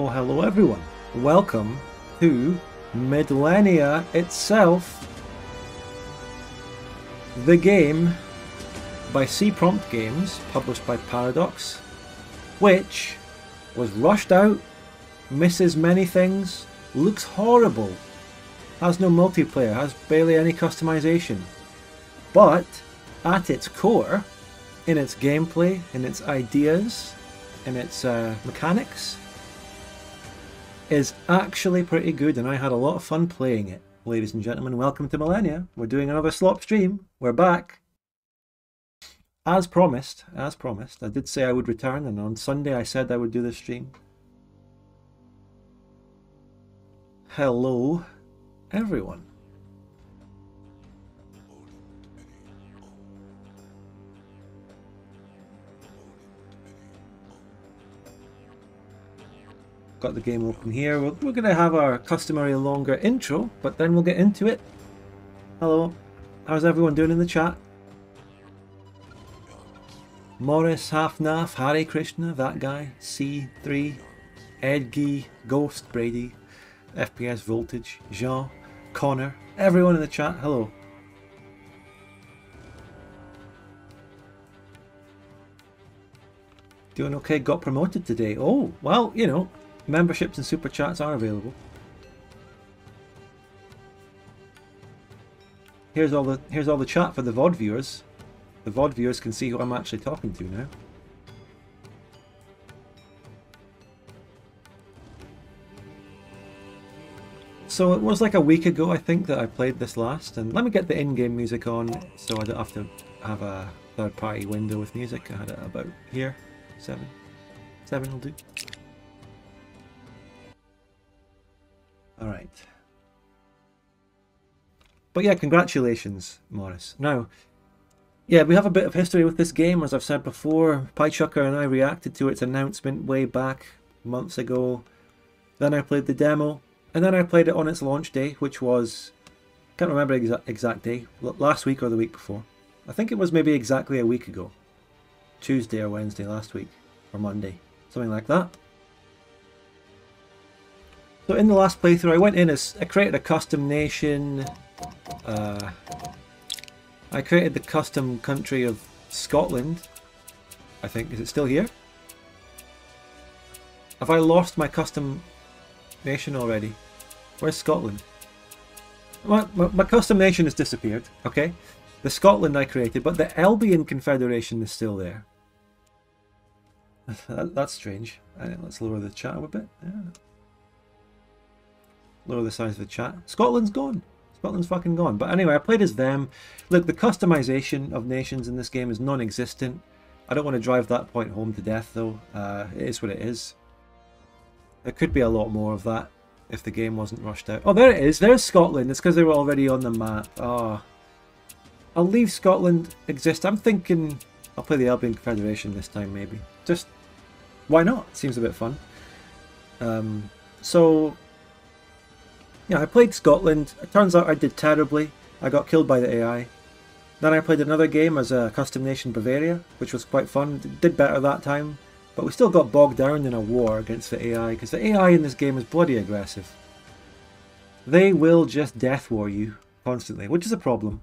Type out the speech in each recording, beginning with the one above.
Oh, hello everyone. Welcome to Millennia itself, the game by C Prompt Games, published by Paradox, which was rushed out, misses many things, looks horrible, has no multiplayer, has barely any customization, but at its core, in its gameplay, in its ideas, in its mechanics, is actually pretty good, and I had a lot of fun playing it. Ladies and gentlemen, welcome to Millennia. We're doing another slop stream. We're back. As promised, I did say I would return, and on Sunday I said I would do this stream. Hello, everyone. Got the game open here. We're going to have our customary longer intro, but then we'll get into it. Hello. How's everyone doing in the chat? Morris, Half-Naff, Hare Krishna, that guy, C3, Edgy, Ghost, Brady, FPS, Voltage, Jean, Connor, everyone in the chat, hello. Doing okay, got promoted today. Oh, well, you know, memberships and super chats are available. Here's all the chat for the VOD viewers. The VOD viewers can see who I'm actually talking to now. So it was like a week ago, I think, that I played this last, and let me get the in-game music on so I don't have to have a third-party window with music. I had it about here. 7 will do. Alright. But yeah, congratulations, Morris. Now, yeah, we have a bit of history with this game, as I've said before. PyChucker and I reacted to its announcement way back months ago. Then I played the demo, and then I played it on its launch day, which was, can't remember the exact day, last week or the week before. I think it was maybe exactly a week ago. Tuesday or Wednesday last week, or Monday, something like that. So in the last playthrough, I went in as, I created a custom nation. I created the custom country of Scotland, I think. Is it still here? Have I lost my custom nation already? Where's Scotland? My custom nation has disappeared, okay? The Scotland I created, but the Albion Confederation is still there. That's strange. Let's lower the chat a bit. Yeah. Lower the size of the chat. Scotland's gone. Scotland's fucking gone. But anyway, I played as them. Look, the customization of nations in this game is non-existent. I don't want to drive that point home to death, though. It is what it is. There could be a lot more of that if the game wasn't rushed out. Oh, there it is. There's Scotland. It's because they were already on the map. Ah. Oh. I'll leave Scotland exist. I'm thinking I'll play the Albion Confederation this time, maybe. Just, why not? It seems a bit fun. So, yeah, I played Scotland. It turns out I did terribly. I got killed by the AI. Then I played another game as a custom nation, Bavaria, which was quite fun. Did better that time. But we still got bogged down in a war against the AI, because the AI in this game is bloody aggressive. They will just death war you constantly, which is a problem.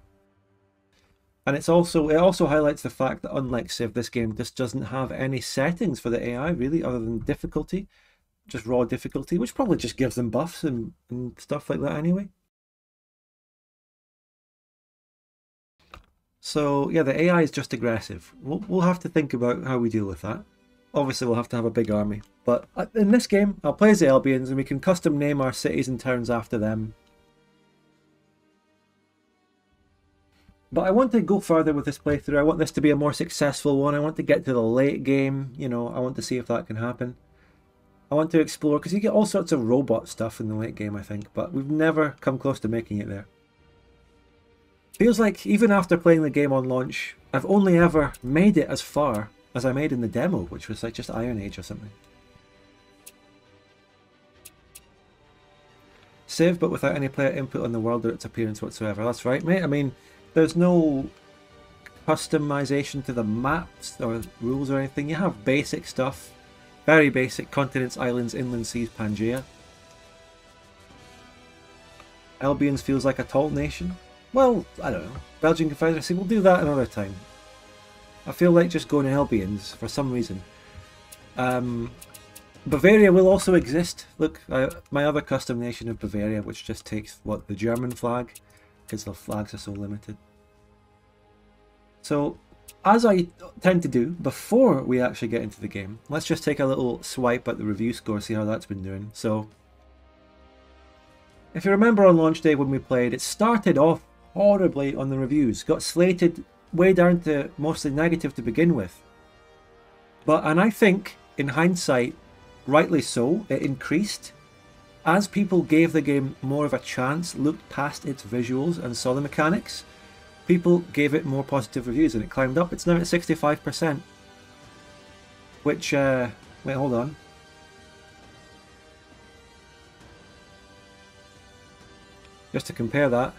And it also highlights the fact that, unlike Civ, this game just doesn't have any settings for the AI, really, other than difficulty, just raw difficulty, which probably just gives them buffs and stuff like that anyway. So, yeah, the AI is just aggressive. We'll have to think about how we deal with that. Obviously, we'll have to have a big army. But in this game, I'll play as the Albions, and we can custom name our cities and towns after them. But I want to go further with this playthrough. I want this to be a more successful one. I want to get to the late game, you know, I want to see if that can happen. I want to explore, because you get all sorts of robot stuff in the late game, I think, but we've never come close to making it there. Feels like, even after playing the game on launch, I've only ever made it as far as I made in the demo, which was like just Iron Age or something. Civ, but without any player input on the world or its appearance whatsoever. That's right, mate. I mean, there's no customization to the maps or rules or anything. You have basic stuff Very basic. Continents, islands, inland seas, Pangaea. Albion feels like a tall nation. Well, I don't know. Belgian Confederacy, we'll do that another time. I feel like just going to Albions for some reason. Bavaria will also exist. Look, my other custom nation of Bavaria, which just takes, what, the German flag? Because the flags are so limited. So, as I tend to do, before we actually get into the game, let's just take a little swipe at the review score, see how that's been doing. So, if you remember on launch day when we played, it started off horribly on the reviews. Got slated way down to mostly negative to begin with. And I think, in hindsight, rightly so, it increased as people gave the game more of a chance, looked past its visuals and saw the mechanics. People gave it more positive reviews and it climbed up. It's now at 65%, which wait, hold on, just to compare that,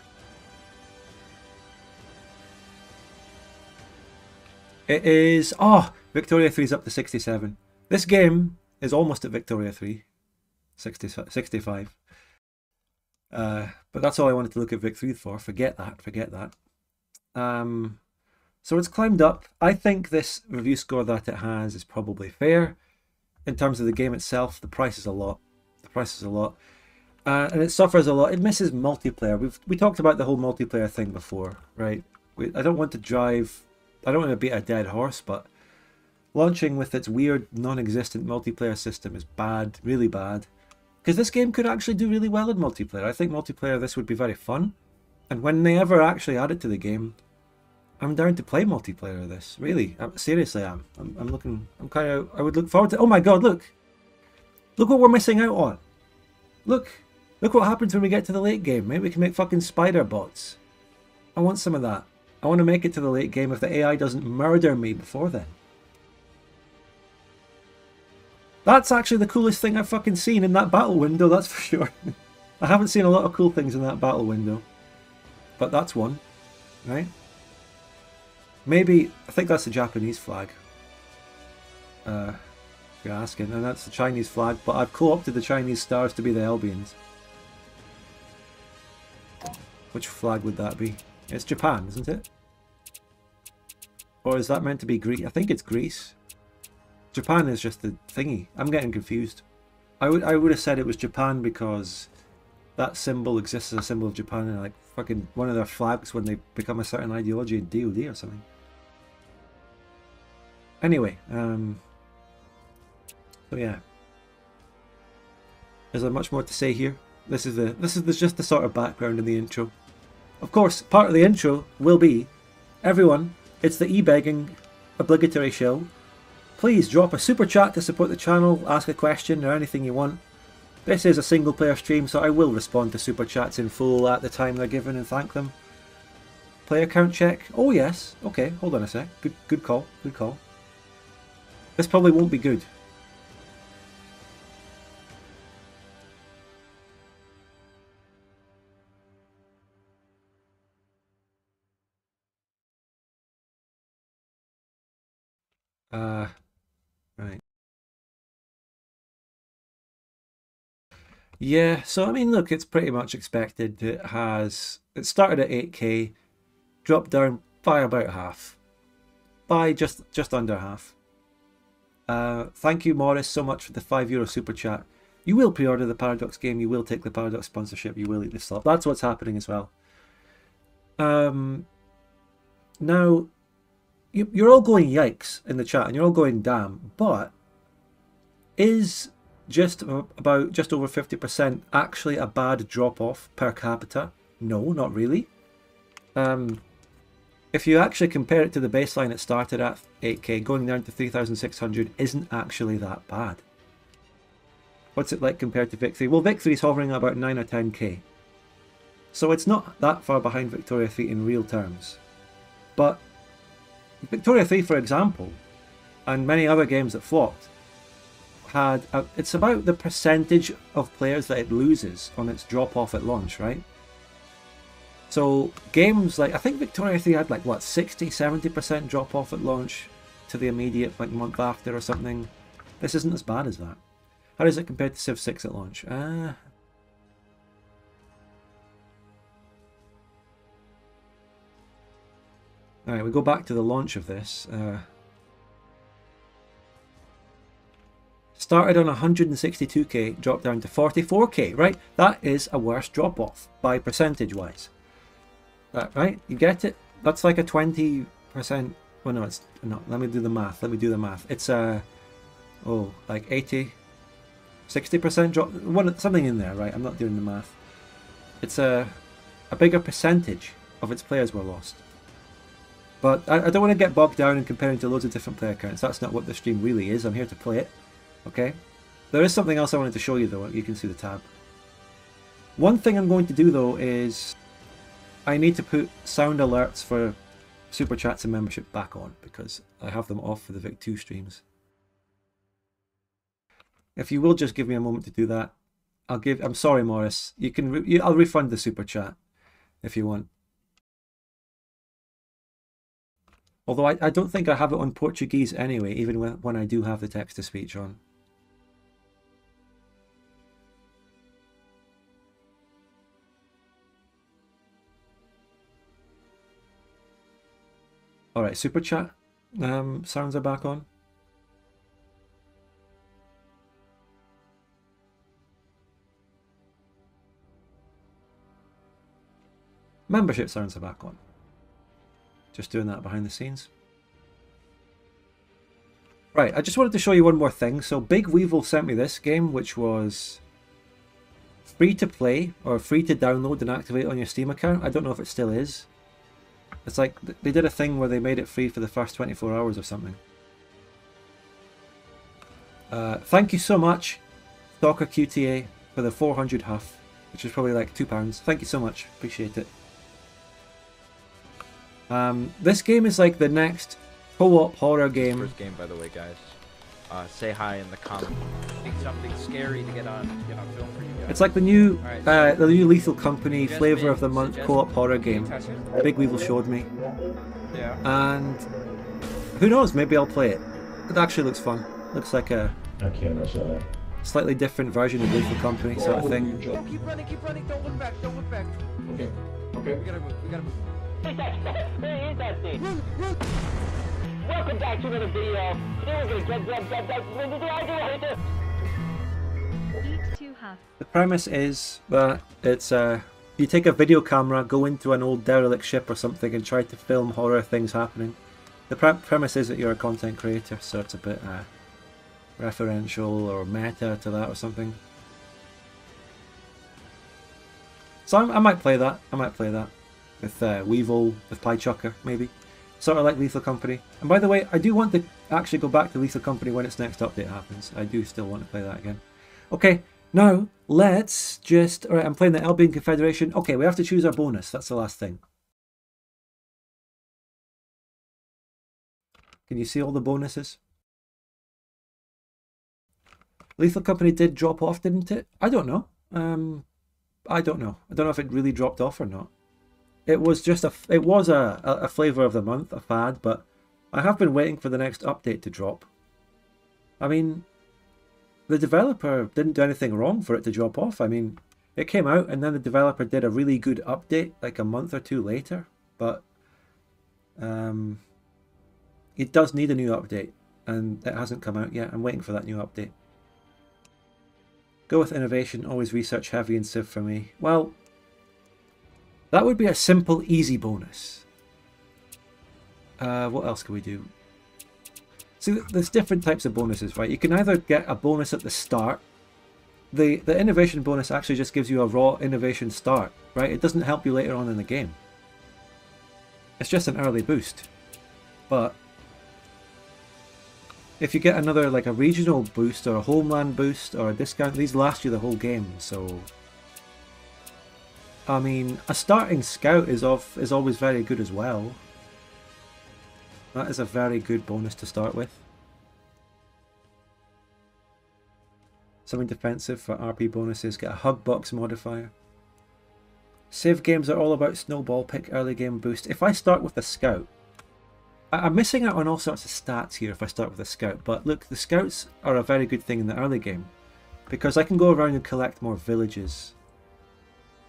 it is, oh, Victoria 3 is up to 67. This game is almost at Victoria 3, 65. But that's all I wanted to look at Vic 3 for. Forget that. So it's climbed up. I think this review score that it has is probably fair. In terms of the game itself, the price is a lot. And it suffers a lot. It misses multiplayer. We talked about the whole multiplayer thing before, right? I don't want to beat a dead horse, but launching with its weird, non-existent multiplayer system is bad, really bad. Because this game could actually do really well in multiplayer. I think multiplayer, this would be very fun. And when they ever actually add it to the game, I'm down to play multiplayer of this. Really, seriously, I would look forward to. Oh my god, look what we're missing out on. Look what happens when we get to the late game. Maybe we can make fucking spider bots. I want some of that. I want to make it to the late game if the AI doesn't murder me before then. That's actually the coolest thing I've fucking seen in that battle window, that's for sure. I haven't seen a lot of cool things in that battle window. But that's one, right? Maybe, I think that's the Japanese flag. If you're asking, and that's the Chinese flag, but I've co-opted the Chinese stars to be the Albions. Which flag would that be? It's Japan, isn't it? Or is that meant to be Greece? I think it's Greece. Japan is just the thingy. I'm getting confused. I would have said it was Japan because that symbol exists as a symbol of Japan and like fucking one of their flags when they become a certain ideology in DoD or something. Anyway, so yeah. Is there much more to say here? This is just the sort of background in the intro. Of course, part of the intro will be, everyone, it's the e-begging obligatory show. Please drop a super chat to support the channel, ask a question or anything you want. This is a single player stream, so I will respond to super chats in full at the time they're given and thank them. Player count check. Oh yes, okay, hold on a sec. Good call. This probably won't be good. Right. Yeah, so I mean, look, it's pretty much expected. It started at 8K, dropped down by about half, by just under half. Thank you, Morris, so much for the €5 super chat. You will pre-order the Paradox game. You will take the Paradox sponsorship. You will eat the slop. That's what's happening as well. Now, you're all going yikes in the chat, and you're all going damn. But is just over 50% actually a bad drop-off per capita? No, not really. If you actually compare it to the baseline it started at, 8K, going down to 3,600 isn't actually that bad. What's it like compared to Vic 3? Well, Vic 3 is hovering at about 9 or 10K. So it's not that far behind Victoria 3 in real terms. But Victoria 3, for example, and many other games that flopped, it's about the percentage of players that it loses on its drop-off at launch, right? So games like, I think Victoria 3 had like, what, 60-70% drop-off at launch to the immediate, like, month after or something. This isn't as bad as that. How does it compare to Civ 6 at launch? Alright, we go back to the launch of this. Started on 162k, dropped down to 44k, right? That is a worse drop-off by percentage-wise. Right? You get it? That's like a 20%... Well, no, it's not. Let me do the math. It's a... oh, like 80... 60% drop... something in there, right? I'm not doing the math. It's a bigger percentage of its players were lost. But I don't want to get bogged down in comparing to loads of different player counts. That's not what the stream really is. I'm here to play it. Okay? There is something else I wanted to show you, though. You can see the tab. One thing I'm going to do, though, is... I need to put sound alerts for Super Chats and membership back on, because I have them off for the Vic 2 streams. If you will just give me a moment to do that, I'll give... I'm sorry, Morris. You can... I'll refund the Super Chat if you want. Although I don't think I have it on Portuguese anyway, even when I do have the text-to-speech on. Alright, Super Chat sounds are back on. Membership sounds are back on. Just doing that behind the scenes. Right, I just wanted to show you one more thing. So Big Weevil sent me this game, which was free to play or free to download and activate on your Steam account. I don't know if it still is. It's like they did a thing where they made it free for the first 24 hours or something. Thank you so much, Stalker QTA, for the 400 huff, which is probably like £2. Thank you so much. Appreciate it. This game is like the next co-op horror game. First game, by the way, guys. Say hi in the comments. Think something scary to get on, film for you guys. It's like the new, the new Lethal Company flavor of the month co-op horror game. Big Weevil showed me. Yeah. And who knows? Maybe I'll play it. It actually looks fun. Looks like a slightly different version of Lethal Company sort of thing. No, keep running, don't look back, Okay, we gotta move, Welcome back to another video. Today we're gonna The premise is that it's you take a video camera, go into an old derelict ship or something, and try to film horror things happening. The premise is that you're a content creator, so it's a bit referential or meta to that or something. So I might play that. With Weevil, with PyChucker, maybe. Sort of like Lethal Company. And by the way, I do want to actually go back to Lethal Company when its next update happens. I do still want to play that again. Okay, now let's just... Alright, I'm playing the Albion Confederation. Okay, we have to choose our bonus. That's the last thing. Can you see all the bonuses? Lethal Company did drop off, didn't it? I don't know. I don't know if it really dropped off or not. It was just a flavour of the month, a fad, but I have been waiting for the next update to drop. I mean, the developer didn't do anything wrong for it to drop off. I mean, it came out and then the developer did a really good update like a month or two later, but it does need a new update and it hasn't come out yet. I'm waiting for that new update. Go with innovation, always research heavy in Civ for me. Well, that would be a simple, easy bonus. What else can we do? See, there's different types of bonuses, right? You can either get a bonus at the start. The innovation bonus actually just gives you a raw innovation start, right? It doesn't help you later on in the game. It's just an early boost. But if you get another, like a regional boost or a homeland boost or a discount, these last you the whole game, so... I mean, a starting scout is always very good as well. That is a very good bonus to start with. Something defensive for RP bonuses. Get a hug box modifier. Civ games are all about snowball. Pick early game boost. If I start with a scout, I'm missing out on all sorts of stats here if I start with a scout, but look, the scouts are a very good thing in the early game because I can go around and collect more villages.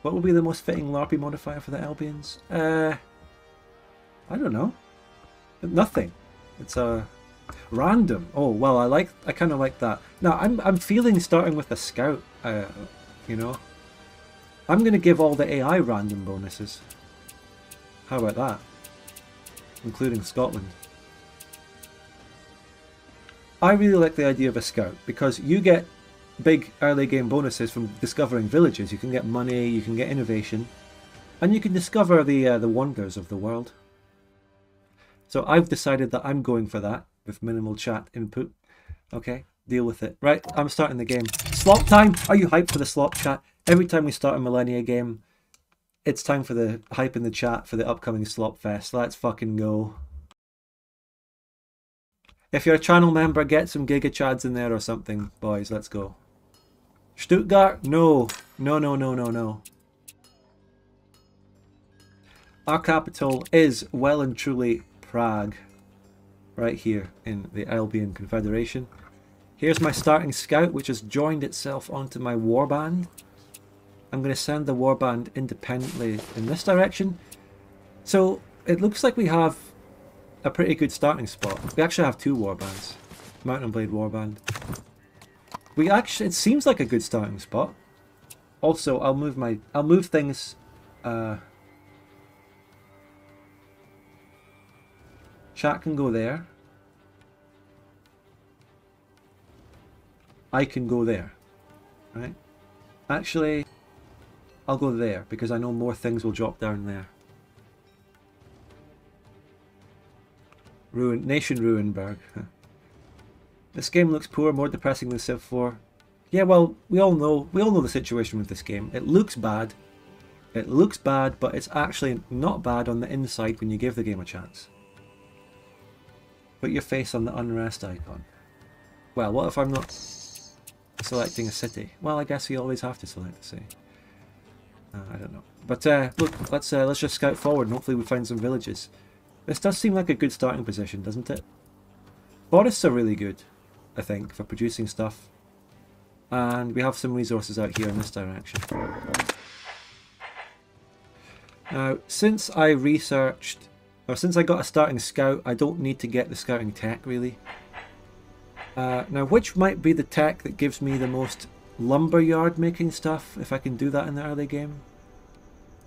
What will be the most fitting LARPy modifier for the Albions? I don't know. Nothing. It's a random. Oh well, I kind of like that. Now I'm feeling starting with a scout. You know, I'm gonna give all the AI random bonuses. How about that? Including Scotland. I really like the idea of a scout because you get big early game bonuses from discovering villages. You can get money, you can get innovation, and you can discover the wonders of the world. So I've decided that I'm going for that with minimal chat input. Okay, deal with it. Right, I'm starting the game. Slop time! Are you hyped for the slop chat? Every time we start a Millennia game, it's time for the hype in the chat for the upcoming slop fest. Let's fucking go. If you're a channel member, get some gigachads in there or something, boys. Let's go. Stuttgart? No. No, no, no, no, no. Our capital is well and truly Prague. Right here in the Albion Confederation. Here's my starting scout, which has joined itself onto my warband. I'm going to send the warband independently in this direction. So it looks like we have a pretty good starting spot. We actually have two warbands. Mountain Blade warband. We actually, it seems like a good starting spot. Also, I'll move things chat can go there. I can go there. Right? Actually, I'll go there because I know more things will drop down there. Ruin Nation Ruinberg. This game looks poor, more depressing than Civ 4. Yeah, well, we all know the situation with this game. It looks bad. It looks bad, but it's actually not bad on the inside when you give the game a chance. Put your face on the unrest icon. Well, what if I'm not selecting a city? Well, I guess we always have to select a city. I don't know. But look, let's just scout forward and hopefully we find some villages. This does seem like a good starting position, doesn't it? Forests are really good, I think, for producing stuff. And we have some resources out here in this direction. Now, since I researched, or since I got a starting scout, I don't need to get the scouting tech, really. Now, which might be the tech that gives me the most lumberyard making stuff, if I can do that in the early game.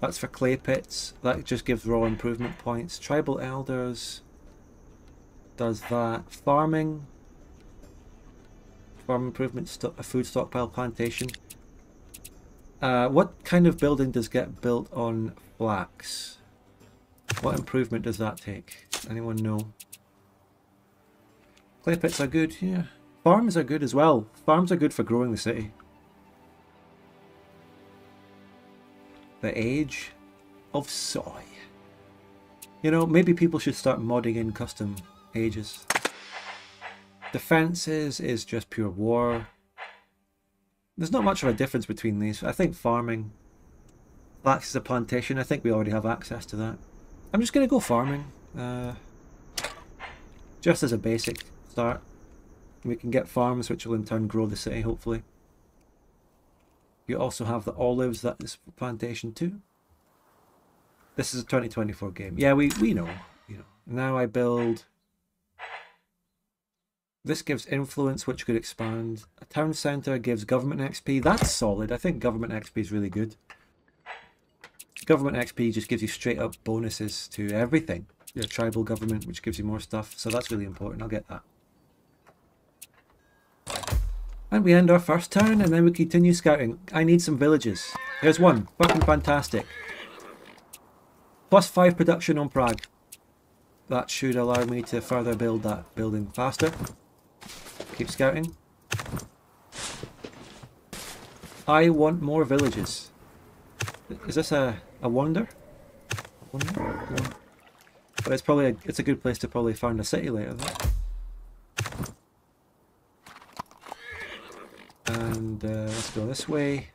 That's for clay pits. That just gives raw improvement points. Tribal elders does that. Farming. Farm improvement, food stockpile, plantation. What kind of building does get built on flax? What improvement does that take? Anyone know? Clay pits are good, yeah. Farms are good as well. Farms are good for growing the city. The age of soy. You know, maybe people should start modding in custom ages. Defenses is just pure war. There's not much of a difference between these. I think farming. Flax is a plantation. I think we already have access to that. I'm just going to go farming. Just as a basic start. We can get farms which will in turn grow the city, hopefully. You also have the olives, that is for plantation too. This is a 2024 game. Yeah, we know. You know. Now I build... This gives influence, which could expand. A town centre gives government XP. That's solid. I think government XP is really good. Government XP just gives you straight up bonuses to everything. Your tribal government, which gives you more stuff. So that's really important. I'll get that. And we end our first turn, and then we continue scouting. I need some villages. Here's one. Fucking fantastic. Plus 5 production on Prague. That should allow me to further build that building faster. Keep scouting. I want more villages. Is this a wonder? No. But it's probably it's a good place to probably find a city later, though. And let's go this way.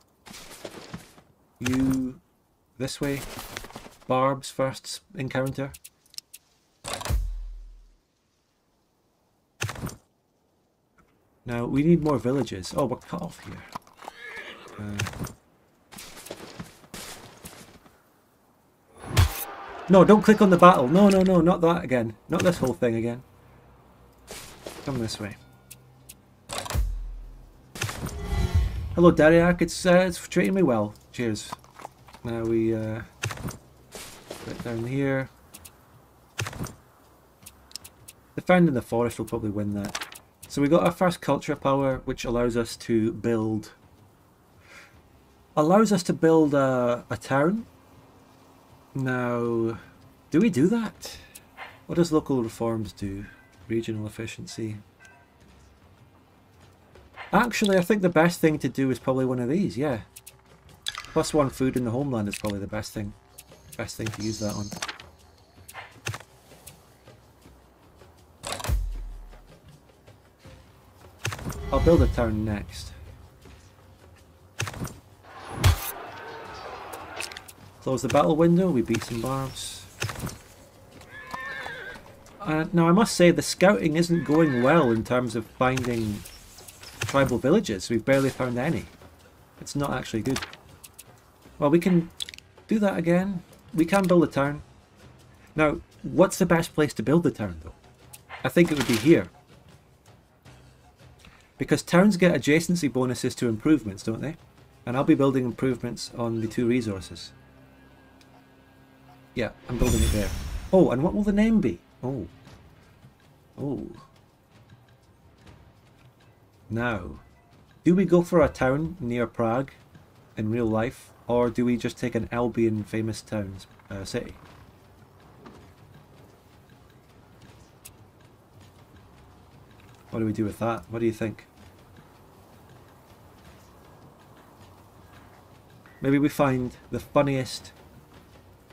You this way. Barbs first encounter. Now, we need more villages. Oh, we're cut off here. No, don't click on the battle. No, no, no, not that again. Not this whole thing again. Come this way. Hello, Dariak. It's treating me well. Cheers. Now we right down here. The Found in the Forest will probably win that. So we got our first culture power, which allows us to build. Allows us to build a town. Now, do we do that? What does local reforms do? Regional efficiency. Actually, I think the best thing to do is probably one of these, yeah. +1 food in the homeland is probably the best thing. Best thing to use that on. I'll build a town next. Close the battle window, we beat some barbs. Now I must say the scouting isn't going well in terms of finding tribal villages. We've barely found any. It's not actually good. Well, we can do that again. We can build a town. Now, what's the best place to build the town though? I think it would be here. Because towns get adjacency bonuses to improvements, don't they? And I'll be building improvements on the 2 resources. Yeah, I'm building it there. Oh, and what will the name be? Oh. Oh. Now, do we go for a town near Prague in real life, or do we just take an Albion famous town's city? What do we do with that? What do you think? Maybe we find the funniest.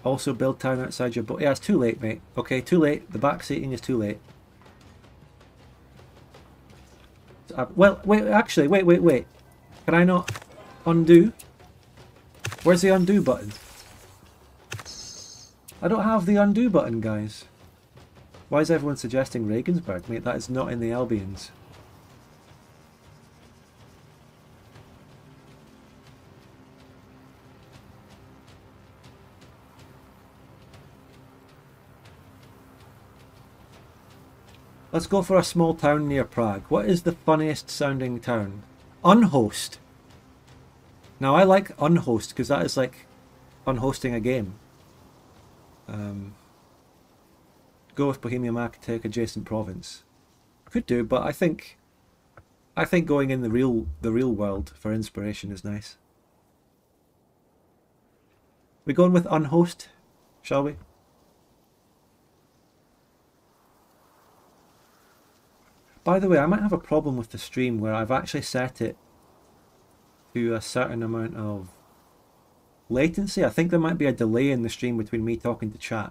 Also build town outside your boat. Yeah, it's too late, mate. Okay, too late. The back seating is too late. Well, wait, actually, wait. Can I not undo? Where's the undo button? I don't have the undo button, guys. Why is everyone suggesting Regensburg? Mate, that is not in the Albions. Let's go for a small town near Prague. What is the funniest sounding town? Unhost. Now I like unhost because that is like unhosting a game. Go with Bohemian Architect adjacent province. Could do, but I think going in the real world for inspiration is nice. We're going with unhost, shall we? By the way, I might have a problem with the stream where I've actually set it to a certain amount of latency. I think there might be a delay in the stream between me talking to chat,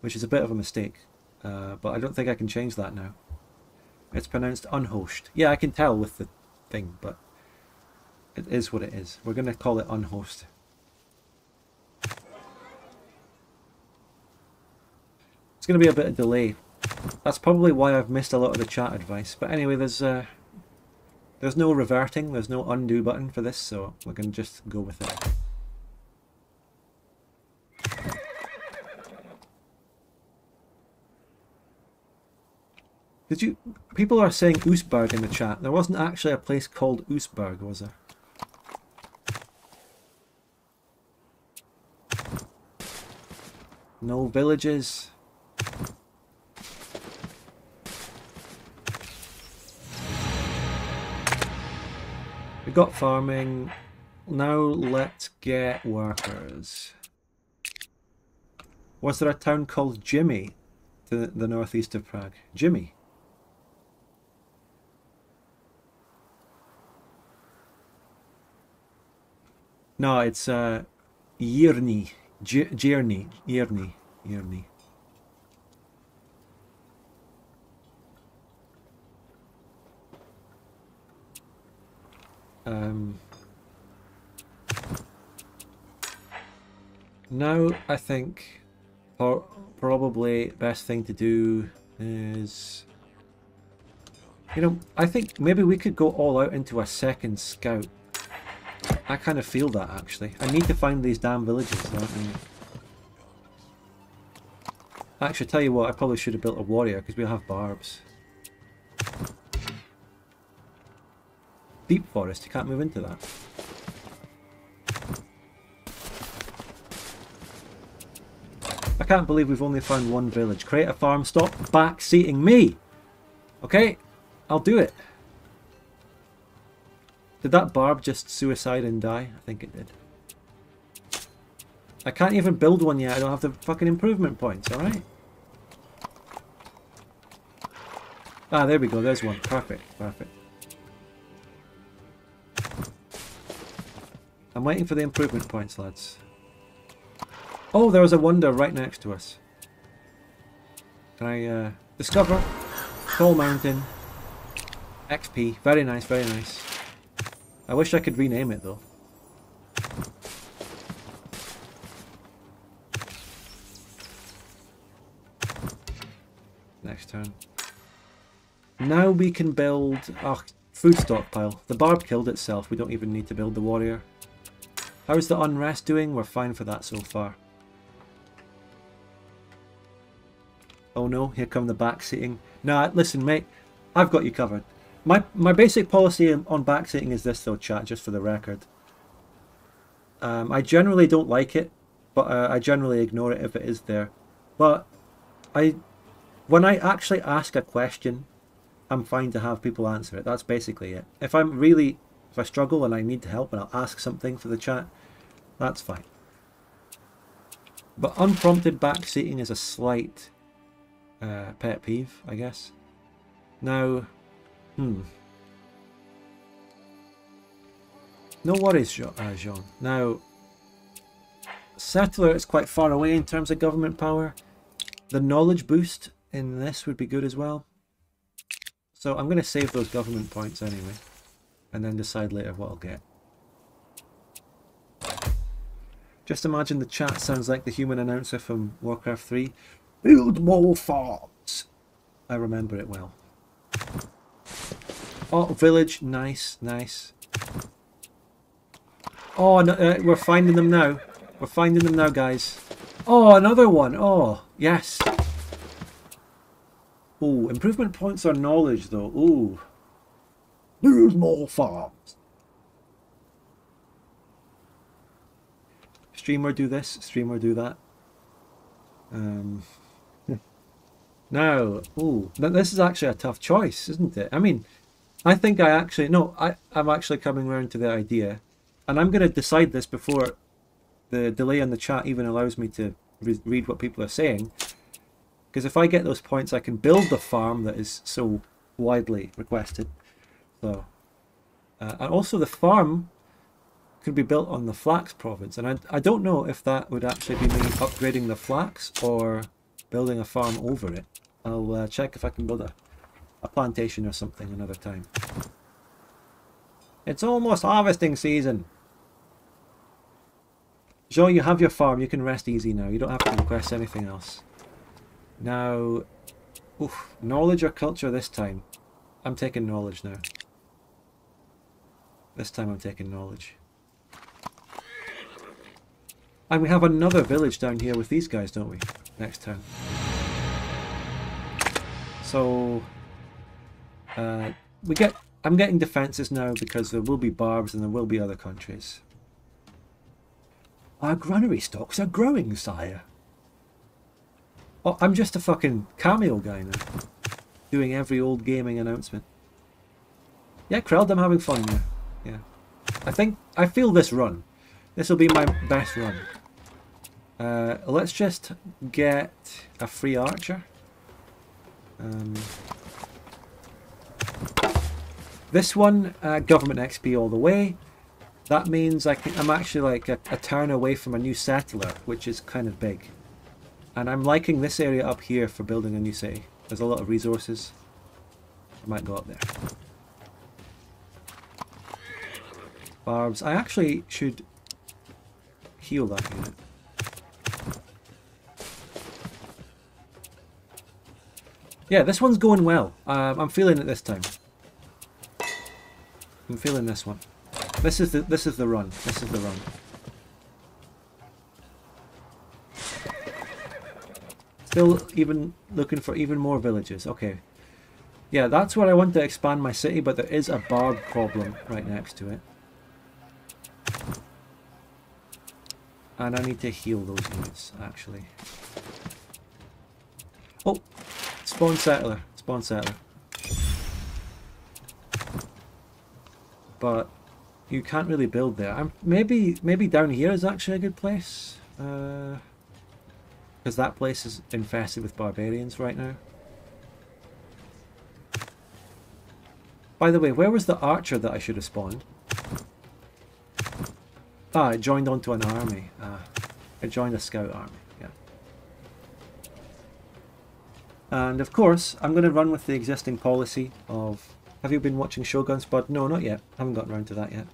which is a bit of a mistake, but I don't think I can change that now. It's pronounced unhost. Yeah, I can tell with the thing, but it is what it is. We're going to call it unhost. It's going to be a bit of delay. That's probably why I've missed a lot of the chat advice. But anyway, there's no reverting, there's no undo button for this, so we're going to just go with it. Did you... People are saying Oostburg in the chat. There wasn't actually a place called Oostburg, was there? No villages. We've got farming. Now let's get workers. Was there a town called Jimmy to the northeast of Prague? Jimmy? No, it's Jirny. Jirny. Now I think probably best thing to do is You know, I think maybe we could go all out into a second scout. I kind of feel that, actually. I need to find these damn villages, don't I? Actually, tell you what, I probably should have built a warrior, because we'll have barbs. Deep forest, you can't move into that. I can't believe we've only found one village. Create a farm, stop backseating me! Okay, I'll do it. Did that barb just suicide and die? I think it did. I can't even build one yet. I don't have the fucking improvement points, alright? Ah, there we go. There's one. Perfect, perfect. I'm waiting for the improvement points, lads. Oh, there was a wonder right next to us. Can I discover? Coal Mountain. XP. Very nice, very nice. I wish I could rename it, though. Next turn. Now we can build... Oh, food stockpile. The barb killed itself. We don't even need to build the warrior. How's the unrest doing? We're fine for that so far. Oh no, here come the backseating. Nah, listen mate, I've got you covered. My basic policy on backseating is this though, chat, just for the record. I generally don't like it, but I generally ignore it if it is there. But when I actually ask a question, I'm fine to have people answer it. That's basically it. If I struggle and I need help and I'll ask something for the chat, that's fine. But unprompted backseating is a slight pet peeve, I guess. Now, no worries, Jean. Now, Settler is quite far away in terms of government power. The knowledge boost in this would be good as well. So I'm going to save those government points anyway. And then decide later what I'll get. Just imagine the chat sounds like the human announcer from Warcraft 3. Build more farms! I remember it well. Oh, village. Nice, nice. Oh, no, we're finding them now. We're finding them now, guys. Oh, another one. Oh, yes. Oh, improvement points are knowledge, though. Ooh. Build more farms. Streamer do this, streamer do that. Now, ooh, this is actually a tough choice, isn't it? I mean, I think I actually, no, I'm actually coming around to the idea. And I'm going to decide this before the delay in the chat even allows me to read what people are saying. Because if I get those points, I can build the farm that is so widely requested. So, and also the farm could be built on the flax province, and I don't know if that would actually be me upgrading the flax or building a farm over it. I'll check if I can build a plantation or something another time. It's almost harvesting season. Jean, you have your farm. You can rest easy now. You don't have to request anything else. Now, oof, knowledge or culture this time? I'm taking knowledge now. This time I'm taking knowledge. And we have another village down here with these guys, don't we? Next turn. So... I'm getting defences now because there will be barbs and there will be other countries. Our granary stocks are growing, sire. Oh, I'm just a fucking cameo guy now. Doing every old gaming announcement. Yeah, Kreld, I'm having fun now. Yeah, I feel this run. This will be my best run. Let's just get a free archer. This one, government XP all the way. That means I'm actually like a turn away from a new settler, which is kind of big. And I'm liking this area up here for building a new city. There's a lot of resources. I might go up there. Barbs. I actually should heal that unit. Yeah, this one's going well. I'm feeling it this time. I'm feeling this one. This is the run. This is the run. Still even looking for even more villages. Okay. Yeah, that's where I want to expand my city, but there is a bard problem right next to it. And I need to heal those units, actually. Oh! Spawn settler. Spawn settler. But you can't really build there. Maybe down here is actually a good place. Because that place is infested with barbarians right now. By the way, where was the archer that I should have spawned? Ah, it joined onto an army. It joined a scout army, yeah. And of course, I'm going to run with the existing policy of... Have you been watching Shogun Spud? No, not yet. I haven't gotten around to that yet.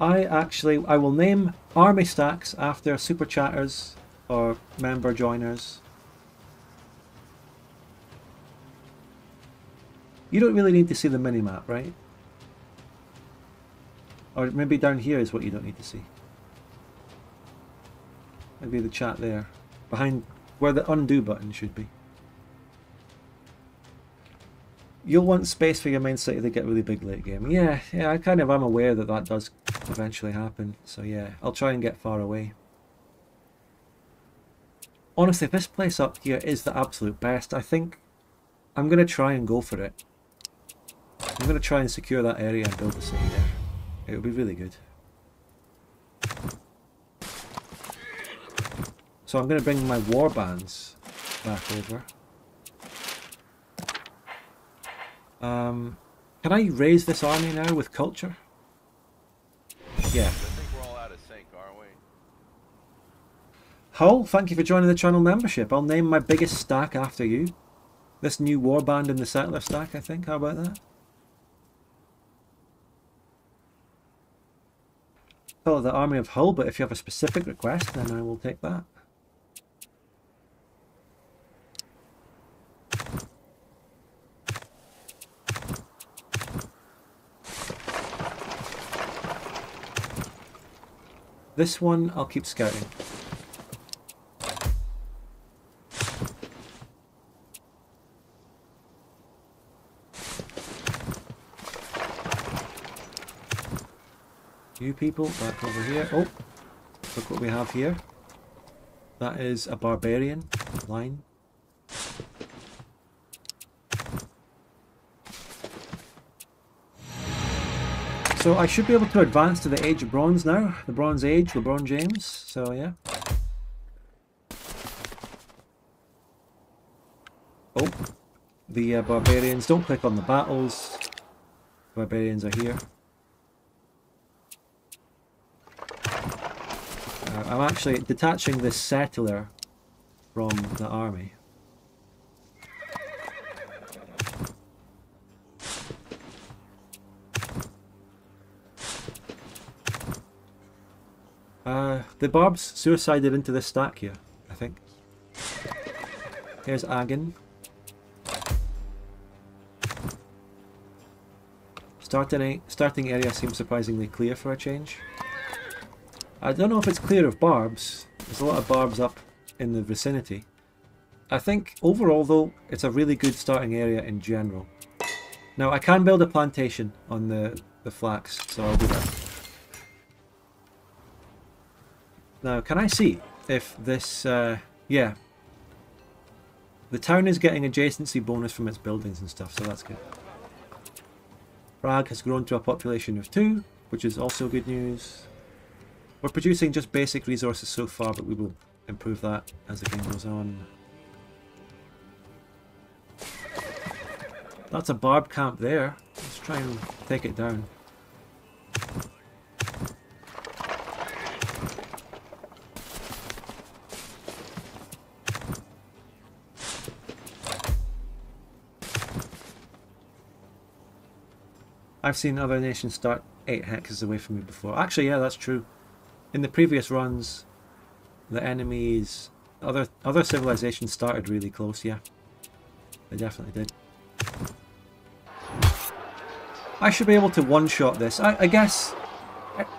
I will name army stacks after super chatters or member joiners. You don't really need to see the minimap, right? Or maybe down here is what you don't need to see. Maybe the chat there, behind where the undo button should be. You'll want space for your main city to get really big late game. Yeah, I kind of am aware that that does eventually happen. So yeah, I'll try and get far away. Honestly, this place up here is the absolute best. I think I'm going to try and go for it. I'm going to try and secure that area and build a city there. It would be really good. So I'm going to bring my war bands back over. Can I raise this army now with culture? Yeah. I think we're all out of sync, aren't we? Hull, thank you for joining the channel membership. I'll name my biggest stack after you. This new war band in the settler stack, I think. How about that? Call it the Army of Hull, but if you have a specific request, then I will take that. This one I'll keep scouting. You people back over here. Oh, look what we have here. That is a barbarian line. So I should be able to advance to the Age of Bronze now. The Bronze Age, LeBron James. So yeah. Oh, the barbarians. Don't click on the battles. Barbarians are here. I'm actually detaching this settler from the army. The Barbs suicided into this stack here, I think. Here's Agen. Starting area seems surprisingly clear for a change. I don't know if it's clear of Barbs. There's a lot of Barbs up in the vicinity. I think overall though, it's a really good starting area in general. Now I can build a plantation on the flax, so I'll do that. Now can I see if this, yeah. The town is getting adjacency bonus from its buildings and stuff, so that's good. Prague has grown to a population of 2, which is also good news. We're producing just basic resources so far, but we will improve that as the game goes on. That's a barb camp there. Let's try and take it down. I've seen other nations start 8 hexes away from me before. Actually, yeah, that's true. In the previous runs, the enemies, other civilizations started really close, yeah. They definitely did. I should be able to one-shot this. I guess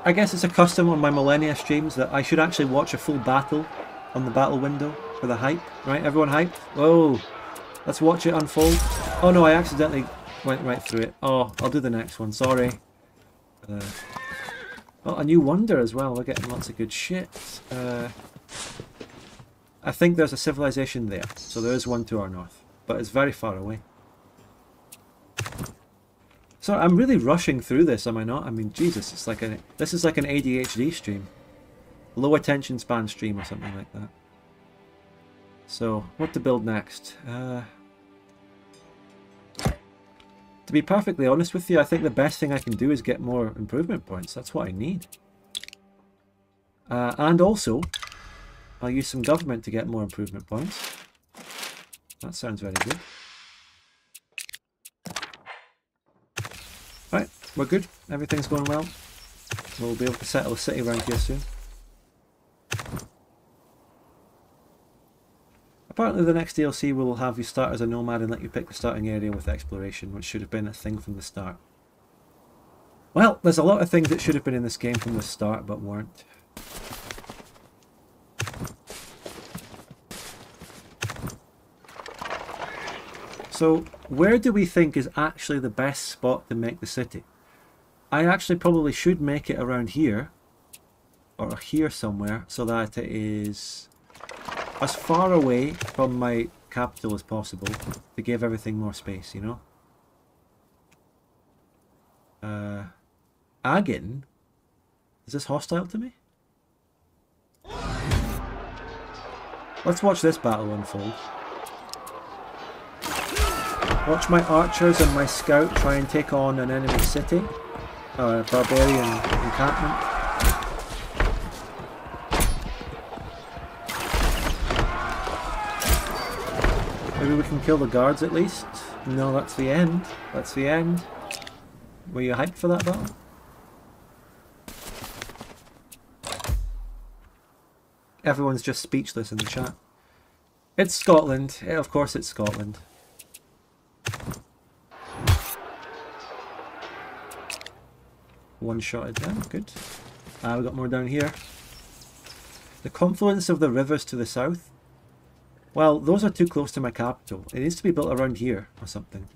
it's a custom on my Millennia streams that I should actually watch a full battle on the battle window for the hype. Right, everyone hyped? Whoa! Let's watch it unfold. Oh no, I accidentally went right through it. Oh, I'll do the next one, sorry. Oh, a new wonder as well. We're getting lots of good shit. I think there's a civilization there, so there is one to our north, but it's very far away. So I'm really rushing through this, am I not? I mean, Jesus, it's like a this is like an ADHD stream, low attention span stream or something like that. So what to build next? To be perfectly honest with you, I think the best thing I can do is get more improvement points. That's what I need. And also, I'll use some government to get more improvement points. That sounds very good. Right, we're good. Everything's going well. We'll be able to settle a city around here soon. Apparently the next DLC will have you start as a nomad and let you pick the starting area with exploration, which should have been a thing from the start. Well, there's a lot of things that should have been in this game from the start, but weren't. So, where do we think is actually the best spot to make the city? I actually probably should make it around here, or here somewhere, so that it is as far away from my capital as possible to give everything more space, you know? Agen? Is this hostile to me? Let's watch this battle unfold. Watch my archers and my scout try and take on an enemy city, or a barbarian encampment. Maybe we can kill the guards at least. No, that's the end. That's the end. Were you hyped for that battle? Everyone's just speechless in the chat. It's Scotland. Yeah, of course it's Scotland. One-shotted them. Good. We've got more down here. The confluence of the rivers to the south. Well, those are too close to my capital. It needs to be built around here or something.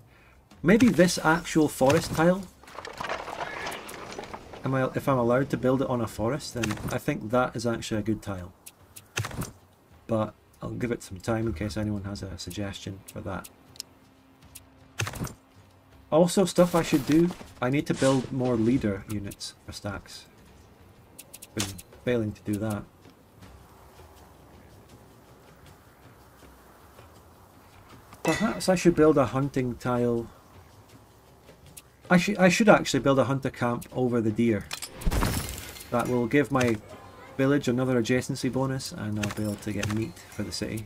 Maybe this actual forest tile? If I'm allowed to build it on a forest, then I think that is actually a good tile. But I'll give it some time in case anyone has a suggestion for that. Also, stuff I should do. I need to build more leader units for stacks. Been failing to do that. Perhaps I should build a hunting tile. I should actually build a hunter camp over the deer. That will give my village another adjacency bonus, and I'll be able to get meat for the city.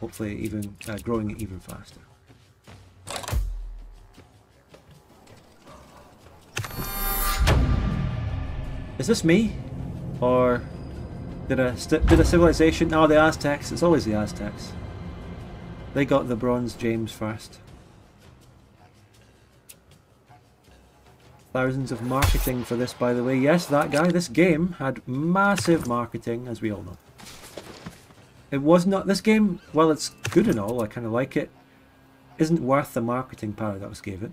Hopefully, even growing it even faster. Is this me, or did a civilization? No, the Aztecs. It's always the Aztecs. They got the Bronze James first. Thousands of marketing for this, by the way. Yes, that guy. This game had massive marketing, as we all know. It was not... This game, while it's good and all, I kind of like it, isn't worth the marketing Paradox gave it.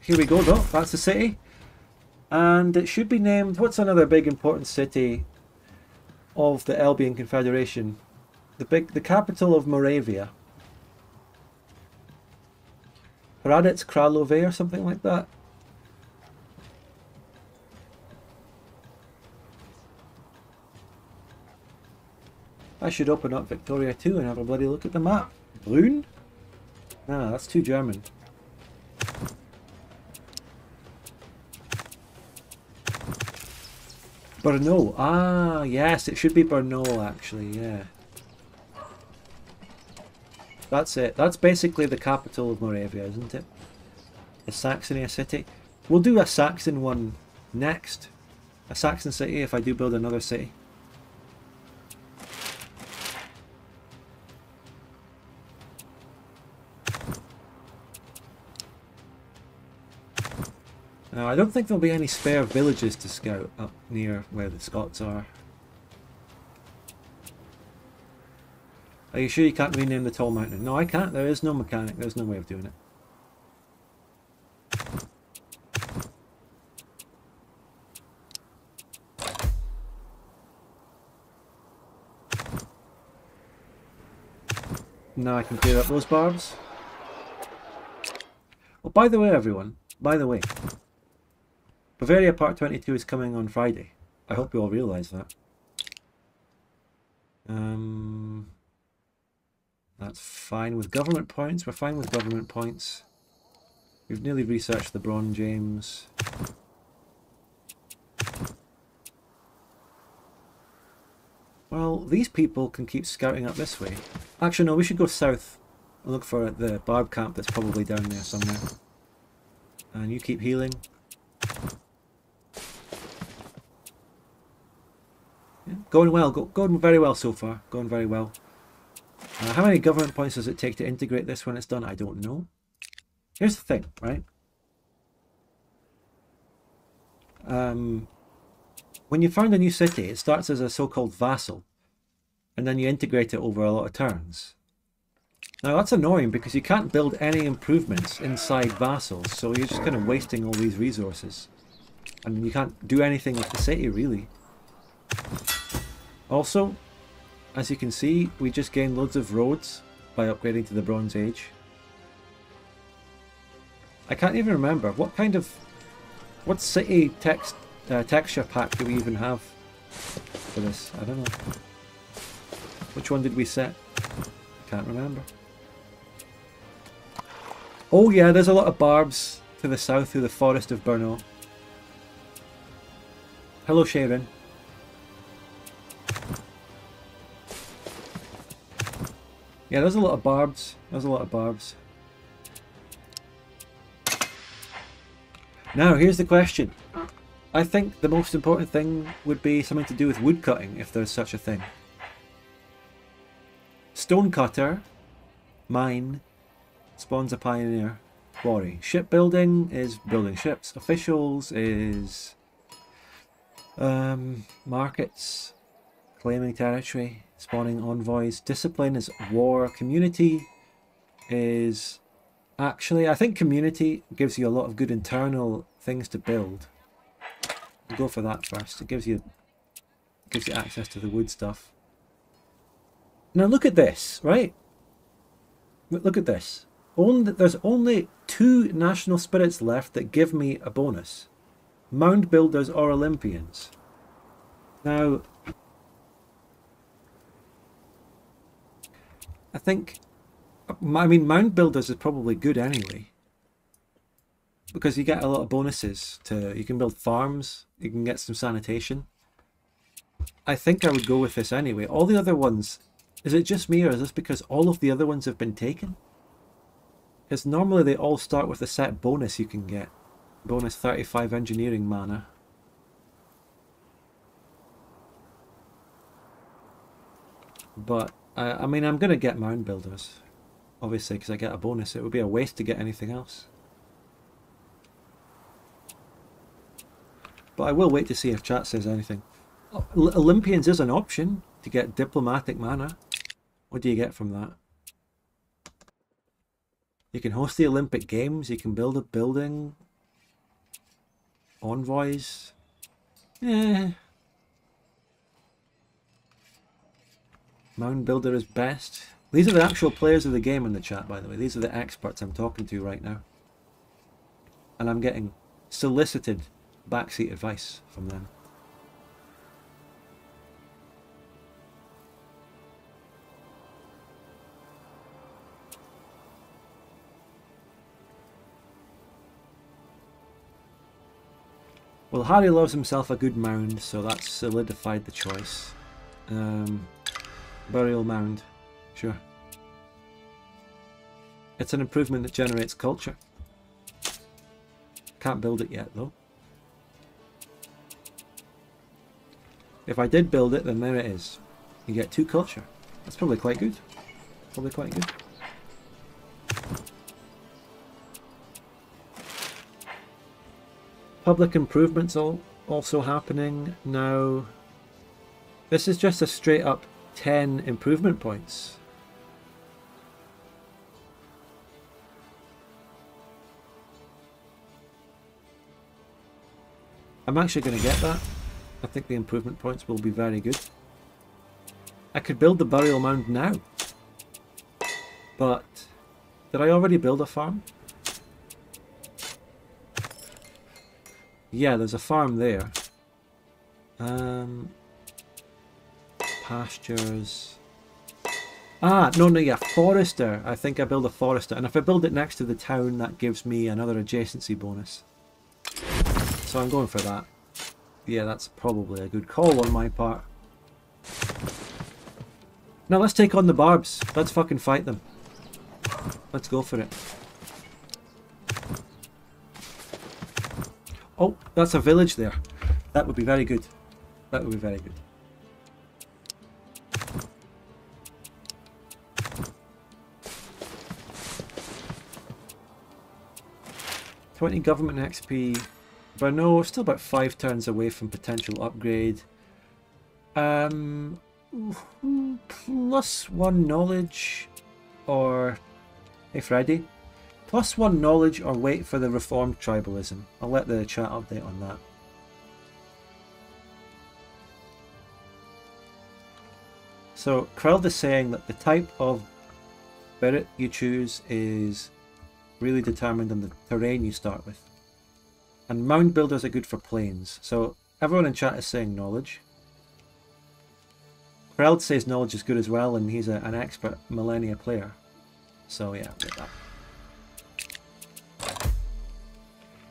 Here we go, though. That's the city. And it should be named... What's another big important city of the Albion Confederation? The capital of Moravia. Paradox Kralove or something like that. I should open up Victoria 2 and have a bloody look at the map. Brünn? Nah, that's too German. Brno. Ah, yes, it should be Brno actually, yeah. That's it. That's basically the capital of Moravia, isn't it? Is Saxony a city? We'll do a Saxon one next. A Saxon city if I do build another city. I don't think there'll be any spare villages to scout up near where the Scots are. Are you sure you can't rename the tall mountain? No, I can't. There is no mechanic. There's no way of doing it. Now I can clear up those barbs. Oh, by the way, everyone. By the way. Bavaria Part 22 is coming on Friday. I hope you all realise that. That's fine with government points. We're fine with government points. We've nearly researched the Bronze James. Well, these people can keep scouting up this way. Actually, no, we should go south and look for the barb camp that's probably down there somewhere. And you keep healing. Yeah, going well. Going very well so far. Going very well. How many government points does it take to integrate this when it's done? I don't know. Here's the thing, right? When you found a new city, it starts as a so-called vassal, and then you integrate it over a lot of turns. Now that's annoying because you can't build any improvements inside vassals, so you're just kind of wasting all these resources. I mean, you can't do anything with the city, really. Also, as you can see, we just gained loads of roads by upgrading to the Bronze Age. I can't even remember what kind of... what city texture pack do we even have for this? I don't know. Which one did we set? I can't remember. Oh yeah, there's a lot of barbs to the south through the forest of Brno. Hello, Sharon. Yeah, there's a lot of barbs. There's a lot of barbs. Now, here's the question. I think the most important thing would be something to do with woodcutting, if there's such a thing. Stonecutter, mine, spawns a pioneer, quarry. Shipbuilding is building ships. Officials is markets, claiming territory. Spawning envoys. Discipline is war. Community is... actually, I think community gives you a lot of good internal things to build. We'll go for that first. It gives you access to the wood stuff. Now look at this, right? Look at this. There's only two national spirits left that give me a bonus. Mound builders or Olympians. Now... I mean, mound builders is probably good anyway, because you get a lot of bonuses to, you can build farms, you can get some sanitation. I think I would go with this anyway. All the other ones, is it just me or is this because all of the other ones have been taken? Because normally they all start with a set bonus you can get. Bonus 35 engineering mana. But... I mean, I'm going to get mound builders, obviously, because I get a bonus. It would be a waste to get anything else. But I will wait to see if chat says anything. Olympians is an option to get diplomatic mana. What do you get from that? You can host the Olympic Games. You can build a building. Envoys. Eh... Mound builder is best. These are the actual players of the game in the chat, by the way. These are the experts I'm talking to right now. And I'm getting solicited backseat advice from them. Well, Harry loves himself a good mound, so that's solidified the choice. Burial mound, sure. It's an improvement that generates culture. Can't build it yet though. If I did build it, then there it is. You get 2 culture. That's probably quite good. Probably quite good. Public improvements also happening now. This is just a straight up 10 improvement points. I'm actually going to get that. I think the improvement points will be very good. I could build the burial mound now. But did I already build a farm? Yeah, there's a farm there. Pastures. Ah, no, yeah, forester. I think I build a forester. And if I build it next to the town, that gives me another adjacency bonus. So I'm going for that. Yeah, that's probably a good call on my part. Now let's take on the barbs. Let's fucking fight them. Let's go for it. Oh, that's a village there. That would be very good. That would be very good. £20 government XP. But no, we're still about 5 turns away from potential upgrade. Plus 1 knowledge or... Hey Freddy. Plus 1 knowledge or wait for the reformed tribalism. I'll let the chat update on that. So Kreld is saying that the type of Beret you choose is really determined on the terrain you start with. And mound builders are good for plains. So everyone in chat is saying knowledge. Kreld says knowledge is good as well, and he's an expert Millennia player. So yeah, I'll get that.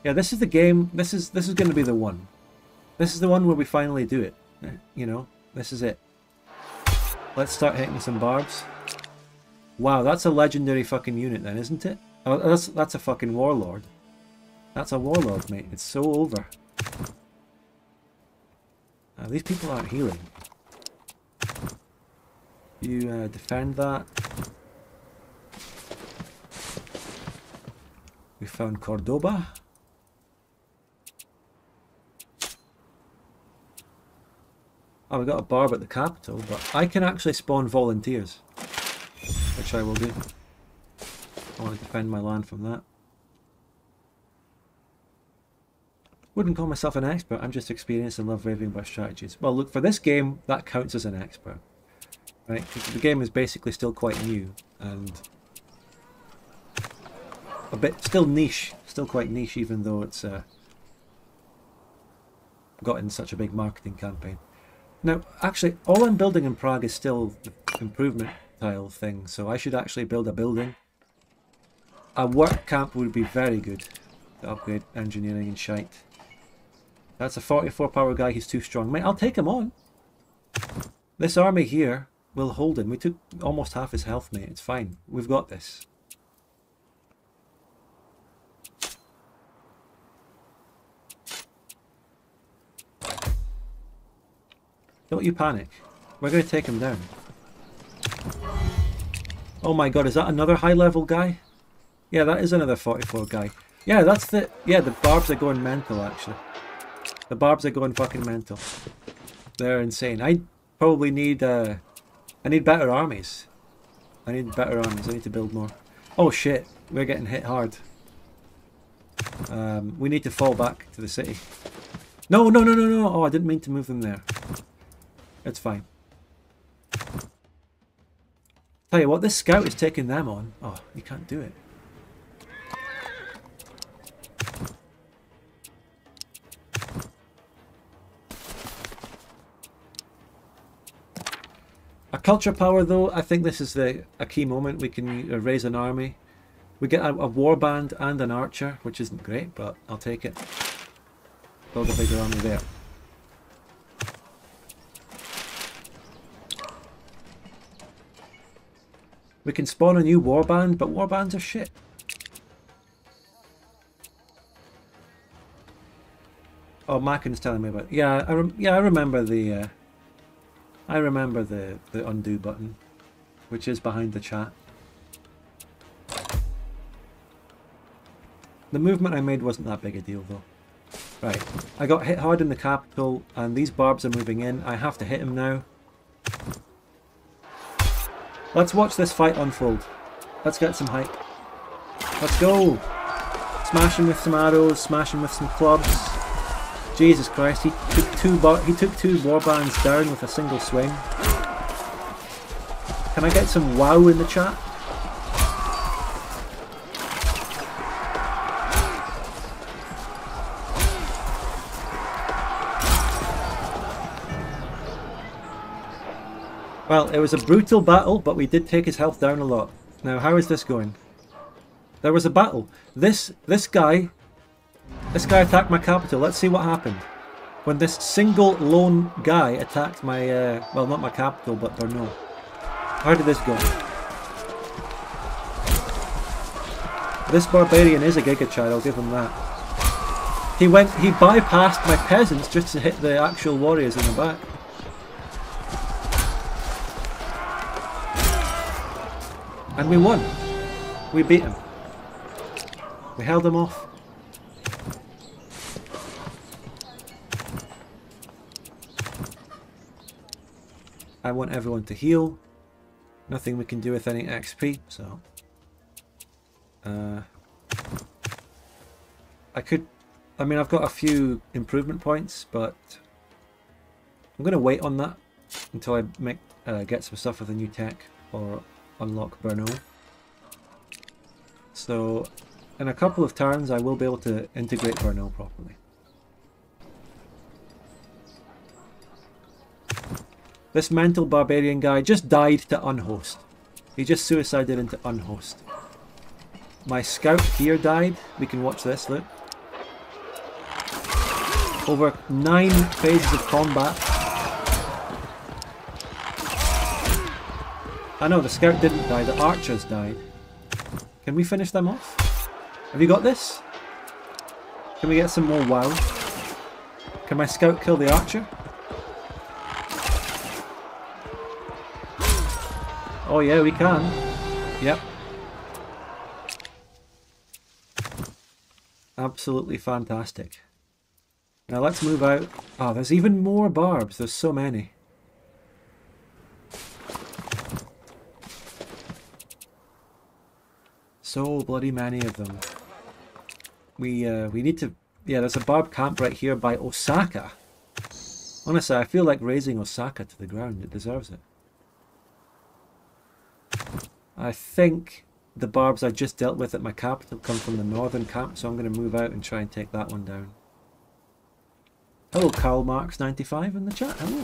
Yeah, this is the game. This is going to be the one. This is the one where we finally do it. You know, this is it. Let's start hitting some barbs. Wow, that's a legendary fucking unit then, isn't it? Oh, that's a fucking warlord. That's a warlord, mate. It's so over. These people aren't healing. You defend that. We found Cordoba. Oh, we got a barb at the capital, but I can actually spawn volunteers, which I will do. I want to defend my land from that. Wouldn't call myself an expert, I'm just experienced and love raving about strategies. Well look, for this game, that counts as an expert. Right, because the game is basically still quite new, and a bit, still niche, still quite niche even though it's gotten such a big marketing campaign. Now, actually, all I'm building in Prague is still the improvement tile thing, so I should actually build a building. A work camp would be very good to upgrade engineering and shite. That's a 44 power guy, he's too strong. Mate, I'll take him on. This army here will hold him. We took almost half his health, mate. It's fine. We've got this. Don't you panic. We're going to take him down. Oh my god, is that another high level guy? Yeah, that is another 44 guy. Yeah, that's the... Yeah, the barbs are going mental, actually. The barbs are going fucking mental. They're insane. I probably need I need better armies. I need to build more. Oh shit, we're getting hit hard. We need to fall back to the city. No. Oh, I didn't mean to move them there. It's fine. Tell you what, this scout is taking them on. Oh, you can't do it. A culture power though, I think this is a key moment. We can raise an army. We get a warband and an archer, which isn't great, but I'll take it. Build a bigger army there. We can spawn a new warband, but warbands are shit. Oh, Mackin's telling me about it. Yeah, I remember the... I remember the undo button, which is behind the chat. The movement I made wasn't that big a deal though. Right, I got hit hard in the capital, and these barbs are moving in. I have to hit him now. Let's watch this fight unfold. Let's get some hype. Let's go! Smash him with some arrows, smash him with some clubs. Jesus Christ, he took two warbands down with a single swing. Can I get some wow in the chat? Well, it was a brutal battle, but we did take his health down a lot. Now, how is this going? There was a battle. This guy attacked my capital. Let's see what happened. When this single lone guy attacked my, well, not my capital, but Brno. How did this go? This barbarian is a giga-chad, I'll give him that. He bypassed my peasants just to hit the actual warriors in the back. And we won. We beat him. We held him off. I want everyone to heal. Nothing we can do with any XP, so... I could... I mean, I've got a few improvement points, but... I'm going to wait on that until I make, get some stuff with the new tech, or... unlock Brno. So in a couple of turns I will be able to integrate Brno properly. This mental barbarian guy just died to unhost. He just suicided into unhost. My scout here died. We can watch this, look. Over 9 phases of combat. I know, the scout didn't die, the archers died. Can we finish them off? Have you got this? Can we get some more wow? Can my scout kill the archer? Oh yeah, we can. Yep. Absolutely fantastic. Now let's move out. Oh, there's even more barbs, there's so many. So bloody many of them. We need to... Yeah, there's a barb camp right here by Osaka. Honestly, I feel like raising Osaka to the ground. It deserves it. I think the barbs I just dealt with at my capital come from the northern camp, so I'm going to move out and try and take that one down. Hello, Karl Marx 95 in the chat. Hello.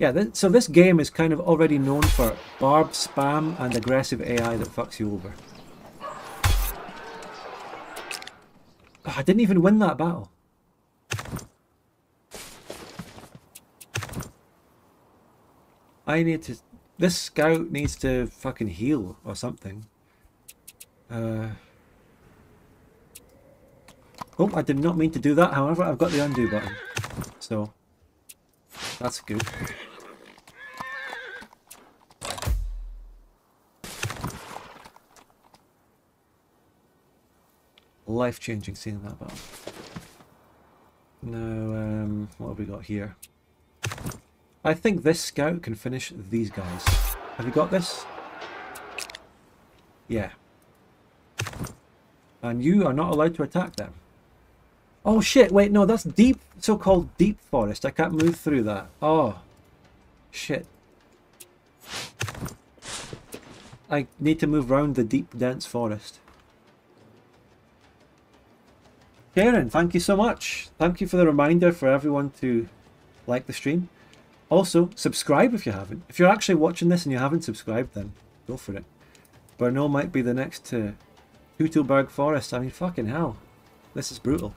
Yeah, so this game is kind of already known for barb spam and aggressive AI that fucks you over. Oh, I didn't even win that battle. I need to... This scout needs to fucking heal or something. Oh, I did not mean to do that. However, I've got the undo button. So, that's good. Life-changing scene in that battle. Now, what have we got here? I think this scout can finish these guys. Have you got this? Yeah. And you are not allowed to attack them. Oh shit, wait, no, that's deep, so-called deep forest. I can't move through that. Oh, shit. I need to move round the deep, dense forest. Karen, thank you so much. Thank you for the reminder for everyone to like the stream. Also, subscribe if you haven't. If you're actually watching this and you haven't subscribed, then go for it. Brno might be the next to Hüttelberg Forest. I mean, fucking hell. This is brutal.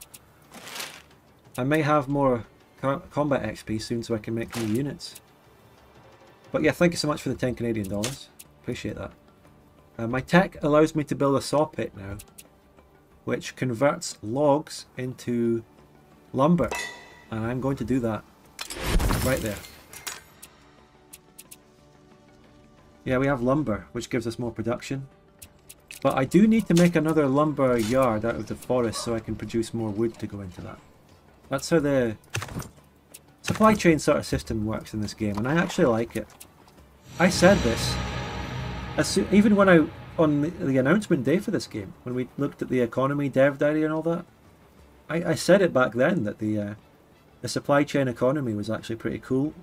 I may have more combat XP soon so I can make new units. But yeah, thank you so much for the 10 Canadian dollars. Appreciate that. My tech allows me to build a saw pit now, which converts logs into lumber, and I'm going to do that right there. Yeah, we have lumber, which gives us more production. But I do need to make another lumber yard out of the forest so I can produce more wood to go into that. That's how the supply chain sort of system works in this game, and I actually like it. I said this, even when I, on the announcement day for this game, when we looked at the economy dev diary and all that, I said it back then that the supply chain economy was actually pretty cool.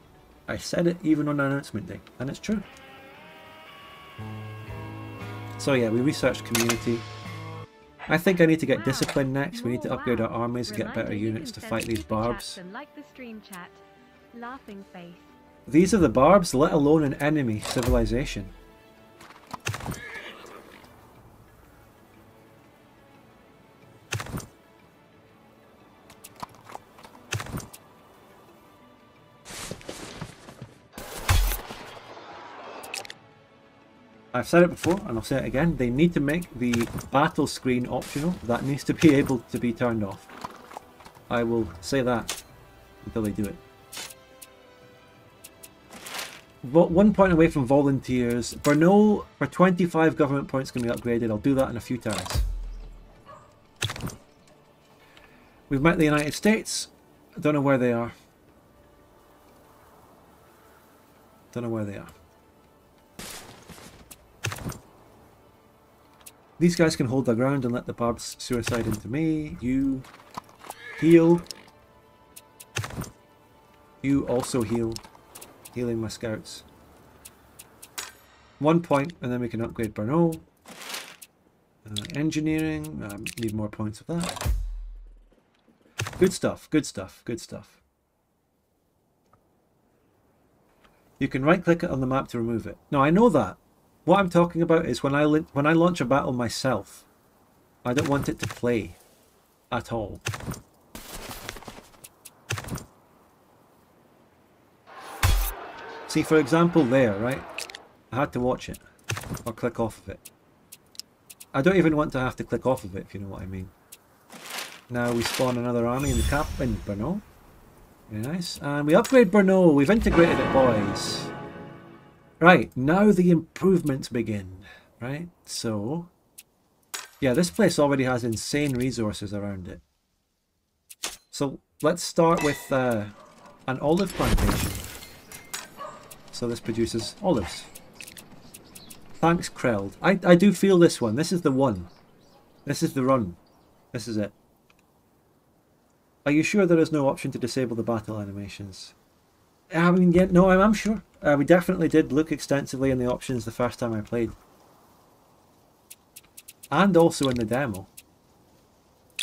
I said it even on announcement day, and it's true. So yeah, we researched community. I think I need to get discipline next. We need to upgrade our armies, get better units to fight these barbs. These are the barbs, let alone an enemy civilization. I've said it before and I'll say it again, they need to make the battle screen optional. That needs to be able to be turned off. I will say that until they do it. But 1 point away from volunteers. Brno for 25 government points can be upgraded. I'll do that in a few times. We've met the United States. I don't know where they are. Don't know where they are. These guys can hold their ground and let the barbs suicide into me. You heal. You also heal. Healing my scouts. 1 point and then we can upgrade Brno. Engineering. Need more points of that. Good stuff, good stuff, good stuff. You can right click it on the map to remove it. Now I know that. What I'm talking about is when I launch a battle myself, I don't want it to play at all. See, for example, there, right? I had to watch it or click off of it. I don't even want to have to click off of it, if you know what I mean. Now we spawn another army in the cap in Brno. Very nice. And we upgrade Brno. We've integrated it, boys. Right, now the improvements begin, right? So, yeah, this place already has insane resources around it. So let's start with an olive plantation. So this produces olives. Thanks, Kreld. I do feel this one. This is the one. This is the run. This is it. Are you sure there is no option to disable the battle animations? I mean, yeah, no, I'm sure. We definitely did look extensively in the options the first time I played. And also in the demo.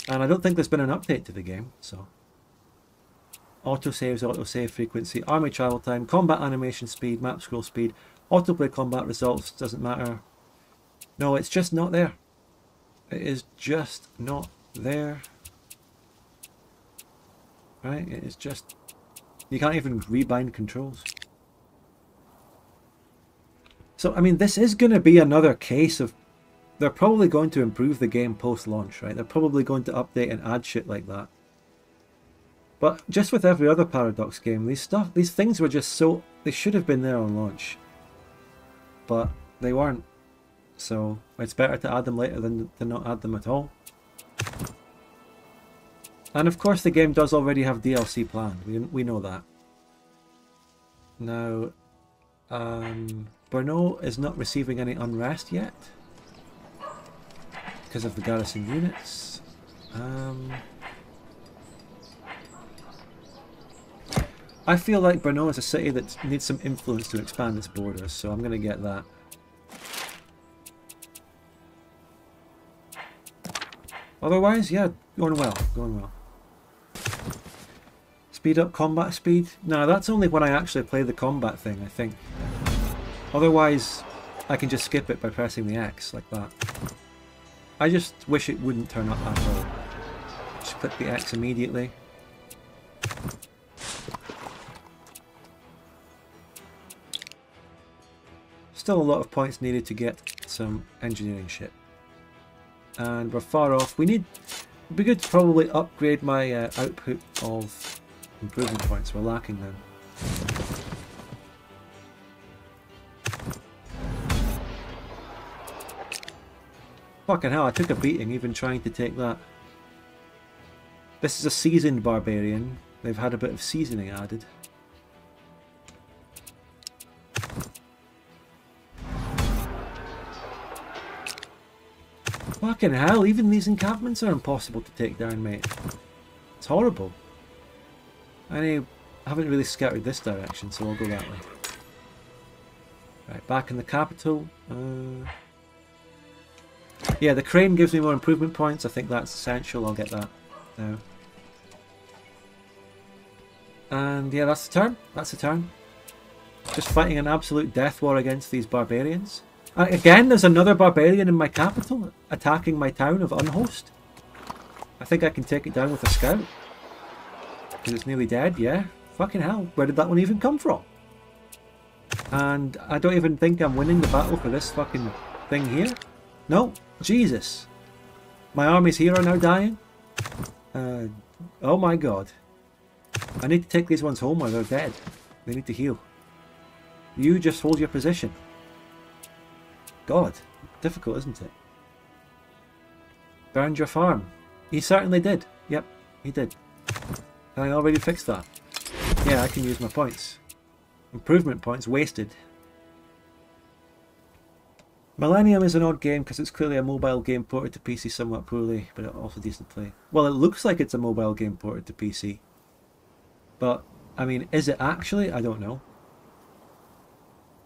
And I don't think there's been an update to the game, so... Autosaves, autosave frequency, army travel time, combat animation speed, map scroll speed, autoplay combat results, doesn't matter. No, it's just not there. It is just not there. Right, it is just... You can't even rebind controls. So, I mean, this is going to be another case of... They're probably going to improve the game post-launch, right? They're probably going to update and add shit like that. But just with every other Paradox game, these things were just so... They should have been there on launch. But they weren't. So, it's better to add them later than to not add them at all. And of course the game does already have DLC planned, we know that. Now, Brno is not receiving any unrest yet, because of the garrison units. I feel like Brno is a city that needs some influence to expand its borders, so I'm going to get that. Otherwise, yeah, going well, going well. Speed up combat speed? No, that's only when I actually play the combat thing, I think. Otherwise, I can just skip it by pressing the X, like that. I just wish it wouldn't turn up at all. Just click the X immediately. Still a lot of points needed to get some engineering shit. And we're far off. We need... It'd be good to probably upgrade my output of... Improvement points, we're lacking them. Fucking hell, I took a beating even trying to take that. This is a seasoned barbarian. They've had a bit of seasoning added. Fucking hell, even these encampments are impossible to take down, mate. It's horrible. I haven't really scouted this direction, so I'll go that way. Right, back in the capital. Yeah, the crane gives me more improvement points. I think that's essential. I'll get that now. And yeah, that's the turn. That's the turn. Just fighting an absolute death war against these barbarians. Again, there's another barbarian in my capital attacking my town of Unhost. I think I can take it down with a scout. Because it's nearly dead, yeah. Fucking hell, where did that one even come from? And I don't even think I'm winning the battle for this fucking thing here. No, Jesus. My armies here are now dying. Oh my god. I need to take these ones home or they're dead. They need to heal. You just hold your position. God, difficult, isn't it? Burned your farm. He certainly did. Yep, he did. I already fixed that. Yeah, I can use my points. Improvement points wasted. Millennium is an odd game because it's clearly a mobile game ported to PC somewhat poorly, but also decent play. Well, it looks like it's a mobile game ported to PC. But, I mean, is it actually? I don't know.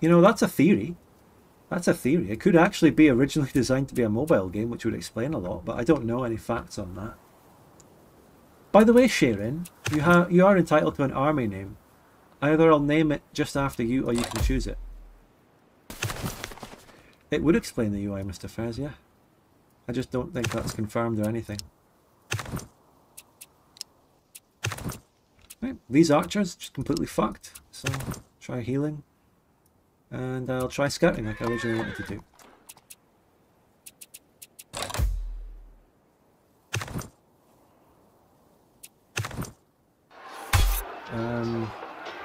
You know, that's a theory. That's a theory. It could actually be originally designed to be a mobile game, which would explain a lot, but I don't know any facts on that. By the way, Sharon, you are entitled to an army name. Either I'll name it just after you, or you can choose it. It would explain the UI, Mr. Fez, yeah. I just don't think that's confirmed or anything. Right, these archers just completely fucked, so try healing. And I'll try scouting like I originally wanted to do.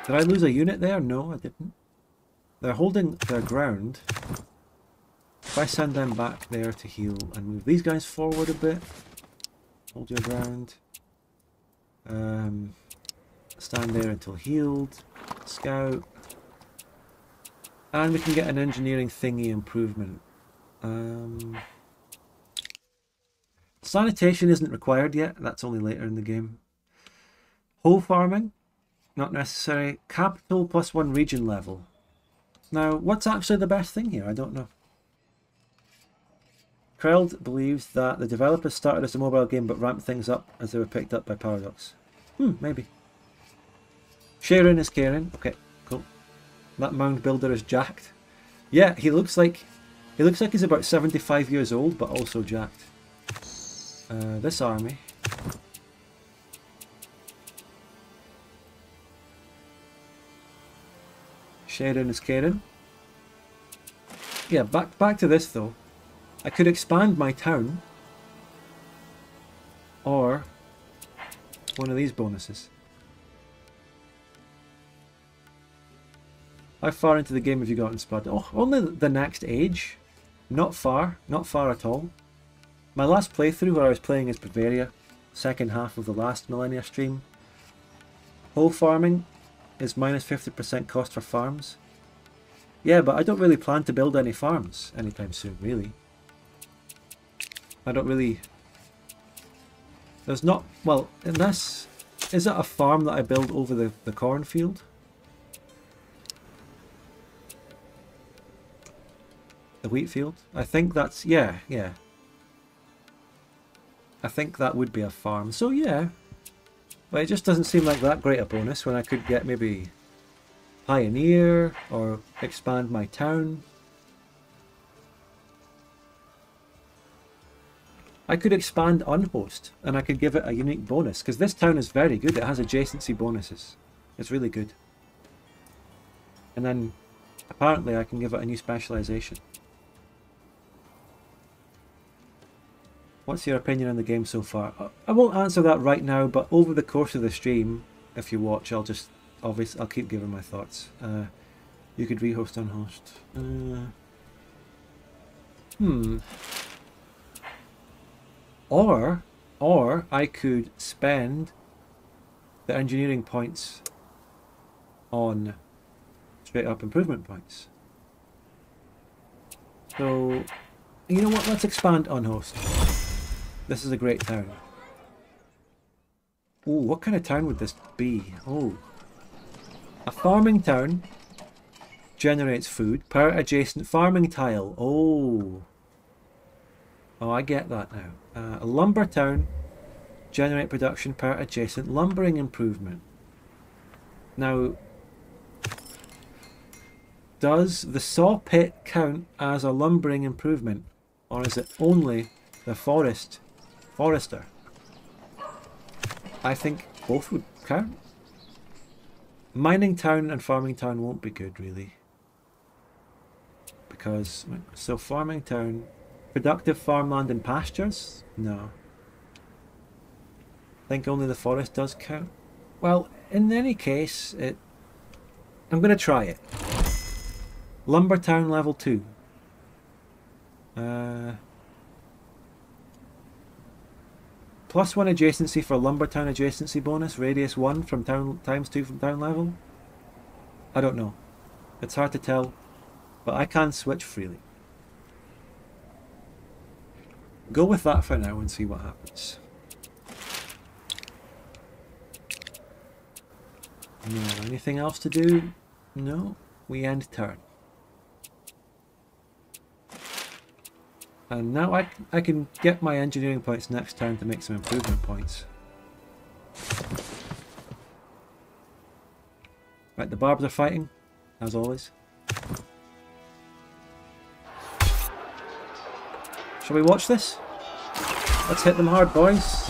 Did I lose a unit there? No, I didn't. They're holding their ground. If I send them back there to heal and move these guys forward a bit. Hold your ground. Stand there until healed. Scout. And we can get an engineering thingy improvement. Sanitation isn't required yet. That's only later in the game. Whole farming, not necessary. Capital plus one region level. Now, what's actually the best thing here? I don't know. Kreld believes that the developers started as a mobile game but ramped things up as they were picked up by Paradox. Maybe. Sharon is Karen. Okay. That mound builder is jacked. Yeah, he looks like he's about 75 years old, but also jacked. This army. Sharon is Karen. Yeah, back to this though. I could expand my town, or one of these bonuses. How far into the game have you gotten, Spud? Oh, only the next age. Not far. Not far at all. My last playthrough where I was playing as Bavaria, second half of the last Millennia stream. Whole farming is minus 50% cost for farms. Yeah, but I don't really plan to build any farms anytime soon, really. I don't really... There's not... Well, unless... Is that a farm that I build over the cornfield? The wheat field? I think that's... Yeah, yeah. I think that would be a farm. So, yeah. But it just doesn't seem like that great a bonus when I could get maybe Pioneer or expand my town. I could expand Unhost and I could give it a unique bonus because this town is very good. It has adjacency bonuses. It's really good. And then apparently I can give it a new specialization. What's your opinion on the game so far? I won't answer that right now, but over the course of the stream, if you watch, I'll just obviously I'll keep giving my thoughts. You could rehost Unhost. Or I could spend the engineering points on straight up improvement points. So, you know what, let's expand on host. This is a great town. Oh, what kind of town would this be? Oh, a farming town generates food per adjacent farming tile. Oh, oh, I get that now. A lumber town generate production per adjacent lumbering improvement. Now, does the saw pit count as a lumbering improvement, or is it only the forester? I think both would count. Mining town and farming town won't be good, really, because so farming town, productive farmland and pastures. No, I think only the forest does count. Well, in any case, I'm going to try it. Lumbertown level 2. Plus 1 adjacency for Lumbertown adjacency bonus. Radius 1 from town, times 2 from town level. I don't know. It's hard to tell. But I can switch freely. Go with that for now and see what happens. No, anything else to do? No. We end turn. And now I can get my engineering points next turn to make some improvement points. Right, the barbs are fighting, as always. Shall we watch this? Let's hit them hard, boys.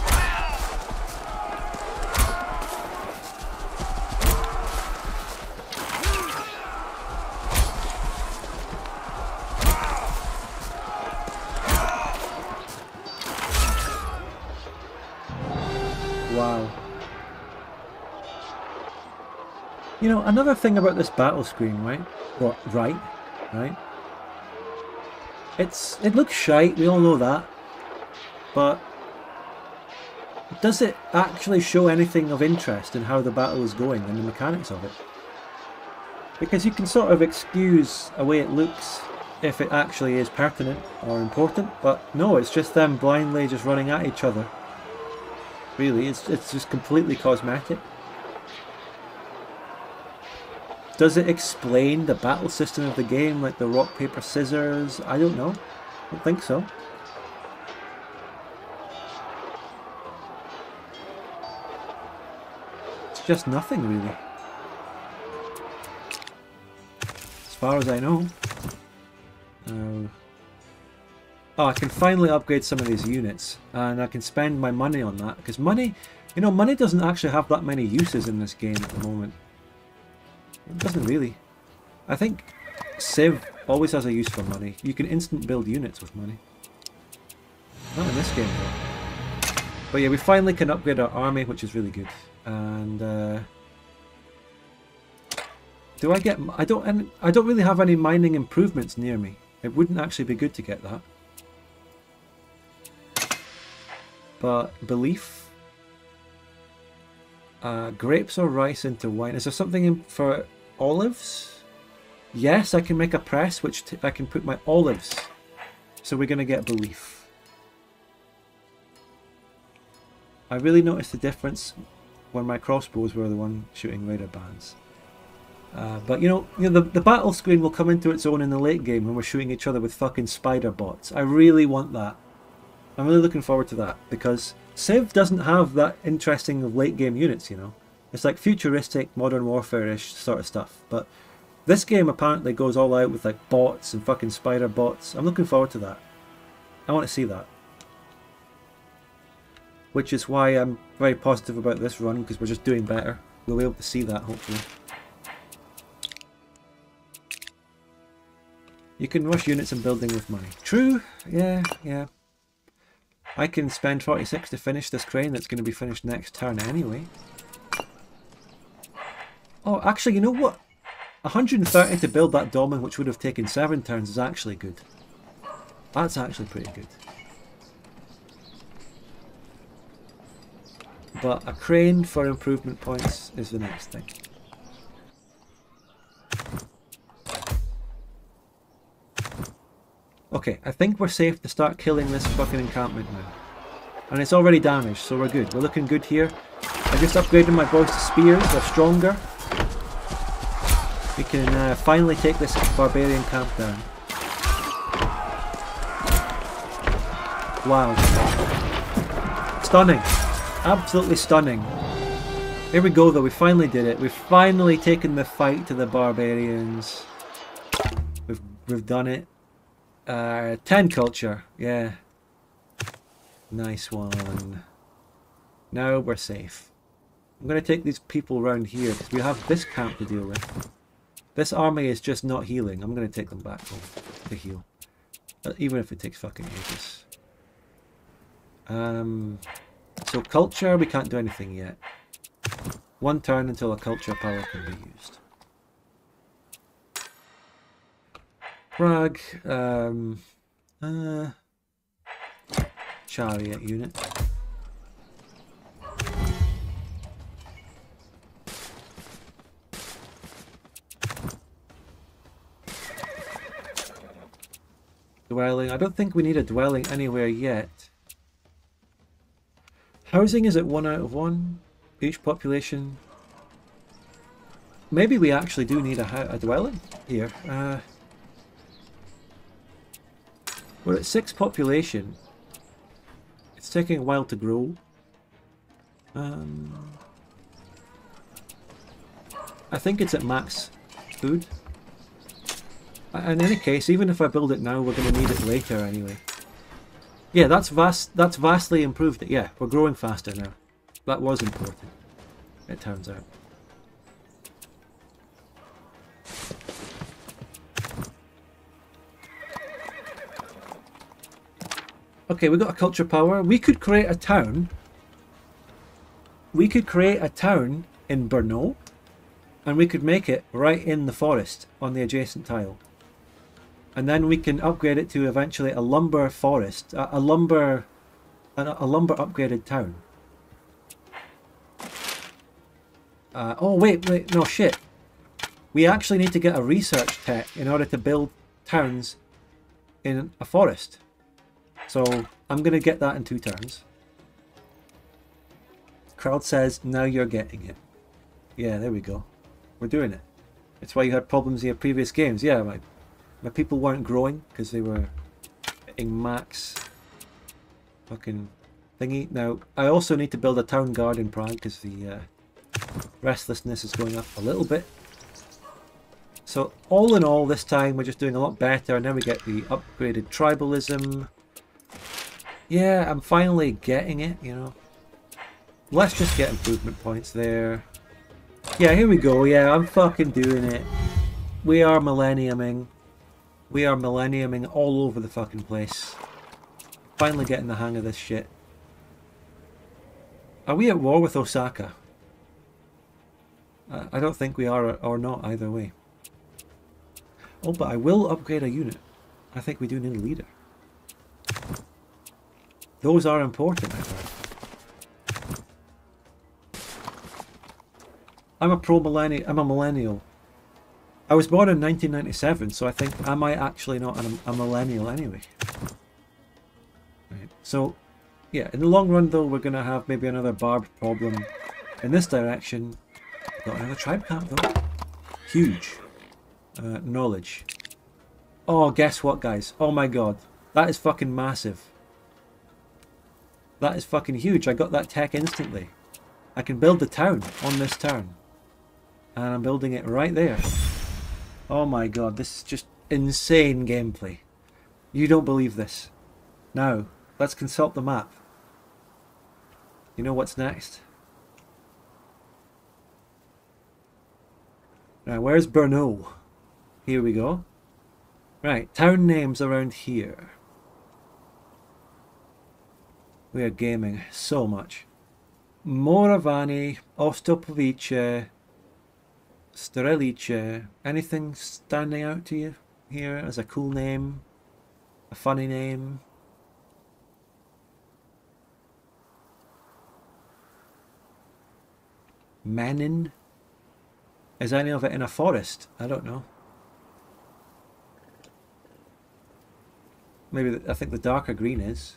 You know, another thing about this battle screen, right? Well, right? It looks shite, we all know that. But does it actually show anything of interest in how the battle is going and the mechanics of it? Because you can sort of excuse the way it looks if it actually is pertinent or important, but no, it's just them blindly just running at each other. Really, it's just completely cosmetic. Does it explain the battle system of the game, like the rock, paper, scissors? I don't know. I don't think so. It's just nothing, really. As far as I know. Oh, I can finally upgrade some of these units. And I can spend my money on that. Because money, you know, money doesn't actually have that many uses in this game at the moment. It doesn't really. I think Civ always has a use for money. You can instant build units with money. Not in this game though. But yeah, we finally can upgrade our army, which is really good. And do I get? I don't really have any mining improvements near me. It wouldn't actually be good to get that. But belief. Grapes or rice into wine. Is there something in for olives? Yes, I can make a press, which I can put my olives. So we're going to get belief. I really noticed the difference when my crossbows were the one shooting raider bands. But you know the battle screen will come into its own in the late game when we're shooting each other with fucking spider bots. I really want that. I'm really looking forward to that, because Civ doesn't have that interesting late game units, you know. It's like futuristic, modern warfare-ish sort of stuff. But this game apparently goes all out with like bots and fucking spider bots. I'm looking forward to that. I want to see that. Which is why I'm very positive about this run, because we're just doing better. We'll be able to see that, hopefully. You can rush units and building with money. True, yeah. I can spend 46 to finish this crane that's going to be finished next turn anyway. Oh, actually, you know what? 130 to build that dolmen, which would have taken 7 turns, is actually good. That's actually pretty good. But a crane for improvement points is the next thing. Okay, I think we're safe to start killing this fucking encampment now. And it's already damaged, so we're good. We're looking good here. I just upgraded my boys to spears. They're stronger. We can finally take this barbarian camp down. Wow. Stunning. Absolutely stunning. Here we go though, we finally did it. We've finally taken the fight to the barbarians. We've done it. 10 culture, yeah. Nice one. Now we're safe. I'm going to take these people round here because we have this camp to deal with. This army is just not healing. I'm going to take them back home to heal. Even if it takes fucking ages. So culture, we can't do anything yet. One turn until a culture power can be used. Prague, chariot unit. Dwelling. I don't think we need a dwelling anywhere yet. Housing is at 1 out of 1. Each population. Maybe we actually do need a dwelling here. We're at 6 population. It's taking a while to grow. I think it's at max food. In any case, even if I build it now, we're going to need it later anyway. Yeah, that's vastly improved it. Yeah, we're growing faster now. That was important, it turns out. Okay, we got a culture power. We could create a town. We could create a town in Brno, and we could make it right in the forest on the adjacent tile. And then we can upgrade it to eventually a lumber forest, a lumber upgraded town. Oh wait, no shit. We actually need to get a research tech in order to build towns in a forest. So I'm going to get that in 2 turns. Crowd says, now you're getting it. Yeah, there we go. We're doing it. That's why you had problems in your previous games. Yeah, my people weren't growing because they were hitting max fucking thingy. Now, I also need to build a town guard in Prague because the restlessness is going up a little bit. So all in all, this time we're just doing a lot better. And then we get the upgraded tribalism. Yeah, I'm finally getting it, you know. Let's just get improvement points there. Yeah, here we go. Yeah, I'm fucking doing it. We are millenniuming. We are millenniuming all over the fucking place. Finally getting the hang of this shit. Are we at war with Osaka? I don't think we are or not either way. Oh, but I will upgrade a unit. I think we do need a leader. Those are important, I think. I'm a millennial. I was born in 1997, so I think am I actually not a millennial anyway? Right. So, yeah, in the long run though, we're going to have maybe another barb problem in this direction. Got another tribe camp though. Huge. Knowledge. Oh, guess what, guys? Oh my god. That is fucking massive. That is fucking huge. I got that tech instantly. I can build the town on this turn. And I'm building it right there. Oh my god, this is just insane gameplay. You don't believe this. Now, let's consult the map. You know what's next? Now, where's Brno? Here we go. Right, town names around here. We are gaming so much. Moravani, Ostopovice, Strelice. Anything standing out to you here as a cool name? A funny name? Manning? Is any of it in a forest? I don't know. Maybe I think the darker green is.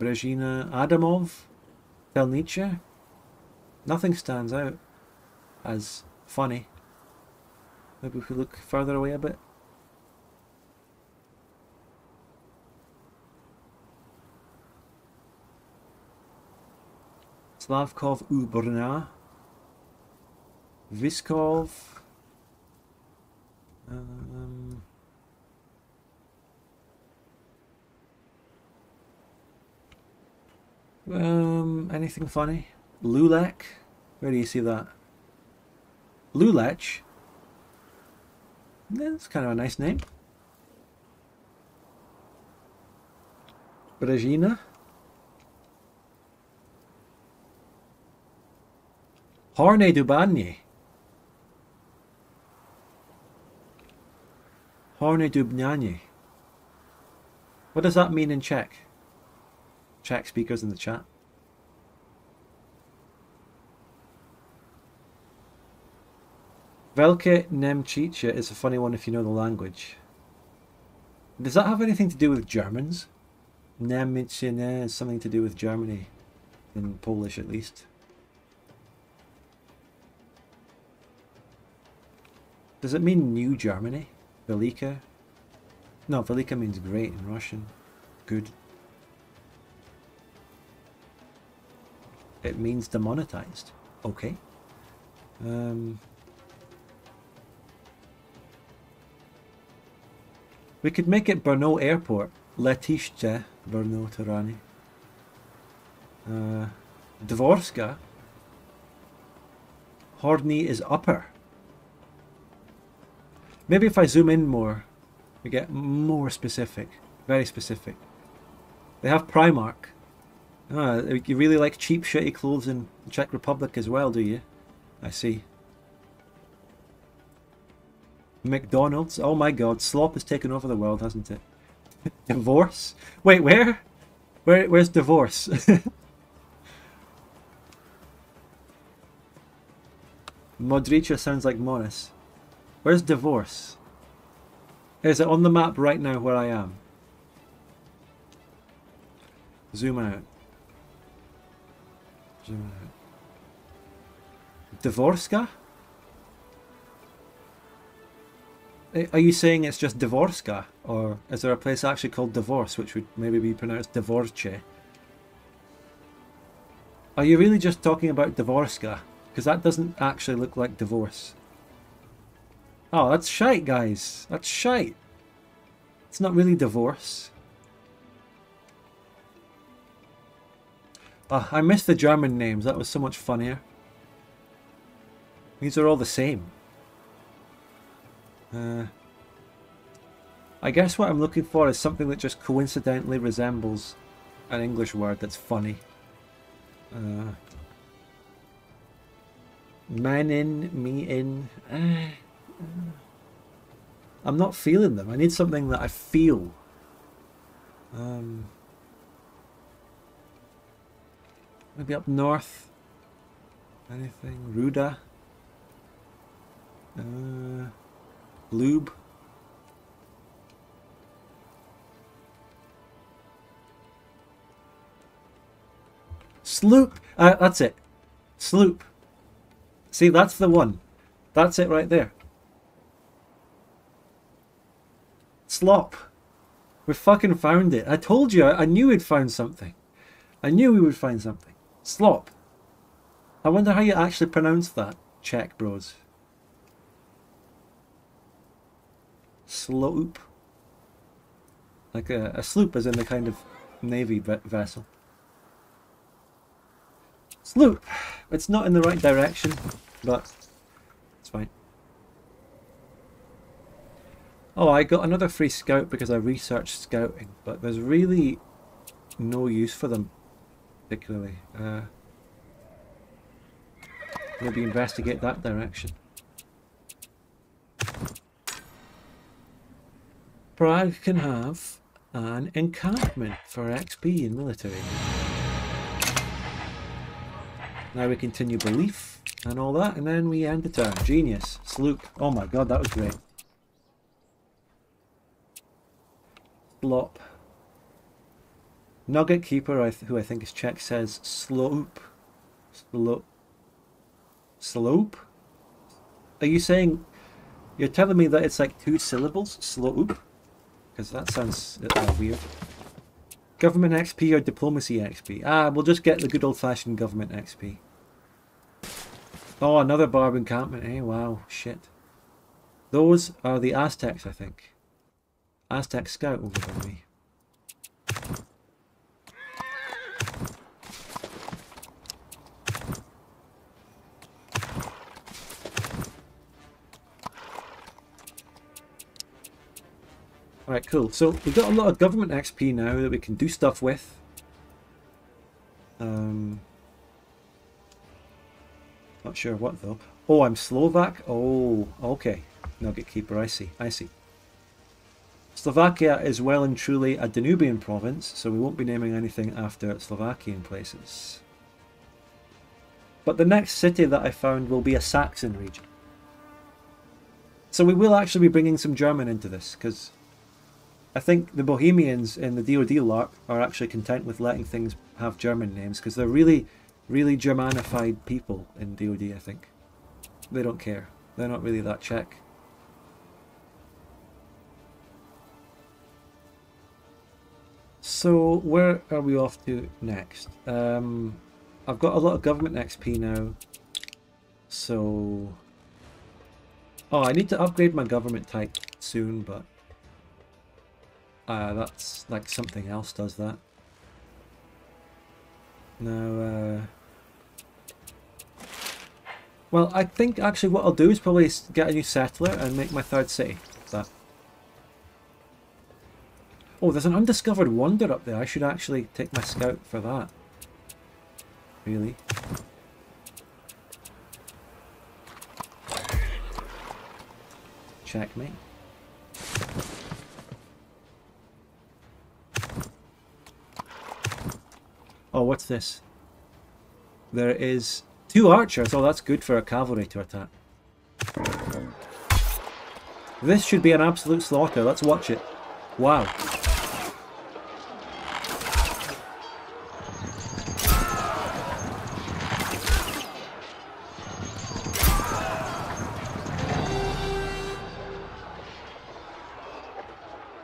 Brezhina Adamov? Telnicha? Nothing stands out as funny. Maybe if we look further away a bit. Slavkov Ubrna. Viskov. Anything funny? Lulek? Where do you see that? Lulech? That's kind of a nice name. Brezhina. Horne Dubanye. Horne Dubnanye. What does that mean in Czech? Czech speakers in the chat. Velké Nemčice is a funny one if you know the language. Does that have anything to do with Germans? Nemčina is something to do with Germany, in Polish at least. Does it mean New Germany? Velika? No, Velika means great in Russian. Good. It means demonetized. Okay. We could make it Brno Airport. Letiště Brno Terani. Dvorska. Horny is upper. Maybe if I zoom in more, we get more specific. Very specific. They have Primark. You really like cheap, shitty clothes in the Czech Republic as well, do you? I see. McDonald's. Oh my god, slop has taken over the world, hasn't it? Divorce? Wait, where? Where's divorce? Modrica sounds like Morris. Where's divorce? Is it on the map right now where I am? Zoom out. Zoom out. Dvorska? Are you saying it's just Dvorska? Or is there a place actually called Divorce, which would maybe be pronounced Dvorce? Are you really just talking about Dvorska? Because that doesn't actually look like divorce. Oh, that's shite, guys. That's shite. It's not really divorce. Oh, I missed the German names. That was so much funnier. These are all the same. I guess what I'm looking for is something that just coincidentally resembles an English word that's funny. Man in, me in. I'm not feeling them. I need something that I feel. Maybe up north. Anything. Ruda. Lube. Sloop! That's it. Sloop. See, that's the one. That's it right there. Slop. We fucking found it. I told you. I knew we'd found something. I knew we would find something. Slop. I wonder how you actually pronounce that, Czech bros. Sloop. Like a sloop is in the kind of navy vessel. Sloop. It's not in the right direction, but it's fine. Oh, I got another free scout because I researched scouting, but there's really no use for them, particularly. Maybe investigate that direction. Prague can have an encampment for XP in military. Now we continue belief. and all that, and then we end the turn. Genius. Salute. Oh my god, that was great. Slop. Nugget Keeper, who I think is Czech, says slope. Slope? Are you saying... You're telling me that it's like two syllables? Slope? Because that sounds weird. Government XP or Diplomacy XP? Ah, we'll just get the good old-fashioned Government XP. Oh, another barb encampment, eh? Wow, shit. Those are the Aztecs, I think. Aztec Scout over by me. Alright, cool. So we've got a lot of government XP now that we can do stuff with. Not sure what though. Oh, I'm Slovak? Oh, okay. Nugget Keeper, I see. I see. Slovakia is well and truly a Danubian province, so we won't be naming anything after Slovakian places. But the next city that I found will be a Saxon region. So we will actually be bringing some German into this, because... I think the Bohemians in the DoD LARP are actually content with letting things have German names because they're really, really Germanified people in DoD, I think. They don't care. They're not really that Czech. So, where are we off to next? I've got a lot of government XP now. So... Oh, I need to upgrade my government type soon, but... that's like something else does that. Now, well, I think actually what I'll do is probably get a new settler and make my third city. That. Oh, there's an undiscovered wonder up there. I should actually take my scout for that. Really. Checkmate. Oh, what's this? There is 2 archers. Oh, that's good for a cavalry to attack. This should be an absolute slaughter. Let's watch it. Wow.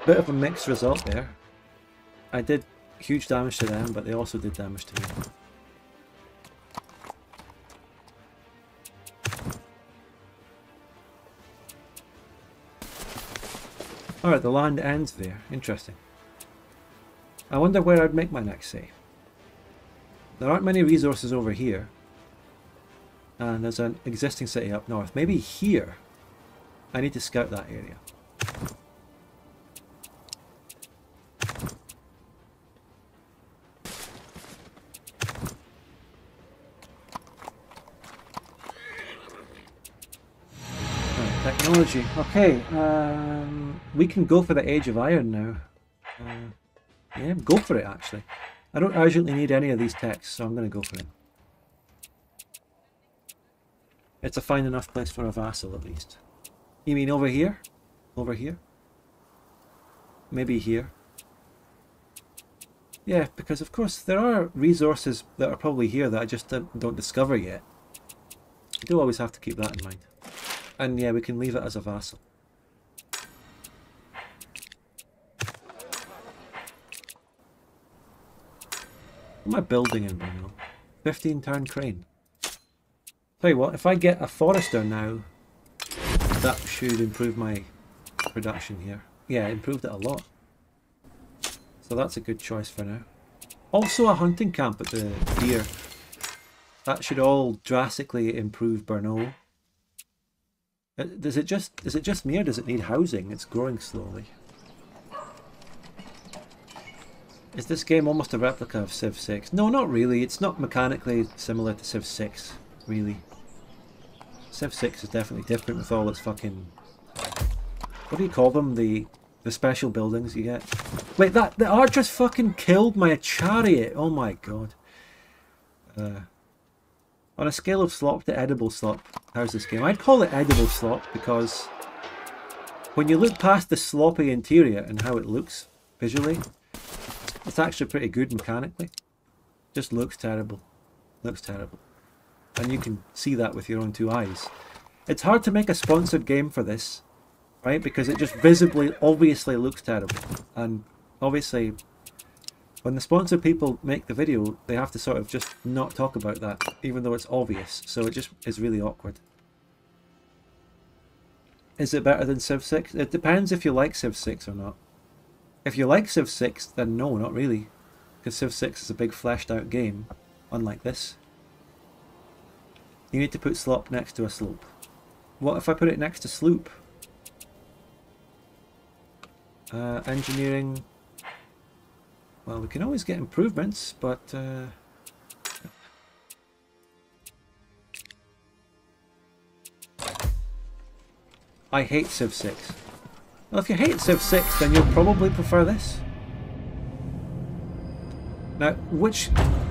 Bit of a mixed result there. I did... huge damage to them, but they also did damage to me. Alright, the land ends there. Interesting. I wonder where I'd make my next save. There aren't many resources over here. And there's an existing city up north. Maybe here. I need to scout that area. Technology. Okay, we can go for the Age of Iron now. Yeah, go for it actually. I don't urgently need any of these techs, so I'm going to go for it. It's a fine enough place for a vassal at least. You mean over here? Over here? Maybe here. Yeah, because of course there are resources that are probably here that I just don't discover yet. You do always have to keep that in mind. And yeah, we can leave it as a vassal. What am I building in by now? 15-turn crane. Tell you what, if I get a forester now, that should improve my production here. Yeah, it improved it a lot. So that's a good choice for now. Also a hunting camp at the deer. That should all drastically improve Brno. Is it just me or does it need housing? It's growing slowly. Is this game almost a replica of Civ 6? No, not really. It's not mechanically similar to Civ 6, really. Civ 6 is definitely different with all its fucking... What do you call them? The special buildings you get? Wait, the archers fucking killed my chariot! Oh my god. On a scale of slop to edible slop, how's this game? I'd call it edible slop because when you look past the sloppy interior and how it looks visually, it's actually pretty good mechanically. Just looks terrible. Looks terrible. And you can see that with your own two eyes. It's hard to make a sponsored game for this, right? Because it just visibly, obviously looks terrible. And obviously, when the sponsored people make the video, they have to sort of just not talk about that, even though it's obvious. So it just is really awkward. Is it better than Civ 6? It depends if you like Civ 6 or not. If you like Civ 6, then no, not really. Because Civ 6 is a big fleshed out game, unlike this. You need to put slop next to a slope. What if I put it next to sloop? Engineering. Well, we can always get improvements, but I hate Civ 6. Well, if you hate Civ 6, then you'll probably prefer this. Now, it's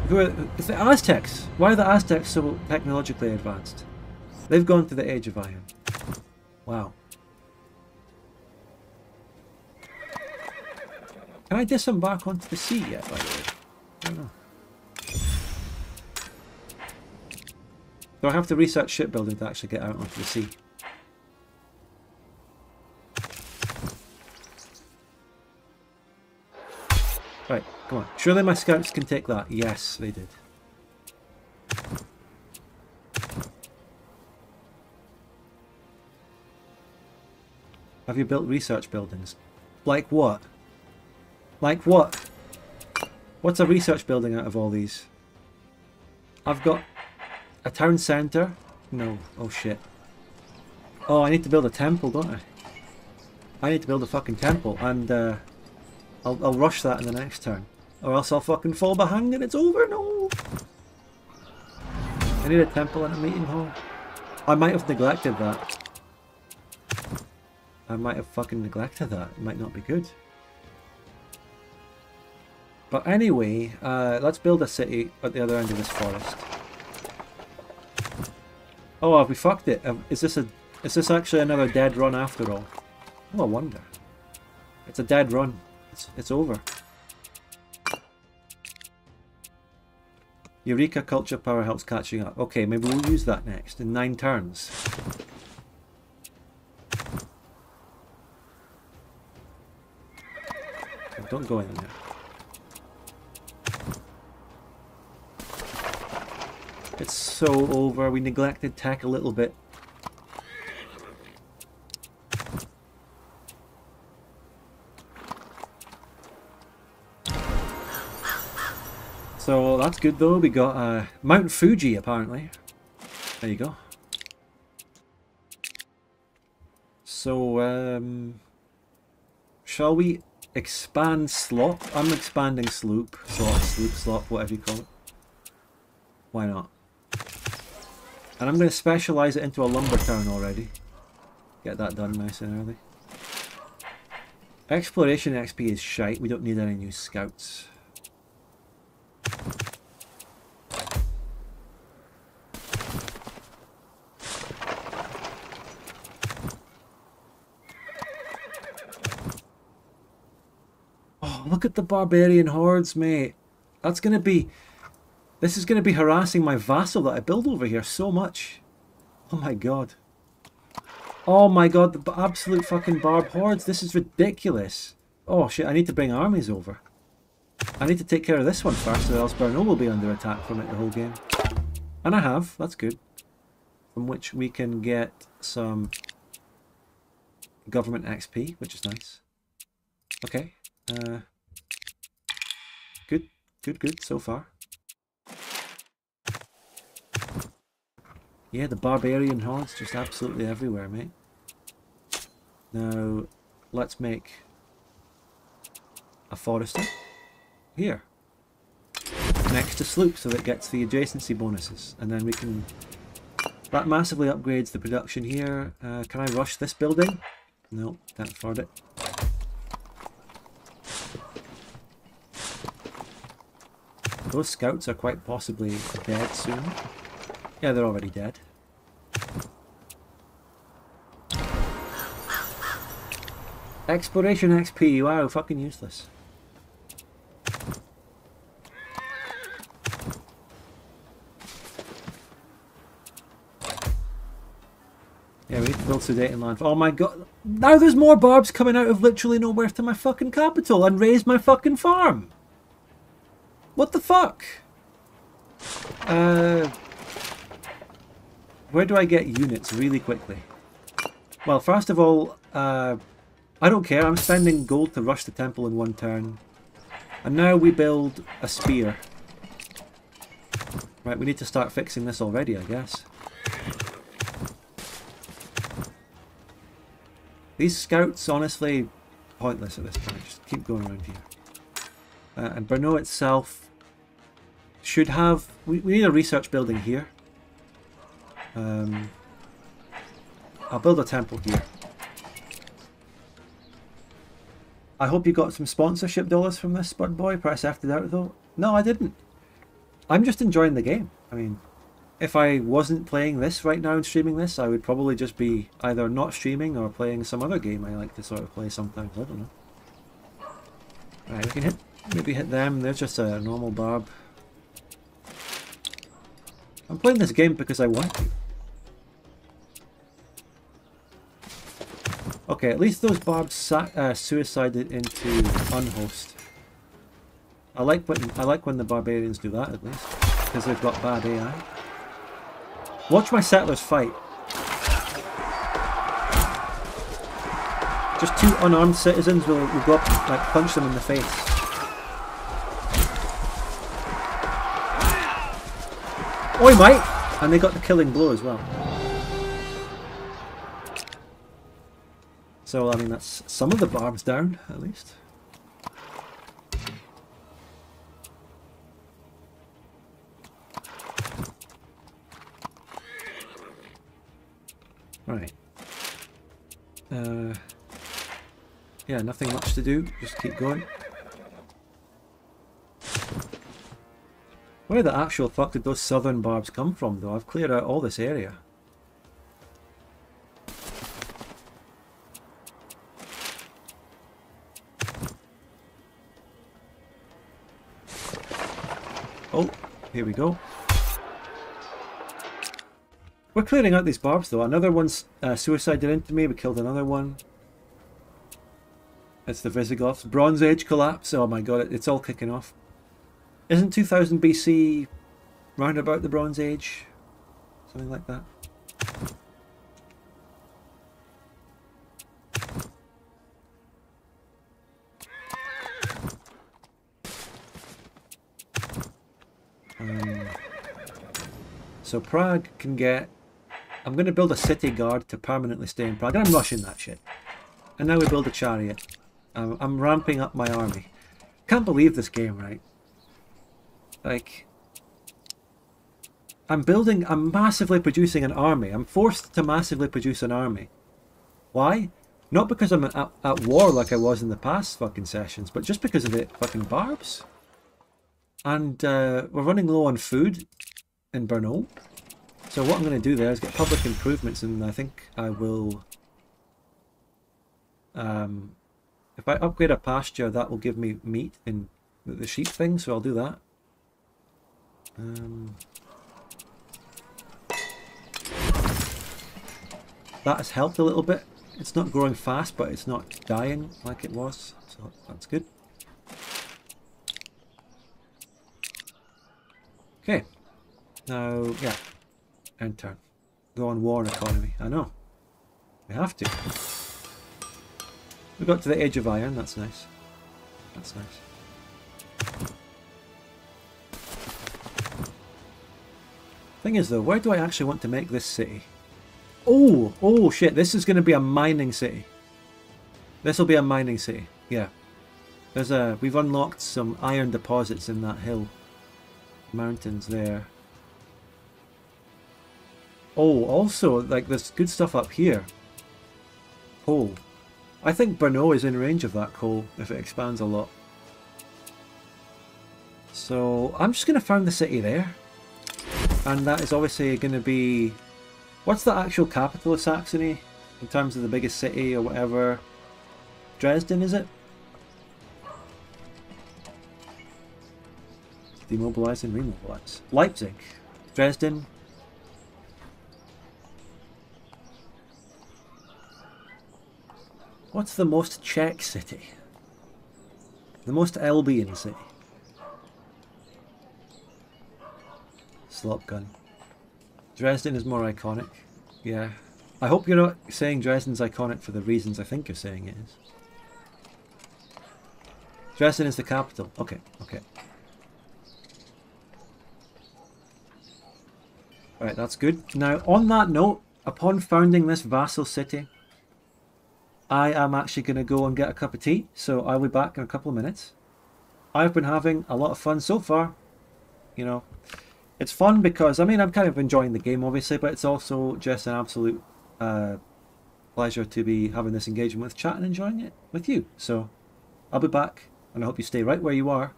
the Aztecs. Why are the Aztecs so technologically advanced? They've gone to the Age of Iron. Wow. Can I disembark onto the sea yet, by the way? I don't know. Do I have to research shipbuilding to actually get out onto the sea? Right, come on. Surely my scouts can take that. Yes, they did. Have you built research buildings? Like what? Like what? What's a research building out of all these? I've got a town centre. No. Oh shit. Oh, I need to build a temple, don't I? I need to build a fucking temple, and I'll rush that in the next turn. Or else I'll fucking fall behind and it's over. No! I need a temple and a meeting hall. I might have neglected that. I might have fucking neglected that. It might not be good. But anyway, let's build a city at the other end of this forest. Oh, have we fucked it? Is this actually another dead run after all? Oh, I wonder. It's a dead run. It's over. Eureka culture power helps catching up. Okay, maybe we'll use that next in 9 turns. Oh, don't go in there. It's so over. We neglected tech a little bit. So that's good though. We got Mount Fuji apparently. There you go. So shall we expand slop? I'm expanding sloop, slop, whatever you call it. Why not? And I'm going to specialise it into a lumber town already. Get that done nice and early. Exploration XP is shite. We don't need any new scouts. Oh, look at the barbarian hordes, mate. That's going to be... This is going to be harassing my vassal that I build over here so much. Oh my god. Oh my god, the absolute fucking barb hordes. This is ridiculous. Oh shit, I need to bring armies over. I need to take care of this one first, or else Brno will be under attack from it the whole game. And I have, that's good. From which we can get some government XP, which is nice. Okay. Good so far. Yeah, the barbarian hordes just absolutely everywhere, mate. Now, let's make a forester here, next to sloop, so that it gets the adjacency bonuses, and then we can... That massively upgrades the production here. Can I rush this building? No, can't afford it. Those scouts are quite possibly dead soon. Yeah, they're already dead. Exploration XP, wow, fucking useless. Yeah, we need to build sedate and landfall. Oh my god, now there's more barbs coming out of literally nowhere to my fucking capital and raise my fucking farm. What the fuck? Where do I get units really quickly? Well, first of all, I don't care, I'm spending gold to rush the temple in one turn. And now we build a spear. Right, we need to start fixing this already, I guess. These scouts, honestly, pointless at this point. Just keep going around here. And Brno itself should have... We need a research building here. I'll build a temple here. I hope you got some sponsorship dollars from this, Spud Boy. Press F it out, though. No, I didn't. I'm just enjoying the game. I mean, if I wasn't playing this right now and streaming this, I would probably just be either not streaming or playing some other game I like to sort of play sometimes. I don't know. Right, we can hit, maybe hit them. They're just a normal barb. I'm playing this game because I want to. Okay, at least those barbs suicided into unhost. I like when the barbarians do that, at least, because they've got bad AI. Watch my settlers fight. Just two unarmed citizens will go up and like punch them in the face. Oi, mate! And they got the killing blow as well. So, I mean, that's some of the barbs down, at least. Right. Yeah, nothing much to do. Just keep going. Where the actual fuck did those southern barbs come from, though? I've cleared out all this area. Oh, here we go. We're clearing out these barbs though. Another one's suicided into me. We killed another one. It's the Visigoths. Bronze Age collapse. Oh my god, it's all kicking off. Isn't 2000 BC round about the Bronze Age? Something like that. So Prague can get... I'm going to build a city guard to permanently stay in Prague. I'm rushing that shit. And now we build a chariot. I'm ramping up my army. Can't believe this game, right? Like... I'm massively producing an army. I'm forced to massively produce an army. Why? Not because I'm at war like I was in the past fucking sessions, but just because of the fucking barbs. And we're running low on food in Brno. So what I'm going to do there is get public improvements, and I think I will... if I upgrade a pasture, that will give me meat in the sheep thing, so I'll do that. That has helped a little bit. It's not growing fast, but it's not dying like it was, so that's good. Okay. Now, yeah, end turn. Go on war economy. I know. We have to. We got to the Age of Iron. That's nice. That's nice. Thing is, though, where do I actually want to make this city? Oh, oh shit! This is going to be a mining city. This will be a mining city. Yeah. There's a. We've unlocked some iron deposits in that hill. Mountains there. Oh, also, like, there's good stuff up here. Coal. I think Brno is in range of that coal if it expands a lot. So, I'm just going to found the city there. and that is obviously going to be... What's the actual capital of Saxony in terms of the biggest city or whatever? Dresden, is it? Demobilise and remobilise. Leipzig. Dresden. What's the most Czech city? The most Albion city? Slop gun. Dresden is more iconic. Yeah. I hope you're not saying Dresden's iconic for the reasons I think you're saying it is. Dresden is the capital. Okay, okay. Alright, that's good. Now, on that note, upon founding this vassal city, I am actually going to go and get a cup of tea, so I'll be back in a couple of minutes. I've been having a lot of fun so far. You know, it's fun because, I mean, I'm kind of enjoying the game, obviously, but it's also just an absolute pleasure to be having this engagement with chat and enjoying it with you. So, I'll be back, and I hope you stay right where you are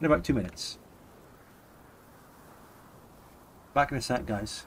in about 2 minutes. Back in a sec, guys.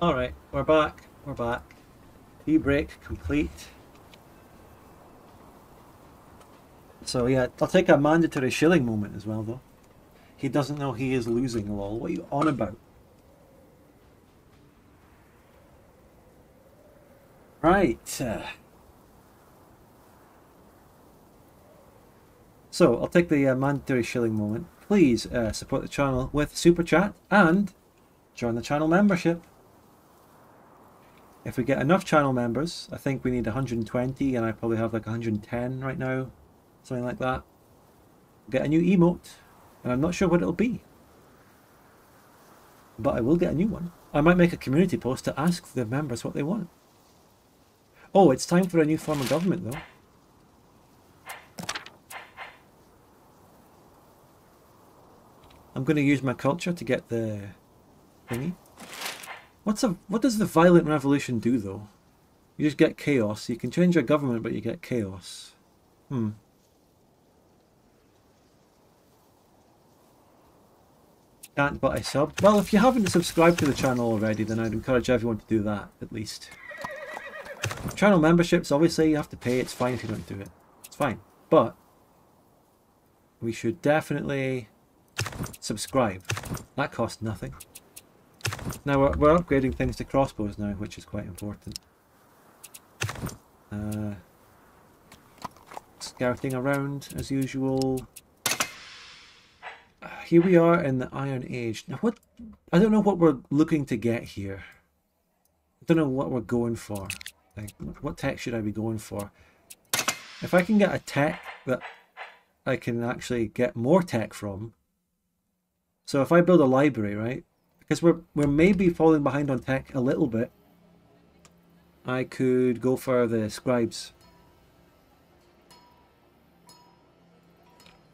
Alright, we're back, we're back. Tea break complete. So yeah, I'll take a mandatory shilling moment as well though. He doesn't know he is losing, lol. What are you on about? Right. So, I'll take the mandatory shilling moment. Please support the channel with Super Chat and join the channel membership. If we get enough channel members, I think we need 120 and I probably have like 110 right now. Something like that. Get a new emote and I'm not sure what it'll be. But I will get a new one. I might make a community post to ask the members what they want. Oh, it's time for a new form of government though. I'm going to use my culture to get the thingy. What does the violent revolution do though? You just get chaos. You can change your government but you get chaos. Hmm. Can't but I subbed. Well, if you haven't subscribed to the channel already, then I'd encourage everyone to do that, at least. Channel memberships, obviously, you have to pay. It's fine if you don't do it. It's fine. But we should definitely subscribe. That costs nothing. Now, we're upgrading things to crossbows now, which is quite important. Scouting around, as usual. Here we are in the Iron Age. Now what, I don't know what we're looking to get here. I don't know what we're going for. Like, what tech should I be going for? If I can get a tech that I can actually get more tech from. So if I build a library, right? Because we're maybe falling behind on tech a little bit. I could go for the scribes.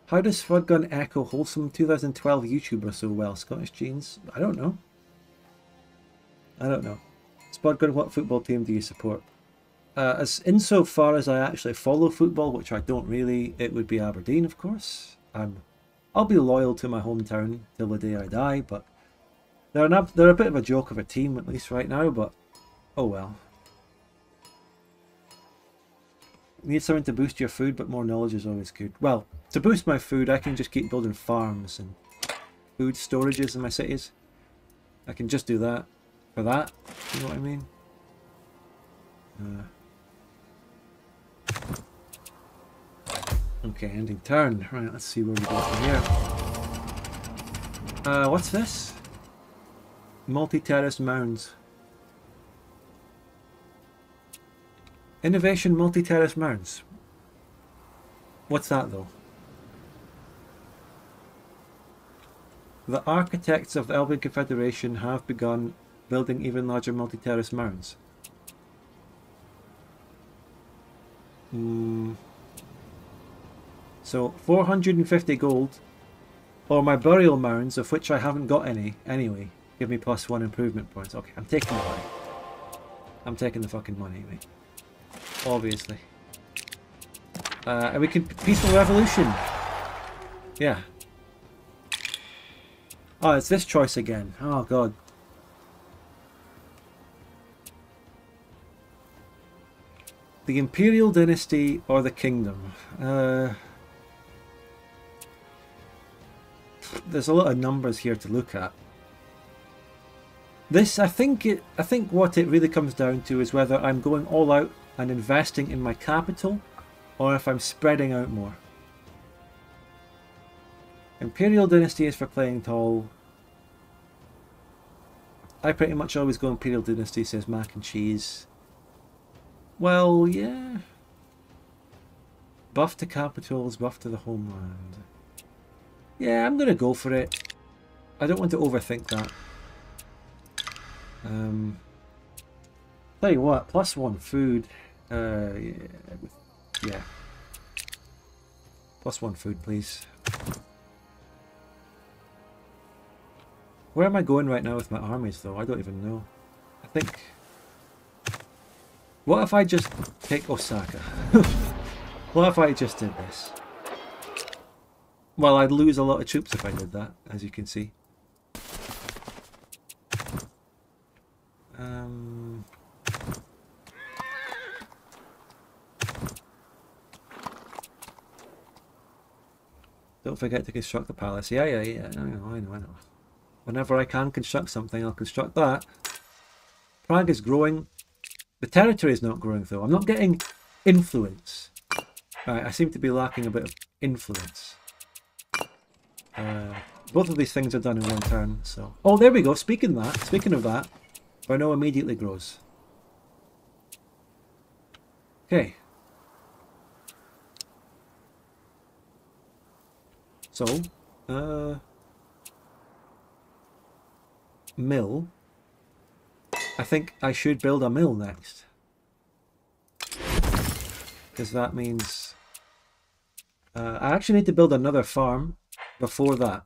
How does Fudgun echo wholesome 2012 YouTuber so well? Scottish Jeans? I don't know. I don't know. Spudgun, what football team do you support? As insofar as I actually follow football, which I don't really, it would be Aberdeen, of course. I'll be loyal to my hometown till the day I die, but they're a bit of a joke of a team, at least right now, but oh well. Need something to boost your food, but more knowledge is always good. Well, to boost my food, I can just keep building farms and food storages in my cities. I can just do that for that, you know what I mean? Okay, ending turn. Right, let's see where we go from here. What's this? Multi-terrace mounds. Innovation multi-terrace mounds. What's that though? The architects of the Albion Confederation have begun building even larger multi-terrace mounds. So 450 gold, or my burial mounds, of which I haven't got any anyway, give me +1 improvement points. Okay, I'm taking the money. I'm taking the fucking money, mate. Obviously. And we can peaceful revolution. Yeah. Oh, it's this choice again. Oh god. The Imperial Dynasty or the Kingdom. There's a lot of numbers here to look at. This, I think what it really comes down to is whether I'm going all out and investing in my capital, or if I'm spreading out more. Imperial Dynasty is for playing tall. I pretty much always go Imperial Dynasty, says Mac and Cheese. Well, yeah. Buff to capitals, buff to the homeland. Yeah, I'm gonna go for it. I don't want to overthink that. Tell you what, +1 food. Yeah. +1 food, please. Where am I going right now with my armies, though? I don't even know. I think... What if I just take Osaka? What if I just did this? Well, I'd lose a lot of troops if I did that, as you can see. Don't forget to construct the palace. Yeah. I know. Whenever I can construct something, I'll construct that. Prague is growing. The territory is not growing though. I'm not getting influence. Right, I seem to be lacking a bit of influence. Both of these things are done in one turn, so... Oh, there we go. Speaking of that, Bono immediately grows. Okay. So, mill. I think I should build a mill next. Because that means... I actually need to build another farm before that.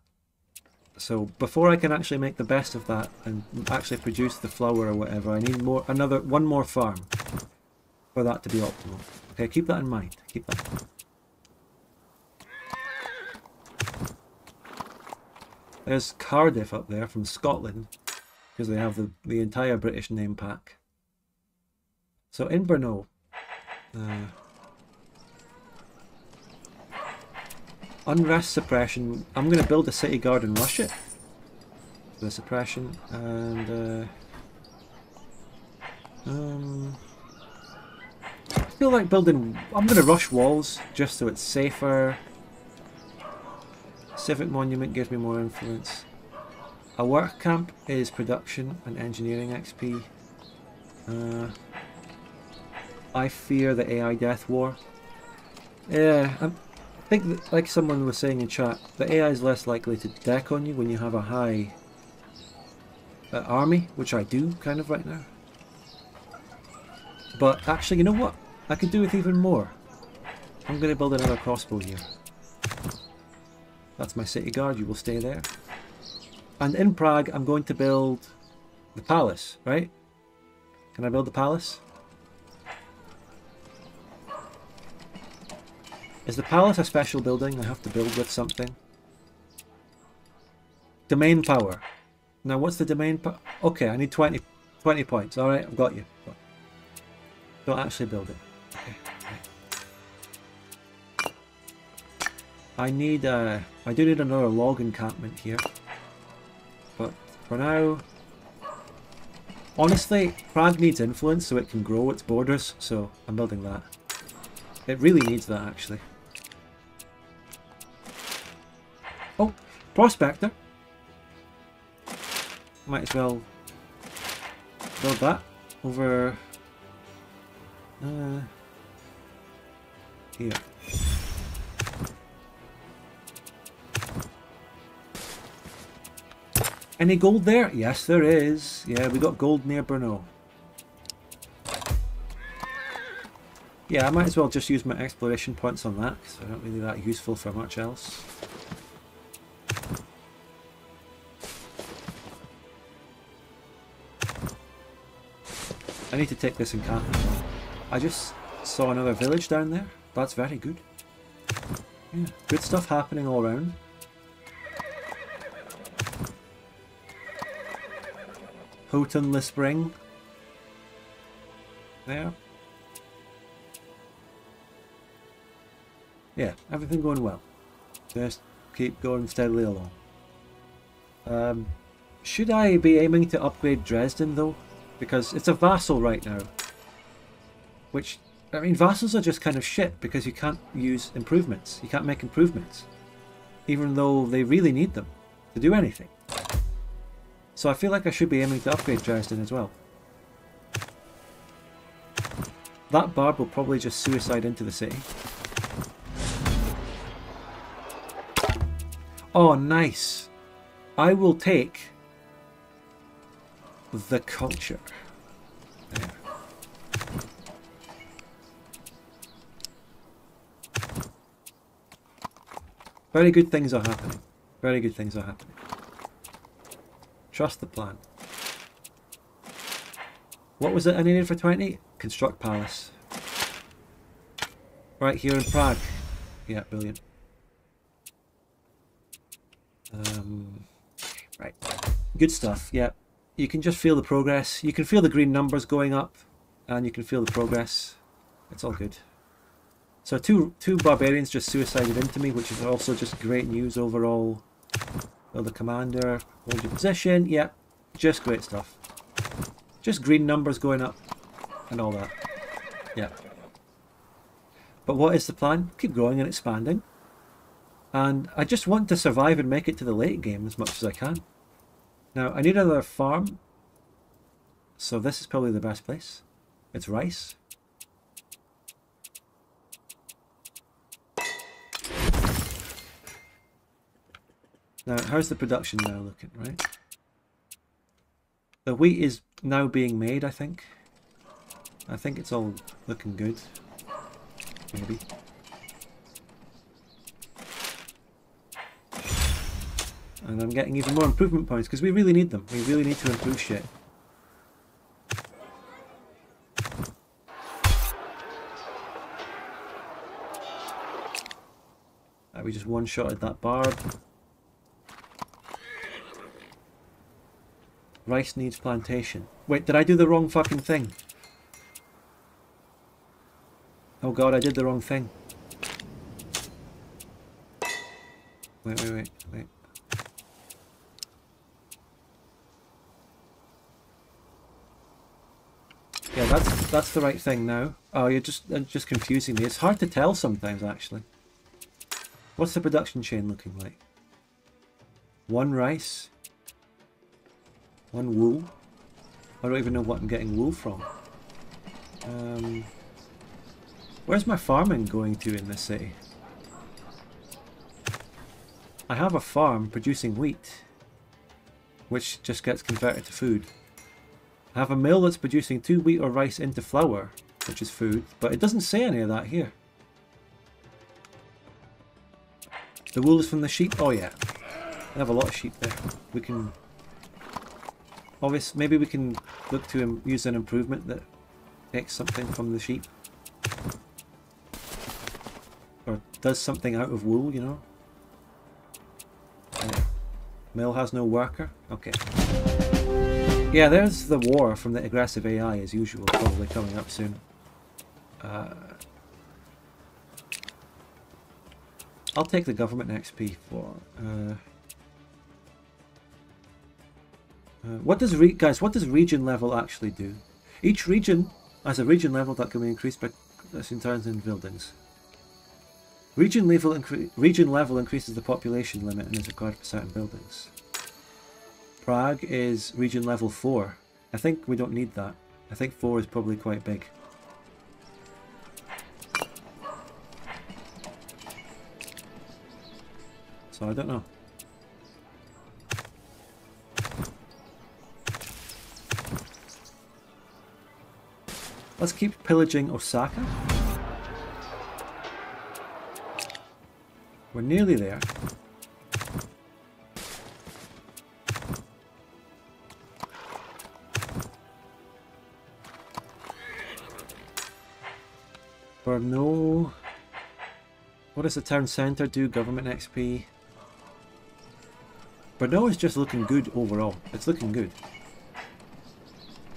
So before I can actually make the best of that and actually produce the flour or whatever, I need one more farm for that to be optimal. Okay, keep that in mind. Keep that in mind. There's Cardiff up there from Scotland, because they have the entire British name pack. So in Brno, unrest suppression, I'm going to build a city guard and rush it for the suppression, and I feel like building, I'm going to rush walls just so it's safer. Civic monument gives me more influence. A work camp is production and engineering XP. I fear the AI death war. Yeah, I think that, like someone was saying in chat, the AI is less likely to deck on you when you have a high army, which I do kind of right now. But actually, you know what? I could do with even more. I'm going to build another crossbow here. That's my city guard, you will stay there. And in Prague, I'm going to build the palace, right? Can I build the palace? Is the palace a special building I have to build with something? Domain power. Now what's the domain power? Okay, I need 20 points. Alright, I've got you. Don't actually build it. Okay. Right. I do need another log encampment here. But for now... Honestly, Prague needs influence so it can grow its borders, so I'm building that. It really needs that, actually. Oh, prospector. Might as well build that over here. Any gold there? Yes, there is. Yeah, we got gold near Brno. Yeah, I might as well just use my exploration points on that, because they're not really that useful for much else. I need to take this encampment. I just saw another village down there. That's very good. Yeah, good stuff happening all around. Houghton Spring. There. Yeah, everything going well. Just keep going steadily along. Should I be aiming to upgrade Dresden though? Because it's a vassal right now. Which, I mean, vassals are just kind of shit because you can't use improvements. You can't make improvements. Even though they really need them to do anything. So I feel like I should be aiming to upgrade Dresden as well. That bard will probably just suicide into the city. Oh, nice. I will take the culture. There. Very good things are happening. Very good things are happening. Trust the plan. What was it I needed for 20? Construct palace. Right here in Prague. Yeah, brilliant. Right, good stuff. Yeah, you can just feel the progress. You can feel the green numbers going up, and you can feel the progress. It's all good. So two barbarians just suicided into me, which is also just great news overall. Well, the commander, hold your position. Yeah, just great stuff. Just green numbers going up. and all that. Yeah. But what is the plan? Keep growing and expanding. And I just want to survive and make it to the late game as much as I can. Now, I need another farm. So this is probably the best place. It's rice. Now, how's the production now looking, right? The wheat is now being made, I think. I think it's all looking good. Maybe. And I'm getting even more improvement points, because we really need them. We really need to improve shit. We just one-shotted that barb. Rice needs plantation. Wait, did I do the wrong fucking thing? Oh god, I did the wrong thing. Wait. Yeah, that's the right thing now. Oh, you're just confusing me. It's hard to tell sometimes, actually. What's the production chain looking like? One rice. One wool. I don't even know what I'm getting wool from. Where's my farming going to in this city? I have a farm producing wheat, which just gets converted to food. I have a mill that's producing 2 wheat or rice into flour, which is food, but it doesn't say any of that here. The wool is from the sheep? Oh yeah. I have a lot of sheep there. We can... Obviously, maybe we can look to use an improvement that takes something from the sheep. Or does something out of wool, you know? Mill has no worker? Okay. Yeah, there's the war from the aggressive AI as usual, probably coming up soon. I'll take the government XP for... what does region level actually do? Each region has a region level that can be increased by centaurs and buildings. Region level increases the population limit and is required for certain buildings. Prague is region level 4. I think we don't need that. I think 4 is probably quite big. So I don't know. Let's keep pillaging Osaka. We're nearly there. Brno. What does the town centre do? Government XP. Brno is just looking good overall. It's looking good.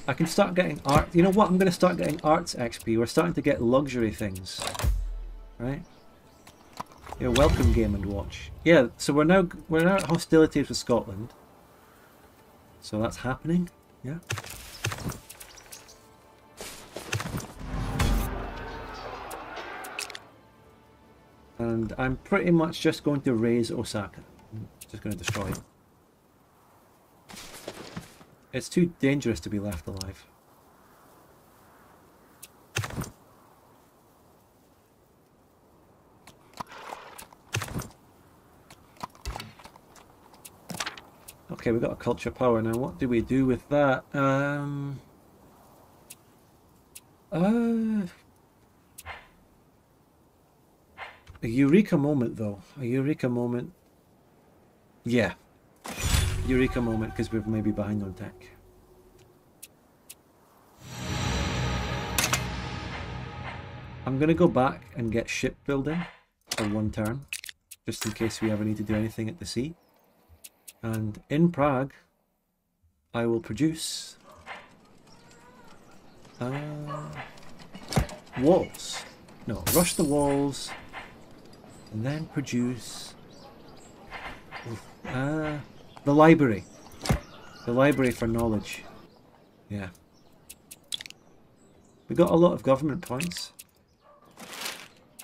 I can start getting art. You know what? I'm going to start getting arts XP. We're starting to get luxury things. Right? Yeah, welcome Game and Watch. Yeah, so we're now at hostilities with Scotland. So that's happening. Yeah. And I'm pretty much just going to raise Osaka. I'm just going to destroy it. It's too dangerous to be left alive. Okay, we've got a culture power now. What do we do with that? A eureka moment, though. A eureka moment. Yeah. Eureka moment, because we're maybe behind on tech. I'm going to go back and get shipbuilding for one turn, just in case we ever need to do anything at the sea. And in Prague, I will produce walls. No, rush the walls, and then produce the library. The library for knowledge. Yeah. We got a lot of government points.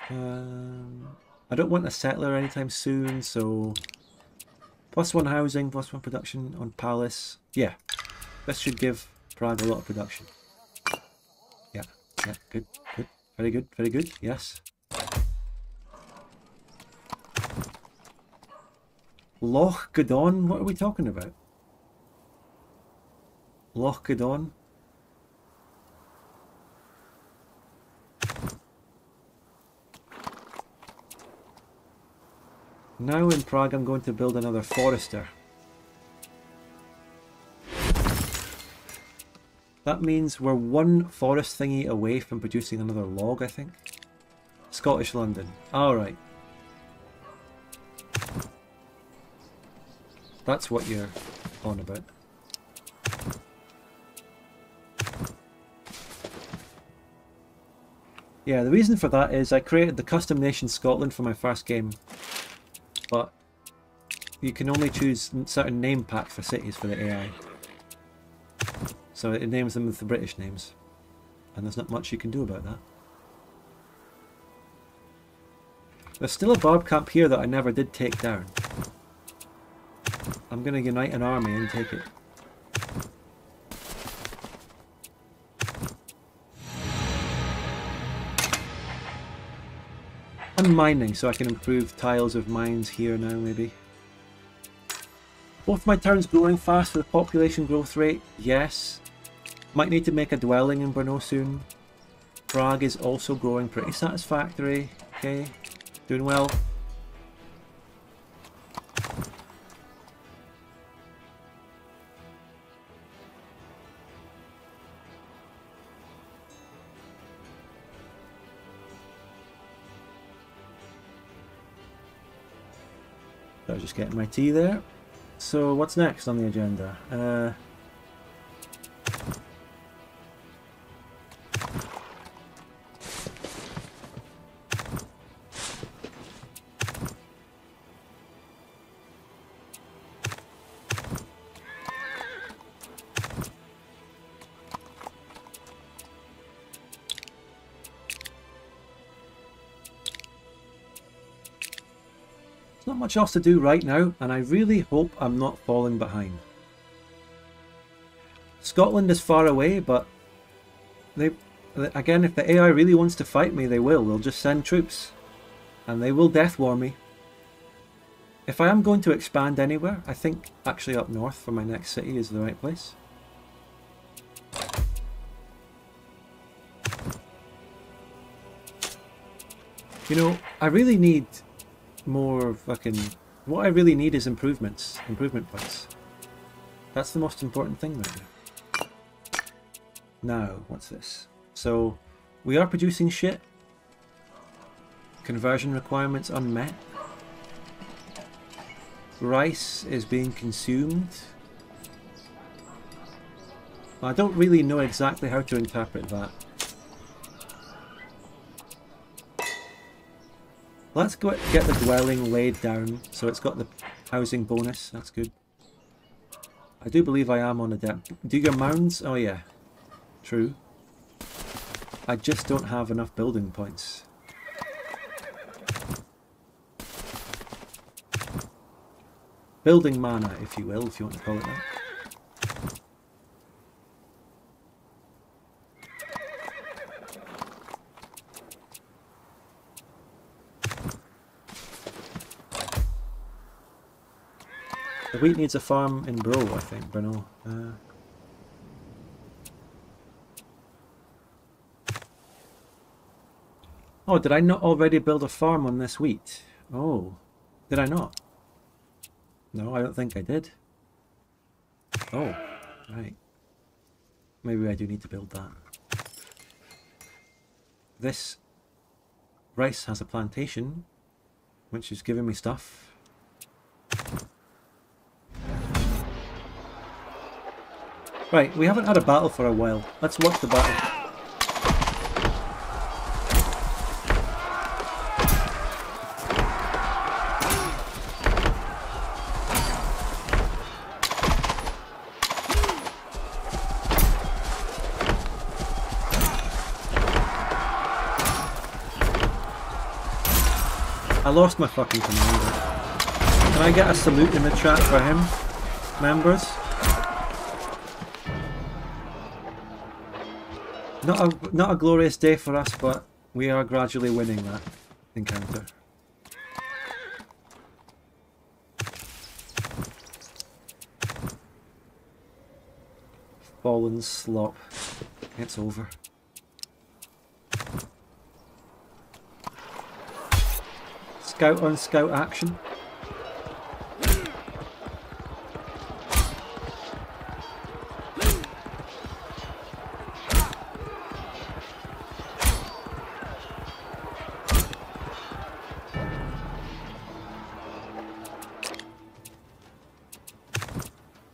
I don't want a settler anytime soon, so +1 housing, +1 production on palace. Yeah, this should give Prague a lot of production. Yeah, yeah, good, good, very good, very good, yes. Loch Godon, what are we talking about? Loch Godon? Now in Prague I'm going to build another forester. That means we're one forest thingy away from producing another log, I think. Scottish London. Alright. That's what you're on about. Yeah, the reason for that is I created the custom nation Scotland for my first game. But you can only choose certain name pack for cities for the AI. So it names them with the British names. And there's not much you can do about that. There's still a barb camp here that I never did take down. I'm going to unite an army and take it. I'm mining, so I can improve tiles of mines here now, maybe. Both my turns growing fast for the population growth rate, yes. Might need to make a dwelling in Brno soon. Prague is also growing pretty satisfactory. Okay, doing well. I was just getting my tea there. So what's next on the agenda? Much else to do right now, and I really hope I'm not falling behind. Scotland is far away, but they, again, if the AI really wants to fight me, they will. They'll just send troops, and they will death war me. If I am going to expand anywhere, I think actually up north for my next city is the right place. You know, I really need more fucking... What I really need is improvements. Improvement points. That's the most important thing right now. Now, what's this? So, we are producing shit. Conversion requirements unmet. Rice is being consumed. I don't really know exactly how to interpret that. Let's go get the dwelling laid down, so it's got the housing bonus, that's good. I do believe I am on a depth. Do your mounds? Oh yeah, true. I just don't have enough building points. Building mana, if you will, if you want to call it that. The wheat needs a farm in Bro, I think, Brno. Oh, did I not already build a farm on this wheat? Oh, did I not? No, I don't think I did. Oh, right. Maybe I do need to build that. This rice has a plantation, which is giving me stuff. Right, we haven't had a battle for a while. Let's watch the battle. I lost my fucking commander. Can I get a salute in the chat for him, members? Not a glorious day for us, but we are gradually winning that encounter. Fallen slop. It's over. Scout on scout action.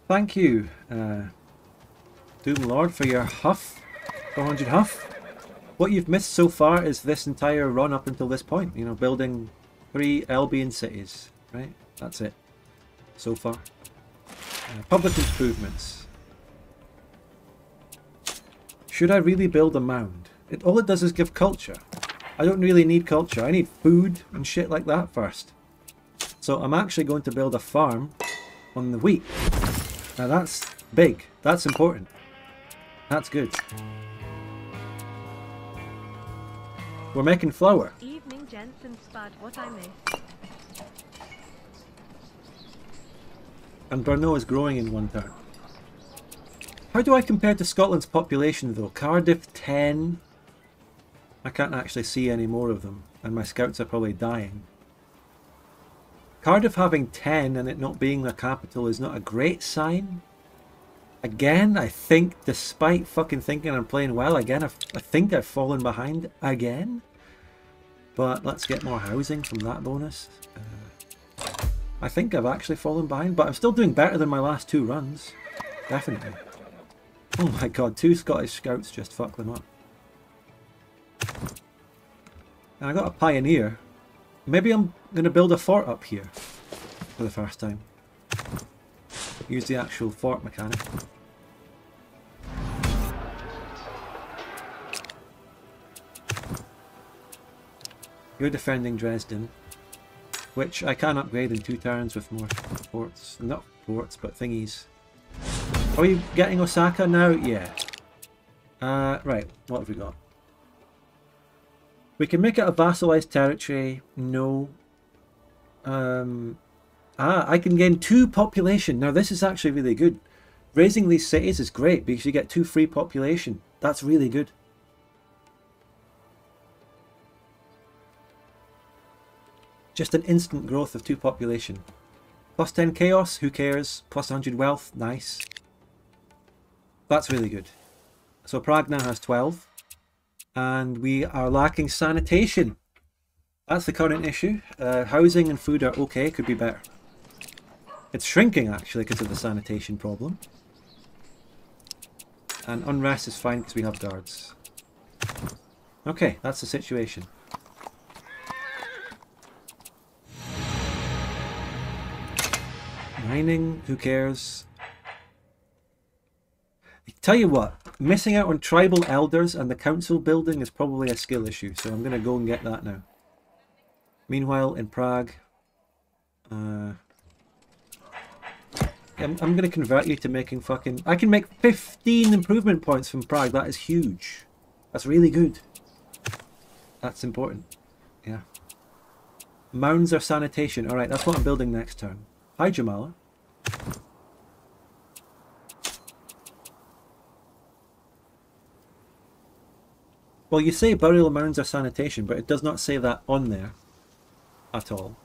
Thank you, Doom Lord, for your huff, 400 huff. What you've missed so far is this entire run up until this point, you know, building 3 Albion cities, right? That's it, so far. Public improvements. Should I really build a mound? All it does is give culture. I don't really need culture, I need food and shit like that first. So I'm actually going to build a farm on the wheat. Now that's big, that's important. That's good. We're making flour. Evening, gents, and spud, what I missed. And Brno is growing in one turn. How do I compare to Scotland's population though? Cardiff 10. I can't actually see any more of them, and my scouts are probably dying. Cardiff having 10 and it not being the capital is not a great sign. Again, I think, despite fucking thinking I'm playing well, again, I think I've fallen behind again. But let's get more housing from that bonus. I think I've actually fallen behind, but I'm still doing better than my last 2 runs. Definitely. Oh my god, 2 Scottish scouts just fucked them up. And I got a pioneer. Maybe I'm going to build a fort up here for the first time. Use the actual fort mechanic. You're defending Dresden, which I can upgrade in 2 turns with more forts. Not forts, but thingies. Are we getting Osaka now? Yeah. Right, what have we got? We can make it a vassalized territory. No. I can gain 2 population. Now this is actually really good. Raising these cities is great because you get 2 free population. That's really good. Just an instant growth of 2 population. Plus 10 chaos, who cares? Plus 100 wealth, nice. That's really good. So Prague now has 12. And we are lacking sanitation. That's the current issue. Housing and food are okay, could be better. It's shrinking actually because of the sanitation problem. And unrest is fine because we have guards. Okay, that's the situation. Mining, who cares? I tell you what, missing out on tribal elders and the council building is probably a skill issue, so I'm going to go and get that now. Meanwhile, in Prague, I'm going to convert you to making fucking... I can make 15 improvement points from Prague, that is huge. That's really good. That's important, yeah. Mounds or sanitation, alright, that's what I'm building next turn. Hi Jamala. Well, you say burial mounds are sanitation, but it does not say that on there at all.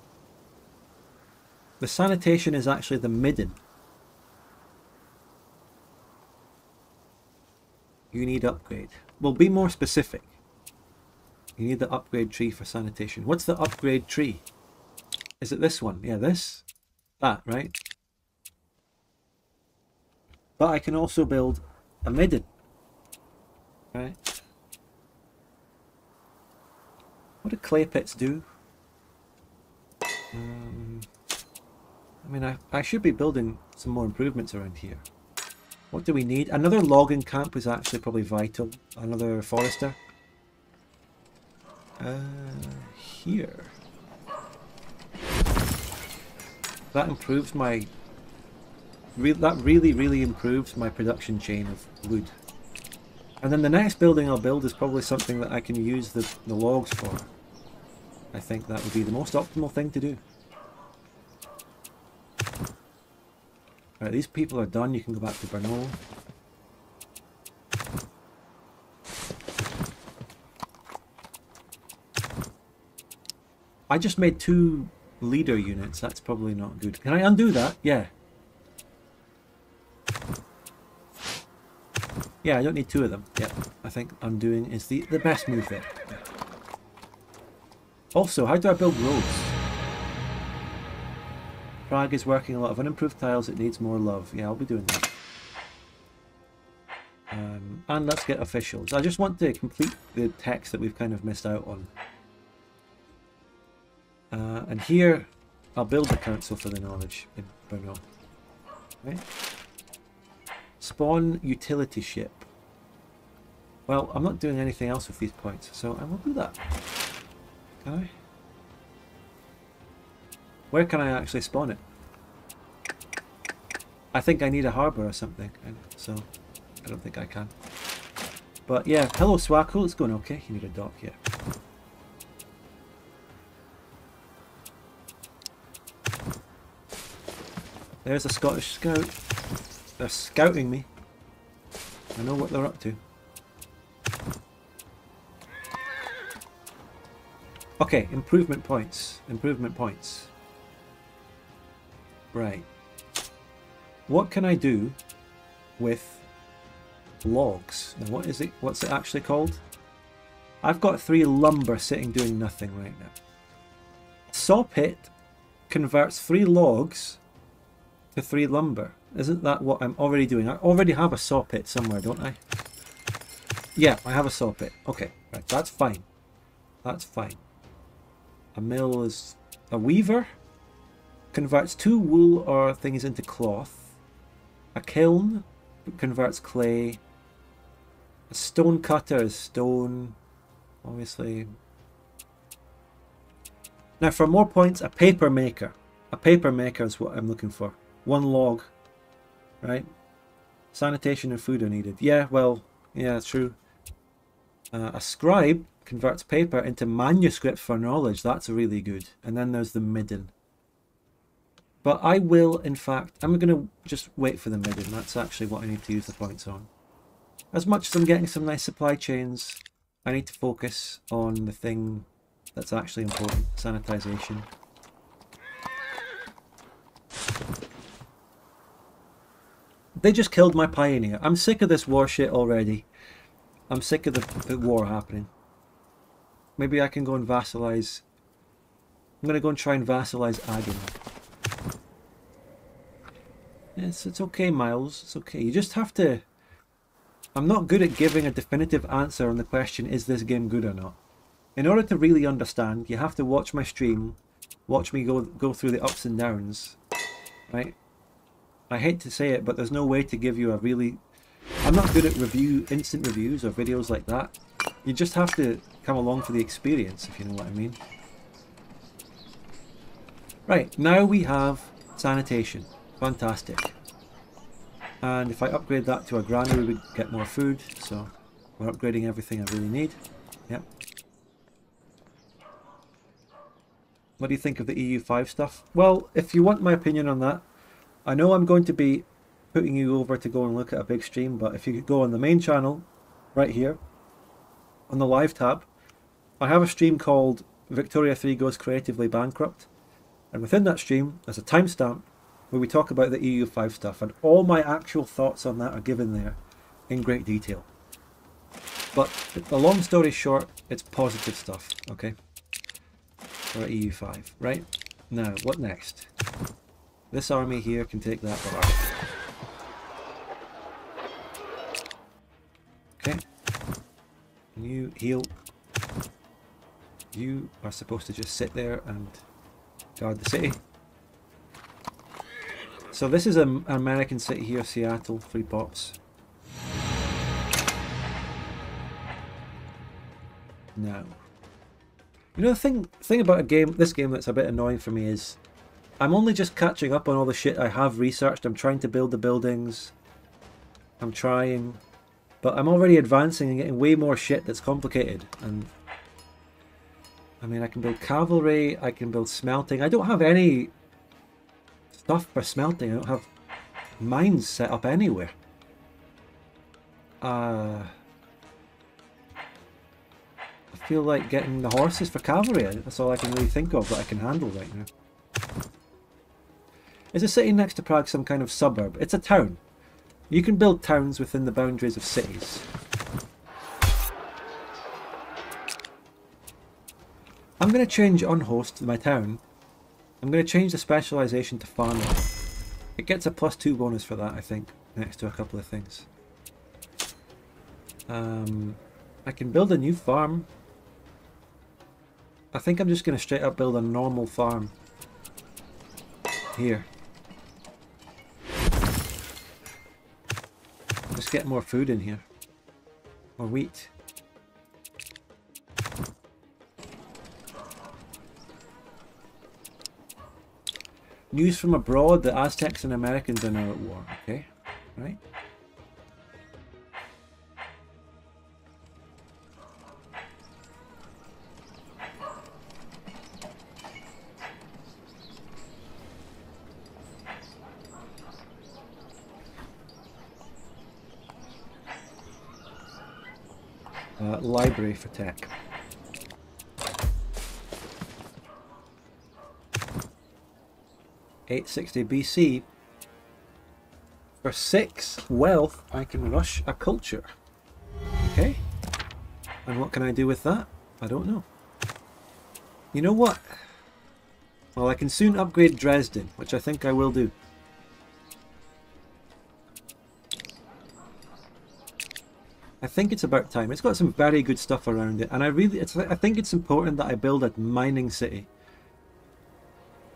The sanitation is actually the midden. You need upgrade. Well, be more specific. You need the upgrade tree for sanitation. What's the upgrade tree? Is it this one? Yeah, this. That, right? But I can also build a midden. Right? What do clay pits do? I mean, I should be building some more improvements around here. What do we need? Another logging camp is actually probably vital. Another forester. Here. That improves my... that really, really improves my production chain of wood. And then the next building I'll build is probably something that I can use the logs for. I think that would be the most optimal thing to do. Right, these people are done. You can go back to Bernal. I just made 2 leader units. That's probably not good. Can I undo that? Yeah. Yeah, I don't need 2 of them. Yep, I think undoing is the best move there. Also, how do I build roads? Prague is working a lot of unimproved tiles. It needs more love. Yeah, I'll be doing that. And let's get officials. I just want to complete the text that we've kind of missed out on. And here, I'll build the council for the knowledge in Brno. Right. Spawn utility ship. Well, I'm not doing anything else with these points, so I will do that. Can I? Where can I actually spawn it? I think I need a harbour or something, so I don't think I can. But yeah, hello Swaco, it's going okay. You need a dock here. There's a Scottish scout. They're scouting me. I know what they're up to. Okay, improvement points. Improvement points. Right. What can I do with logs? Now, what is it? What's it actually called? I've got 3 lumber sitting doing nothing right now. Sawpit converts 3 logs to 3 lumber. Isn't that what I'm already doing? I already have a saw pit somewhere, don't I? Yeah, I have a saw pit. Okay, right, that's fine. That's fine. A mill is... a weaver converts 2 wool or things into cloth. A kiln converts clay. A stone cutter is stone, obviously. Now for more points, a paper maker. A paper maker is what I'm looking for. 1 log. Right? Sanitation and food are needed. Yeah, well, yeah, it's true. A scribe converts paper into manuscript for knowledge. That's really good. And then there's the midden. But I will, in fact, I'm going to just wait for the midden. That's actually what I need to use the points on. As much as I'm getting some nice supply chains, I need to focus on the thing that's actually important. Sanitization. They just killed my pioneer. I'm sick of this war shit already. I'm sick of the war happening. Maybe I can go and vassalize. I'm going to go and try and vassalize Agon. It's okay, Miles. It's okay. You just have to... I'm not good at giving a definitive answer on the question, is this game good or not? In order to really understand, you have to watch my stream. Watch me go through the ups and downs. Right? I hate to say it, but there's no way to give you a really... I'm not good at instant reviews or videos like that. You just have to come along for the experience, if you know what I mean. Right, now we have sanitation. Fantastic. And if I upgrade that to a granary, we get more food. So we're upgrading everything I really need. Yep. What do you think of the EU5 stuff? Well, if you want my opinion on that, I know I'm going to be putting you over to go and look at a big stream, but if you could go on the main channel, right here, on the live tab, I have a stream called Victoria 3 Goes Creatively Bankrupt, and within that stream there's a timestamp where we talk about the EU5 stuff, and all my actual thoughts on that are given there in great detail. But the long story short, it's positive stuff, okay? For EU5, right? Now, what next? This army here can take that bar. Okay. And you heal. You are supposed to just sit there and guard the city. So this is an American city here, Seattle, 3 pops. Now, you know the thing about a game, this game that's a bit annoying for me is I'm only just catching up on all the shit I have researched. I'm trying to build the buildings. I'm trying. But I'm already advancing and getting way more shit that's complicated. And I mean, I can build cavalry, I can build smelting. I don't have any stuff for smelting. I don't have mines set up anywhere. I feel like getting the horses for cavalry. That's all I can really think of that I can handle right now. Is the city next to Prague some kind of suburb? It's a town. You can build towns within the boundaries of cities. I'm going to change Unhost to my town. I'm going to change the specialisation to farming. It gets a +2 bonus for that, I think, next to a couple of things. I can build a new farm. I think I'm just going to straight up build a normal farm here. Just get more food in here. Or wheat. News from abroad, the Aztecs and Americans are now at war. Okay, right. Library for tech. $860 BC. For 6 wealth, I can rush a culture. Okay. And what can I do with that? I don't know. You know what? Well, I can soon upgrade Dresden, which I think I will do. I think it's about time. It's got some very good stuff around it, and I think it's important that I build a mining city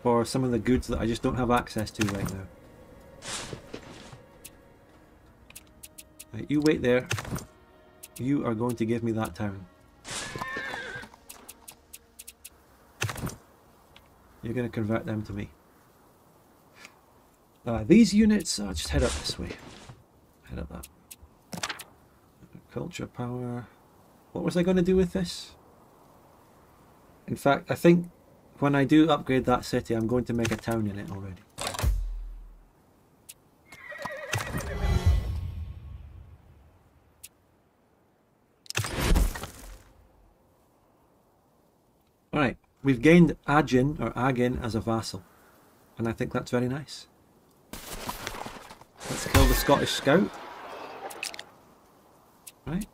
for some of the goods that I just don't have access to right now. Right, you wait there. You are going to give me that town. You're going to convert them to me. These units, I'll just head up this way. Head up that. Culture power. What was I going to do with this? In fact, I think when I do upgrade that city, I'm going to make a town in it already. Alright, we've gained Agin or Agin as a vassal, and I think that's very nice. Let's kill the Scottish scout. Right.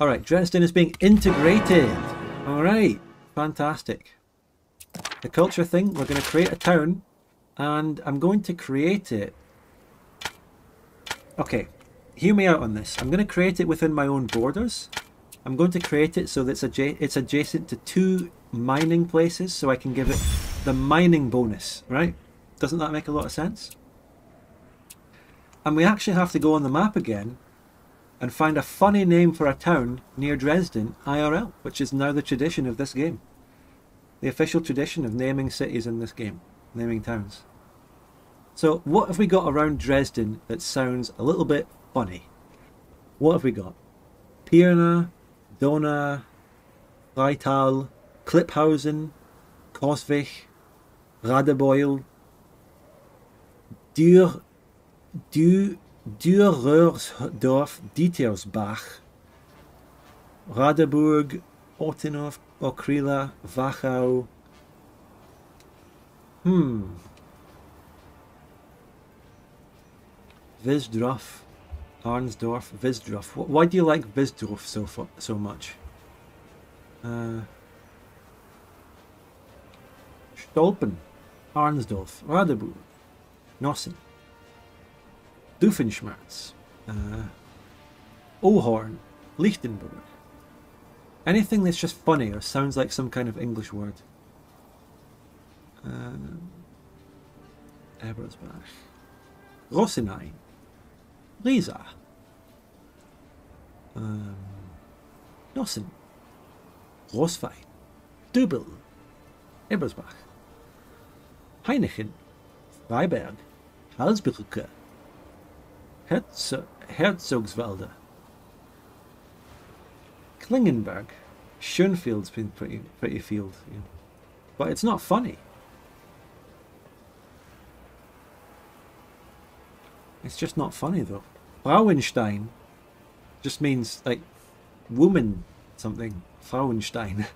All right, Dresden is being integrated. All right, fantastic. The culture thing, we're going to create a town, and I'm going to create it. Okay, hear me out on this. I'm going to create it within my own borders. I'm going to create it so that it's adjacent to 2 mining places, so I can give it the mining bonus, right? Doesn't that make a lot of sense? And we actually have to go on the map again and find a funny name for a town near Dresden IRL, which is now the tradition of this game. The official tradition of naming cities in this game, naming towns. So what have we got around Dresden that sounds a little bit funny? What have we got? Pirna, Dona, Reital, Klipphausen, Kosvich, Radebeul, Dürersdorf, Dietersbach, Radeburg, Ottenhof, Okrila, Wachau. Wiesdorf, Arnsdorf, Wiesdorf. Why do you like Wiesdorf so much? Stolpen, Arnsdorf, Radeburg. Nossen, Doofenshmirtz, Ohorn, Lichtenberg. Anything that's just funny or sounds like some kind of English word. Ebersbach, Rosenheim, Riesa, Nossen, Roswein, Dübel, Ebersbach, Heineken, Freiberg, Halsbrücke, Herzogswalde, Klingenberg. Schoenfield's been pretty field, you know. But it's not funny. It's just not funny though. Frauenstein just means like woman something. Frauenstein.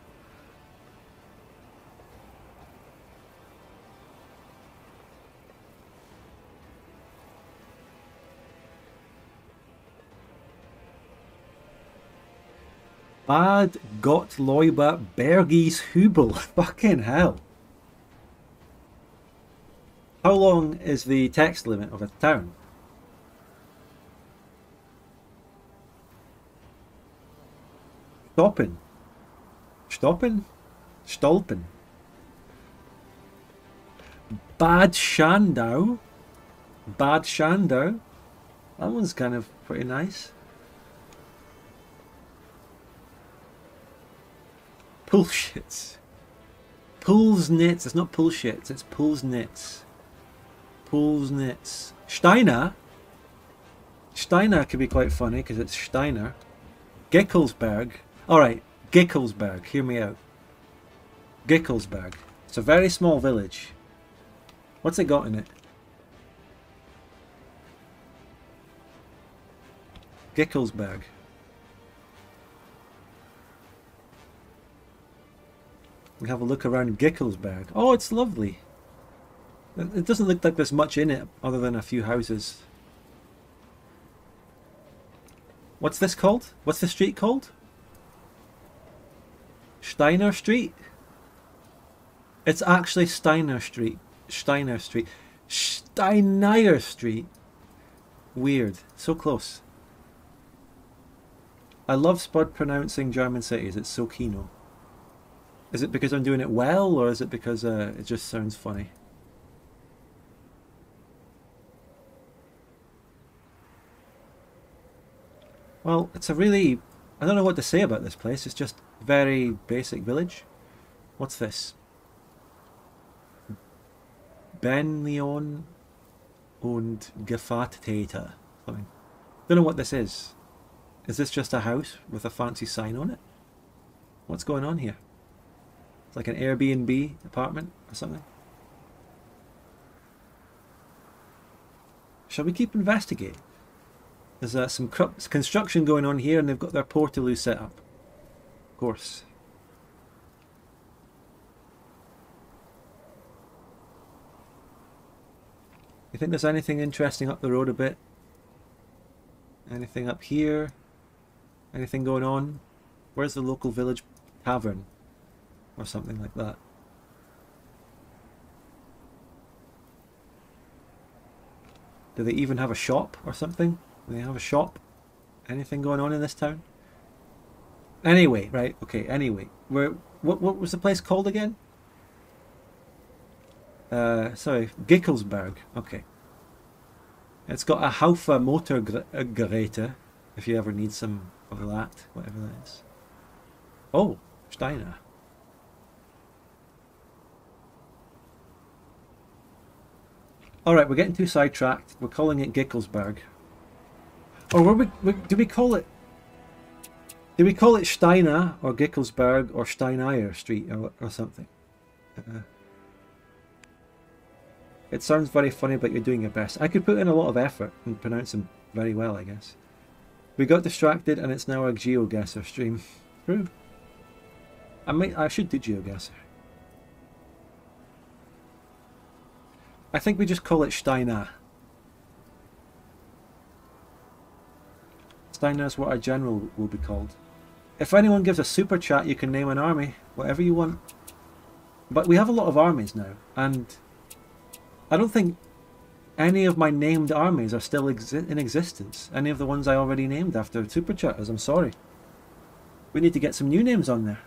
Bad Gottleuber Bergies Hubel. Fucking hell. How long is the text limit of a town? Stoppen. Stoppen? Stolpen. Bad Schandau. Bad Schandau. That one's kind of pretty nice. Pulschitz. Pulsnitz. It's not Pulschitz, it's Pulsnitz. Pulsnitz. Steiner. Steiner could be quite funny because it's Steiner. Gickelsberg. Alright, Gickelsberg. Hear me out. Gickelsberg. It's a very small village. What's it got in it? Gickelsberg. We have a look around Gickelsberg. Oh, it's lovely. It doesn't look like there's much in it other than a few houses. What's this called? What's the street called? Steiner Street. It's actually Steiner Street. Steiner Street. Steinier Street. Weird. So close. I love Spud pronouncing German cities. It's so kino. Is it because I'm doing it well, or is it because it just sounds funny? Well, it's a really... I don't know what to say about this place. It's just very basic village. What's this? Benlion und Gefahrtäter. I don't know what this is. Is this just a house with a fancy sign on it? What's going on here? It's like an Airbnb apartment or something. Shall we keep investigating? There's some construction going on here and they've got their Portaloo set up. Of course. You think there's anything interesting up the road a bit? Anything up here? Anything going on? Where's the local village tavern? Or something like that. Do they even have a shop or something? Do they have a shop? Anything going on in this town? Anyway, right, okay, anyway. What was the place called again? Sorry, Gickelsberg, okay. It's got a Haufa Motorgeräte, if you ever need some of that, whatever that is. Oh, Steiner. Alright, we're getting too sidetracked. We're calling it Gickelsberg. Or were we, do we call it... Do we call it Steiner or Gickelsberg or Steinier Street or something? It sounds very funny, but you're doing your best. I could put in a lot of effort and pronounce them very well, I guess. We got distracted and it's now a GeoGuessr stream. True. I should do GeoGuessr. I think we just call it Steiner. Steiner is what our general will be called. If anyone gives a super chat, you can name an army, whatever you want. But we have a lot of armies now, and I don't think any of my named armies are still in existence. Any of the ones I already named after super chatters, I'm sorry. We need to get some new names on there.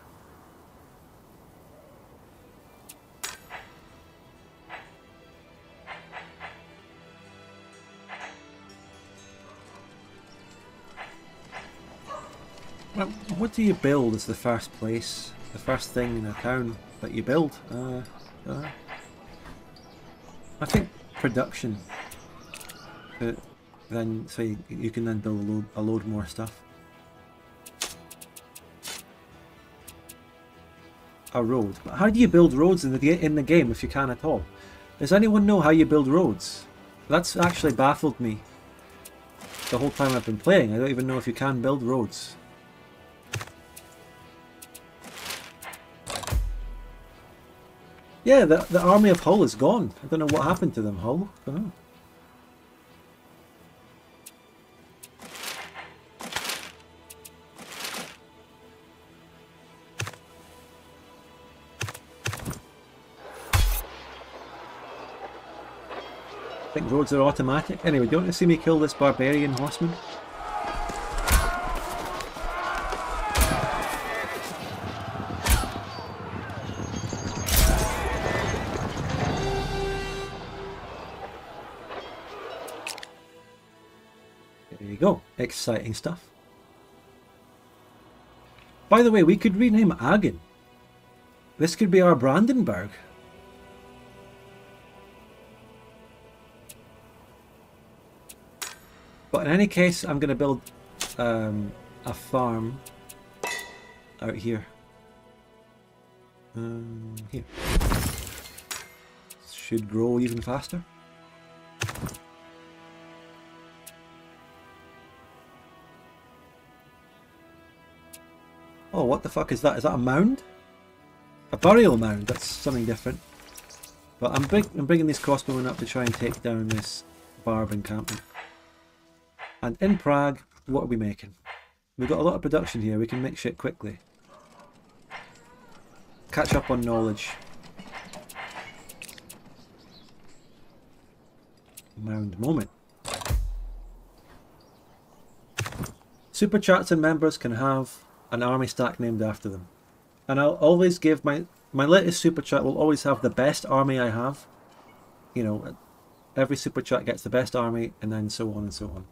What do you build as the first place? the first thing in a town that you build. I think production. Then so you can then build a load more stuff. A road. But how do you build roads in the game if you can at all? Does anyone know how you build roads? That's actually baffled me the whole time I've been playing. I don't even know if you can build roads. Yeah, the army of Hull is gone. I don't know what happened to them, Hull. I don't know. I think roads are automatic. Anyway, don't you see me kill this barbarian horseman? There you go. Exciting stuff. By the way, we could rename Agen. This could be our Brandenburg. But in any case, I'm going to build a farm out here. Here. Should grow even faster. Oh, what the fuck is that? Is that a mound? A burial mound? That's something different. But I'm bringing this crossbowmen up to try and take down this barb encampment. And in Prague, what are we making? We've got a lot of production here, we can make shit quickly. Catch up on knowledge. Mound moment. Super chats and members can have an army stack named after them. And I'll always give my latest super chat will always have the best army I have. You know, every super chat gets the best army and then so on and so on.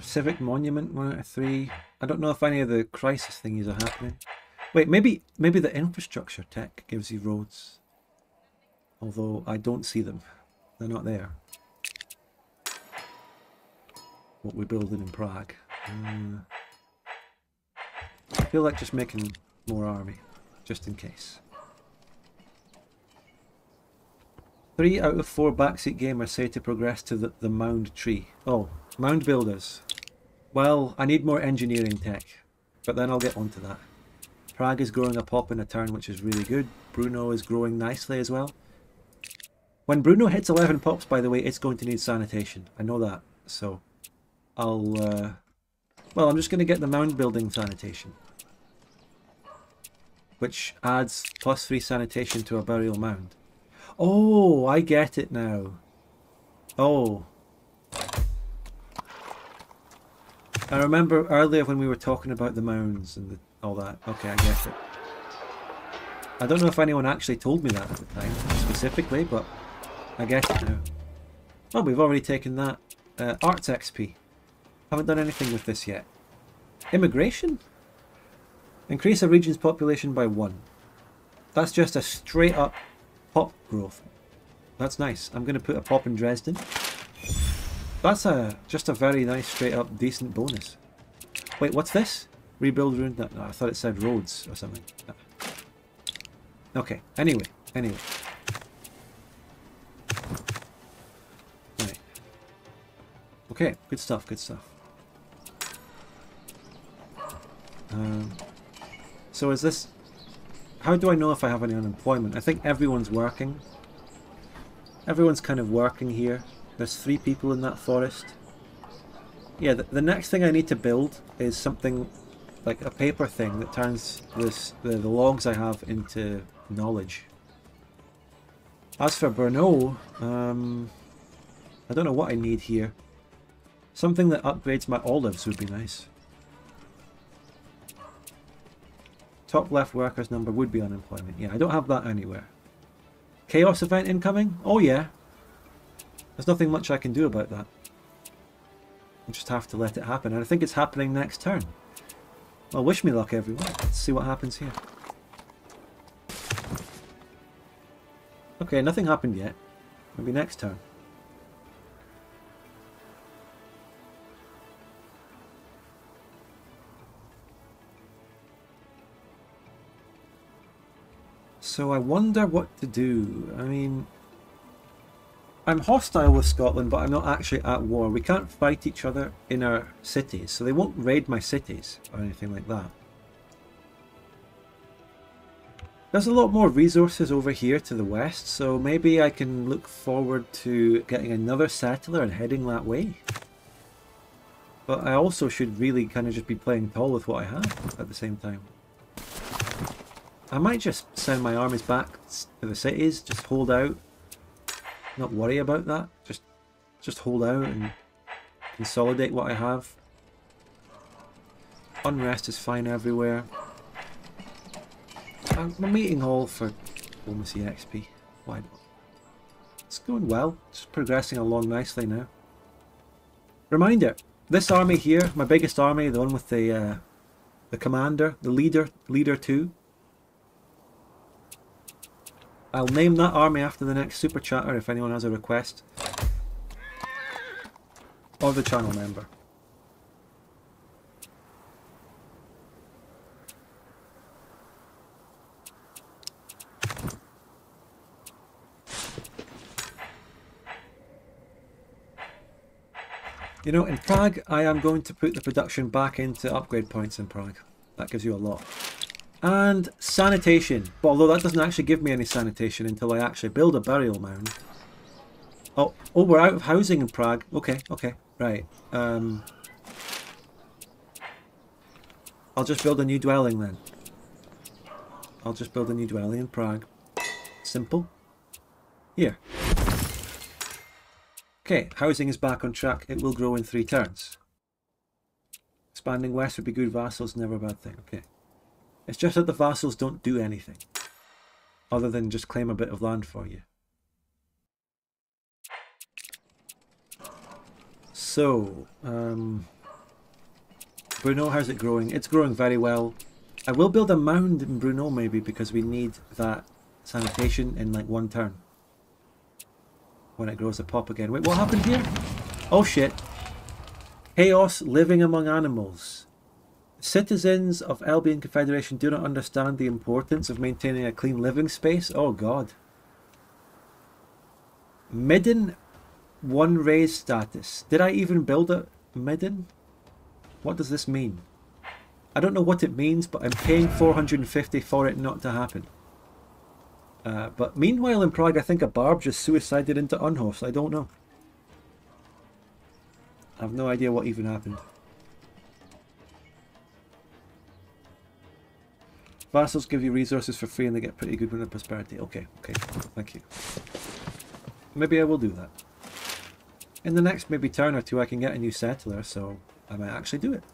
Civic Monument, 1 out of 3. I don't know if any of the crisis thingies are happening. Wait, maybe the infrastructure tech gives you roads. Although I don't see them. They're not there. What we're building in Prague. I feel like just making more army, just in case. 3 out of 4 backseat gamers say to progress to the mound tree. Oh, mound builders. Well, I need more engineering tech, but then I'll get onto that. Prague is growing a pop in a turn, which is really good. Bruno is growing nicely as well. When Bruno hits 11 pops, by the way, it's going to need sanitation. I know that, so I'll... well, I'm just going to get the mound building sanitation, which adds +3 sanitation to a burial mound. Oh, I get it now. Oh. I remember earlier when we were talking about the mounds and all that. Okay, I get it. I don't know if anyone actually told me that at the time, specifically, but I get it now. Oh, we've already taken that. Arts XP. Haven't done anything with this yet. Immigration? Increase a region's population by 1. That's just a straight up pop growth. That's nice. I'm going to put a pop in Dresden. That's just a very nice, straight up, decent bonus. Wait, what's this? Rebuild ruined? No, I thought it said roads or something. No. Okay, anyway. Right. Okay, good stuff. So is this... How do I know if I have any unemployment? I think everyone's working. Everyone's kind of working here. There's 3 people in that forest. Yeah, the next thing I need to build is something like a paper thing that turns the logs I have into knowledge. As for Brno, I don't know what I need here. Something that upgrades my olives would be nice. Top left workers number would be unemployment. Yeah, I don't have that anywhere. Chaos event incoming? Oh yeah. There's nothing much I can do about that. I just have to let it happen. And I think it's happening next turn. Well, wish me luck, everyone. Let's see what happens here. Okay, nothing happened yet. Maybe next turn. So I wonder what to do. I mean, I'm hostile with Scotland, but I'm not actually at war. We can't fight each other in our cities, so they won't raid my cities or anything like that. There's a lot more resources over here to the west, so maybe I can look forward to getting another settler and heading that way. But I also should really kind of just be playing tall with what I have at the same time. I might just send my armies back to the cities, just hold out, not worry about that, just hold out and consolidate what I have. Unrest is fine everywhere. I'm meeting all for diplomacy XP, why not? It's going well, it's progressing along nicely now. Reminder, this army here, my biggest army, the one with the commander, the leader 2, I'll name that army after the next super chatter if anyone has a request. Or the channel member. You know, in Prague, I am going to put the production back into upgrade points in Prague. That gives you a lot. And sanitation, but although that doesn't actually give me any sanitation until I actually build a burial mound. Oh, we're out of housing in Prague. Okay, right. I'll just build a new dwelling then. I'll just build a new dwelling in Prague. Simple. Here. Okay, housing is back on track. It will grow in 3 turns. Expanding west would be good. Vassals, never a bad thing. Okay. It's just that the vassals don't do anything, other than just claim a bit of land for you. So, Brno, how's it growing? It's growing very well. I will build a mound in Brno maybe, because we need that sanitation in like 1 turn. When it grows a pop again. Wait, what happened here? Oh shit. Chaos living among animals. Citizens of Albion Confederation do not understand the importance of maintaining a clean living space. Oh god. Midden 1 raise status. Did I even build a midden? What does this mean? I don't know what it means, but I'm paying 450 for it not to happen. But meanwhile in Prague, I think a barb just suicided into Unhofs. I don't know. I have no idea what even happened. Vassals give you resources for free and they get pretty good win of prosperity. Okay, thank you. Maybe I will do that. In the next maybe turn or 2 I can get a new settler, so I might actually do it.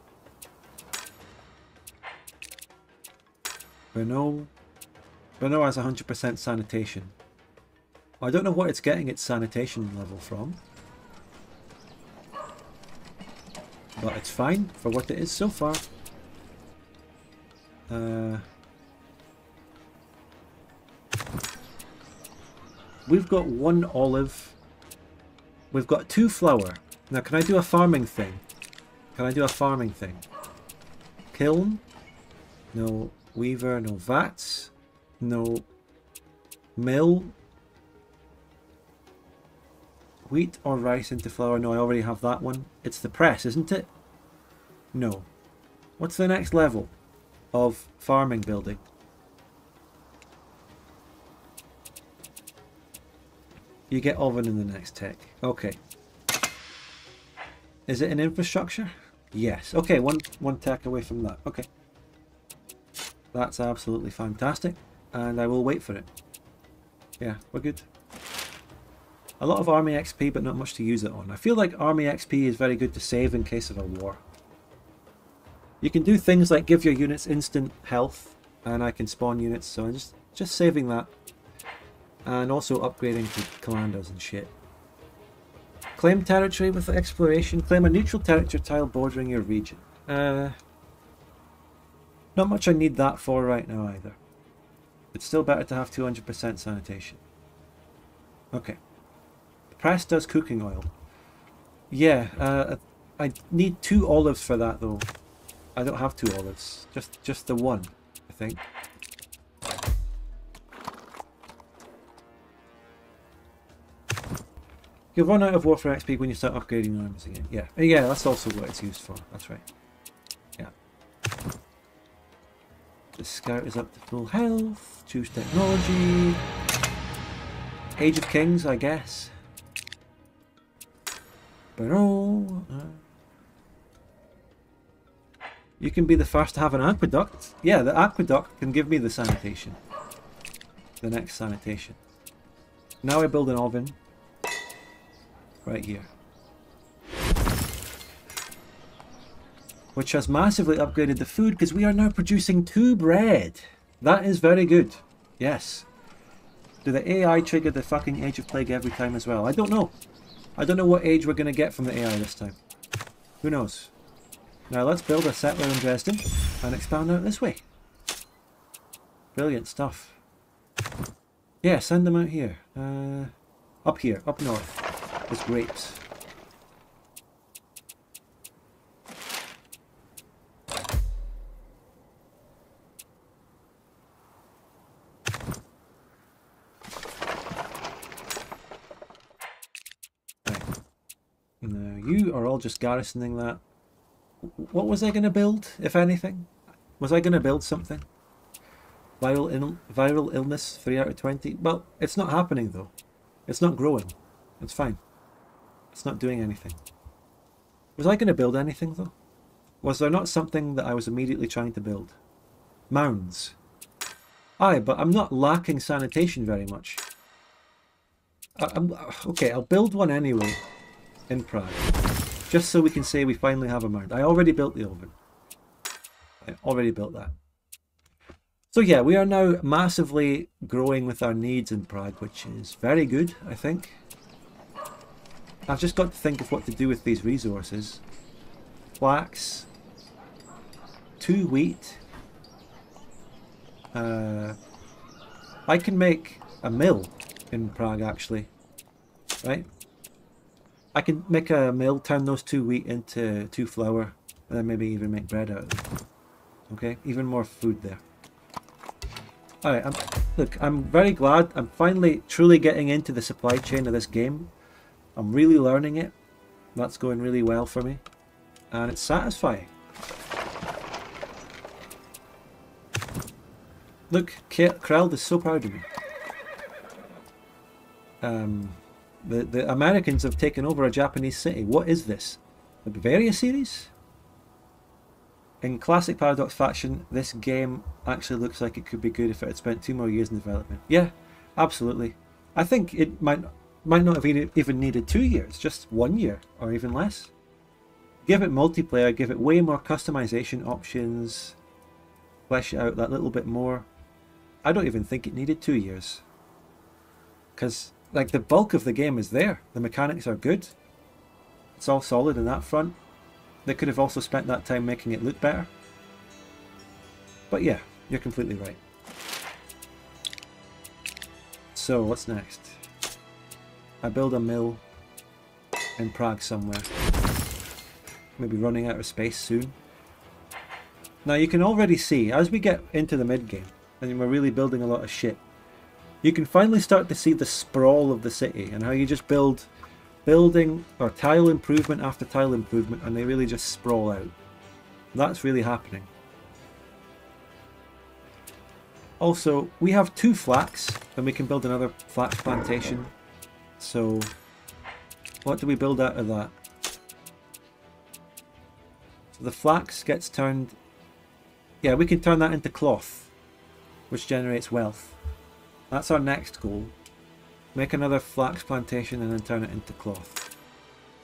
Brno has 100% sanitation. Well, I don't know what it's getting its sanitation level from. But it's fine for what it is so far. We've got 1 olive. We've got 2 flour. Now, can I do a farming thing? Kiln? No weaver, no vats, no mill. Wheat or rice into flour? No, I already have that one. It's the press, isn't it? No. What's the next level of farming building? You get oven in the next tech. Okay. Is it an infrastructure? Yes. Okay, one tech away from that. Okay. That's absolutely fantastic. And I will wait for it. Yeah, we're good. A lot of army XP, but not much to use it on. I feel like army XP is very good to save in case of a war. You can do things like give your units instant health and I can spawn units, so I'm just saving that. And also upgrading to commanders and shit. Claim territory with exploration. Claim a neutral territory tile bordering your region. Not much I need that for right now either. It's still better to have 200% sanitation. Okay. The press does cooking oil. Yeah, I need 2 olives for that though. I don't have 2 olives. Just the one, I think. You'll run out of warfare XP when you start upgrading your armies again. Yeah, yeah, that's also what it's used for. That's right. Yeah. The scout is up to full health. Choose technology. Age of Kings, I guess. Barrel. You can be the first to have an aqueduct. Yeah, the aqueduct can give me the sanitation. The next sanitation. Now I build an oven. Right here, which has massively upgraded the food because we are now producing 2 bread. That is very good. Yes. Do the AI trigger the fucking Age of Plague every time as well? I don't know. I don't know what age we're gonna get from the AI this time. Who knows? Now let's build a settler in Dresden and expand out this way. Brilliant stuff. Yeah, send them out here. Up here, up north. Is grapes. Right. No, you are all just garrisoning that. What was I going to build, if anything? Was I going to build something? Viral illness, 3 out of 20. Well, it's not happening though. It's not growing. It's fine. It's not doing anything. Was I going to build anything though? Was there not something that I was immediately trying to build? Mounds. Aye, but I'm not lacking sanitation very much. Okay, I'll build one anyway in Prague. Just so we can say we finally have a mound. I already built the oven. I already built that. So yeah, we are now massively growing with our needs in Prague, which is very good, I think. I've just got to think of what to do with these resources. Flax, 2 wheat. I can make a mill in Prague, actually. Right? I can make a mill, turn those 2 wheat into 2 flour, and then maybe even make bread out of them. Okay, even more food there. Alright, look, I'm very glad I'm finally truly getting into the supply chain of this game. I'm really learning it. That's going really well for me. And it's satisfying. Look, Kreld is so proud of me. The Americans have taken over a Japanese city. What is this? The Bavaria series? In classic Paradox fashion, this game actually looks like it could be good if it had spent 2 more years in development. Yeah, absolutely. I think it might not have even needed 2 years, just 1 year or even less. Give it multiplayer, give it way more customization options, flesh it out that little bit more. I don't even think it needed 2 years. Because, like, the bulk of the game is there. The mechanics are good. It's all solid in that front. They could have also spent that time making it look better. But yeah, you're completely right. So, what's next? I build a mill in Prague somewhere. Maybe running out of space soon. Now you can already see, as we get into the mid-game, and we're really building a lot of shit, you can finally start to see the sprawl of the city and how you just build building or tile improvement after tile improvement and they really just sprawl out. That's really happening. Also, we have 2 flax and we can build another flax plantation. So, what do we build out of that? So the flax gets turned... Yeah, we can turn that into cloth, which generates wealth. That's our next goal. Make another flax plantation and then turn it into cloth.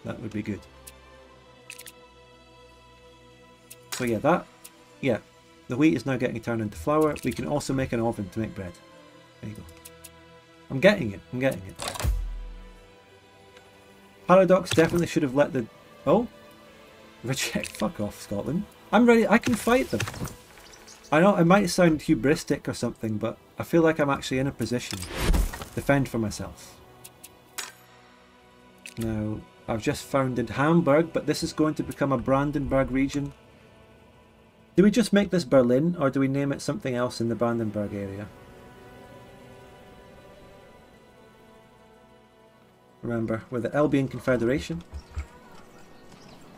That would be good. So yeah, that... Yeah, The wheat is now getting turned into flour. We can also make an oven to make bread. There you go. I'm getting it. I'm getting it. Paradox definitely should have let the... Oh? Reject. Fuck off, Scotland. I'm ready. I can fight them. I know it might sound hubristic or something, but I feel like I'm actually in a position to defend for myself. Now, I've just founded Hamburg, but this is going to become a Brandenburg region. Do we just make this Berlin, or do we name it something else in the Brandenburg area? Remember, we're the Albion Confederation.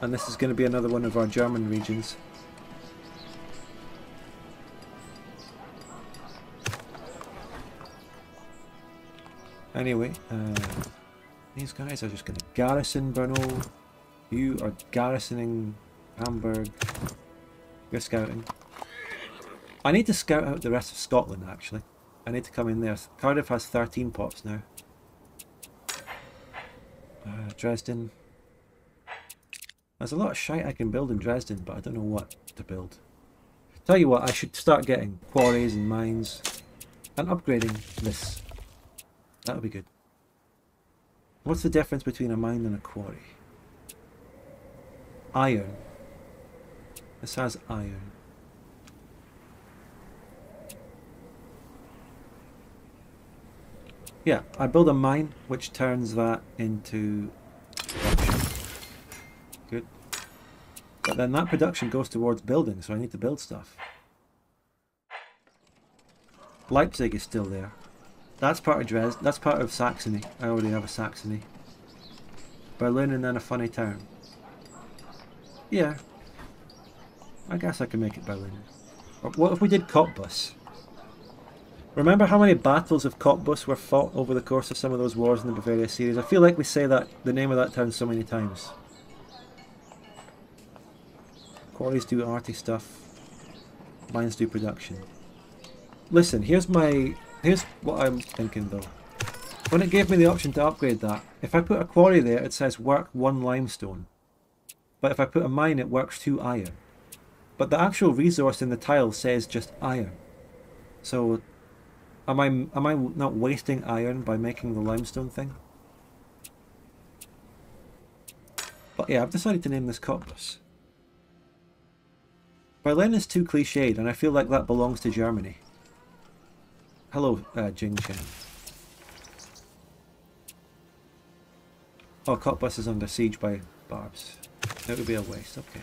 And this is going to be another one of our German regions. Anyway, these guys are just going to garrison Brno. You are garrisoning Hamburg. You're scouting. I need to scout out the rest of Scotland, actually. I need to come in there. Cardiff has 13 pops now. Dresden. There's a lot of shite I can build in Dresden, but I don't know what to build. Tell you what, I should start getting quarries and mines and upgrading this. That would be good. What's the difference between a mine and a quarry? Iron. This has iron. Yeah, I build a mine which turns that into production. Good. But then that production goes towards building, so I need to build stuff. Leipzig is still there. That's part of Dresden. That's part of Saxony. I already have a Saxony. Berlin and then a funny town. Yeah. I guess I can make it Berlin. Or what if we did Cottbus? Remember how many battles of Cottbus were fought over the course of some of those wars in the Bavaria series? I feel like we say that the name of that town so many times. Quarries do arty stuff. Mines do production. Listen, here's what I'm thinking though. When it gave me the option to upgrade that, if I put a quarry there it says work 1 limestone. But if I put a mine it works 2 iron. But the actual resource in the tile says just iron. So... Am I not wasting iron by making the limestone thing? But yeah, I've decided to name this Cottbus. Berlin is too cliched and I feel like that belongs to Germany. Hello, Jing Chen. Oh, Cottbus is under siege by Barbs. That would be a waste, okay.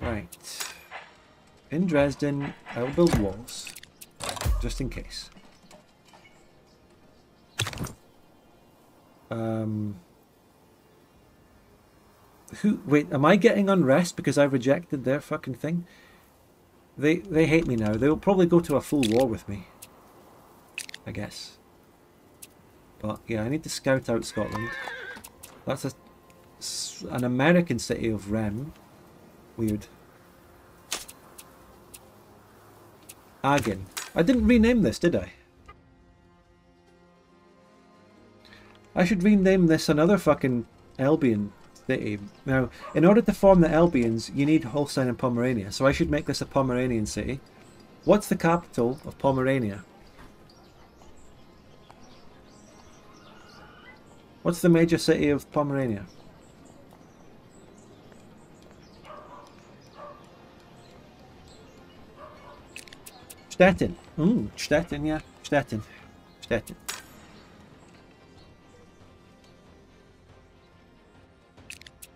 Right. In Dresden, I will build walls, just in case. Wait, am I getting unrest because I rejected their fucking thing? They hate me now. They will probably go to a full war with me, I guess. But yeah, I need to scout out Scotland. That's an American city of Rem. Weird. Agen. I didn't rename this, did I? I should rename this another fucking Albion city. Now, in order to form the Albions, you need Holstein and Pomerania, so I should make this a Pomeranian city. What's the capital of Pomerania? What's the major city of Pomerania? Stettin. Stettin, yeah. Stettin. Stettin.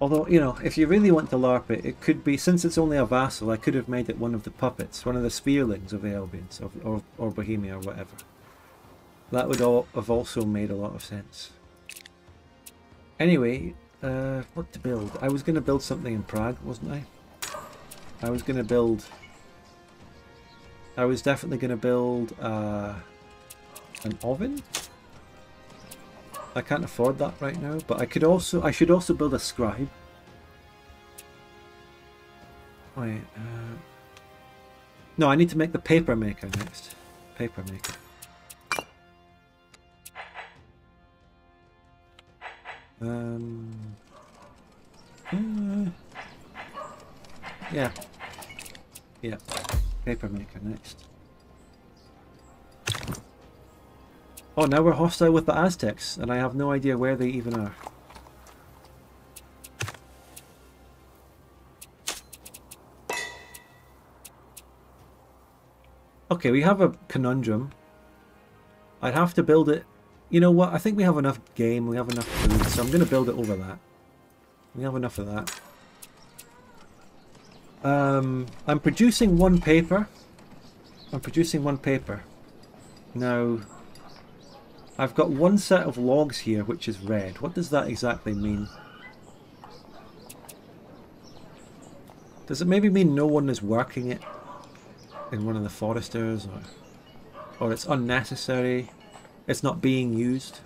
Although, you know, if you really want to LARP it, it could be, since it's only a vassal, I could have made it one of the puppets, one of the spearlings of the Albions, or Bohemia, or whatever. That would all have also made a lot of sense. Anyway, what to build? I was going to build something in Prague, wasn't I? I was definitely going to build an oven. I can't afford that right now, but I should also build a scribe. Wait, no, I need to make the paper maker next. Paper maker. Yeah, Yeah, paper maker next. Oh, now we're hostile with the Aztecs, and I have no idea where they even are. Okay, we have a conundrum. I'd have to build it. You know what? I think we have enough game, we have enough food, so I'm going to build it over that. We have enough of that. I'm producing one paper. Now, I've got one set of logs here, which is red. What does that exactly mean? Does it maybe mean no one is working it in one of the foresters, or it's unnecessary? It's not being used.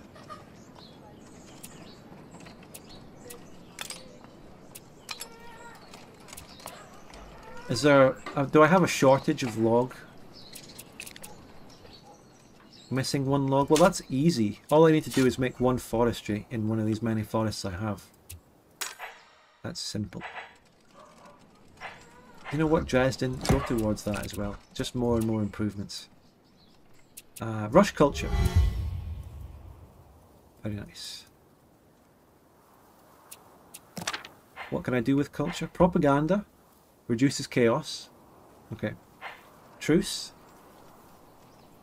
Is there... do I have a shortage of log? Missing one log? Well, that's easy. All I need to do is make one forestry in one of these many forests I have. That's simple. You know what, Dresden? Go towards that as well. Just more and more improvements. Rush culture. Very nice. What can I do with culture? Propaganda. Reduces chaos. Okay. Truce.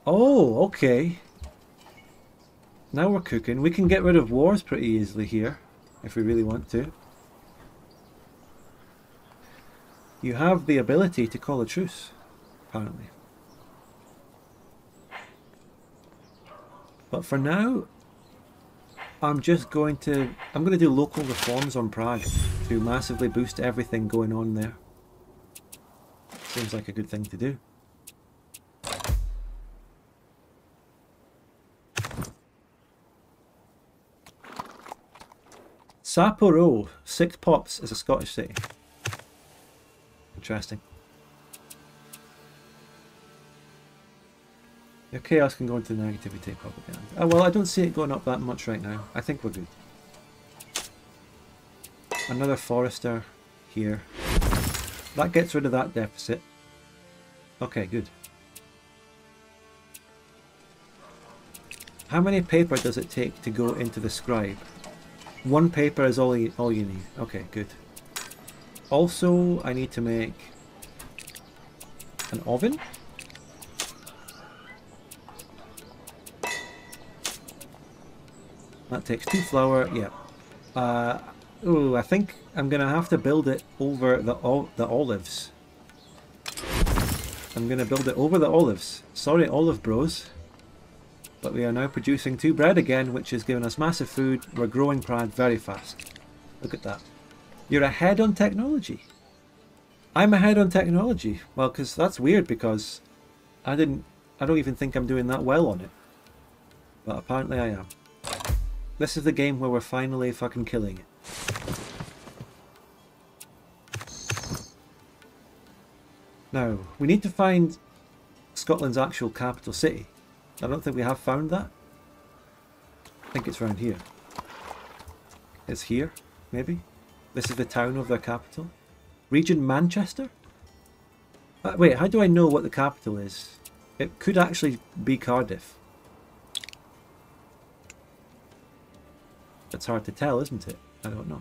Oh, okay. Now we're cooking. We can get rid of wars pretty easily here, if we really want to. You have the ability to call a truce, apparently. But for now, I'm going to do local reforms on Prague to massively boost everything going on there. Seems like a good thing to do. Sapporo, 6 pops, is a Scottish city. Interesting. Your chaos can go into negativity propaganda. Oh, well, I don't see it going up that much right now. I think we're good. Another forester here. That gets rid of that deficit. Okay, good. How many paper does it take to go into the scribe? One paper is all you need. Okay, good. Also, I need to make an oven. That takes 2 flour, yeah. I think I'm going to have to build it over the olives. I'm going to build it over the olives. Sorry, olive bros. But we are now producing 2 bread again, which is giving us massive food. We're growing Prague very fast. Look at that. You're ahead on technology. I'm ahead on technology. Well, because that's weird, because I don't even think I'm doing that well on it. But apparently I am. This is the game where we're finally fucking killing it. Now, we need to find Scotland's actual capital city. I don't think we have found that. I think it's around here. It's here, maybe? This is the town of their capital. Region Manchester? Wait, how do I know what the capital is? It could actually be Cardiff. It's hard to tell, isn't it? I don't know.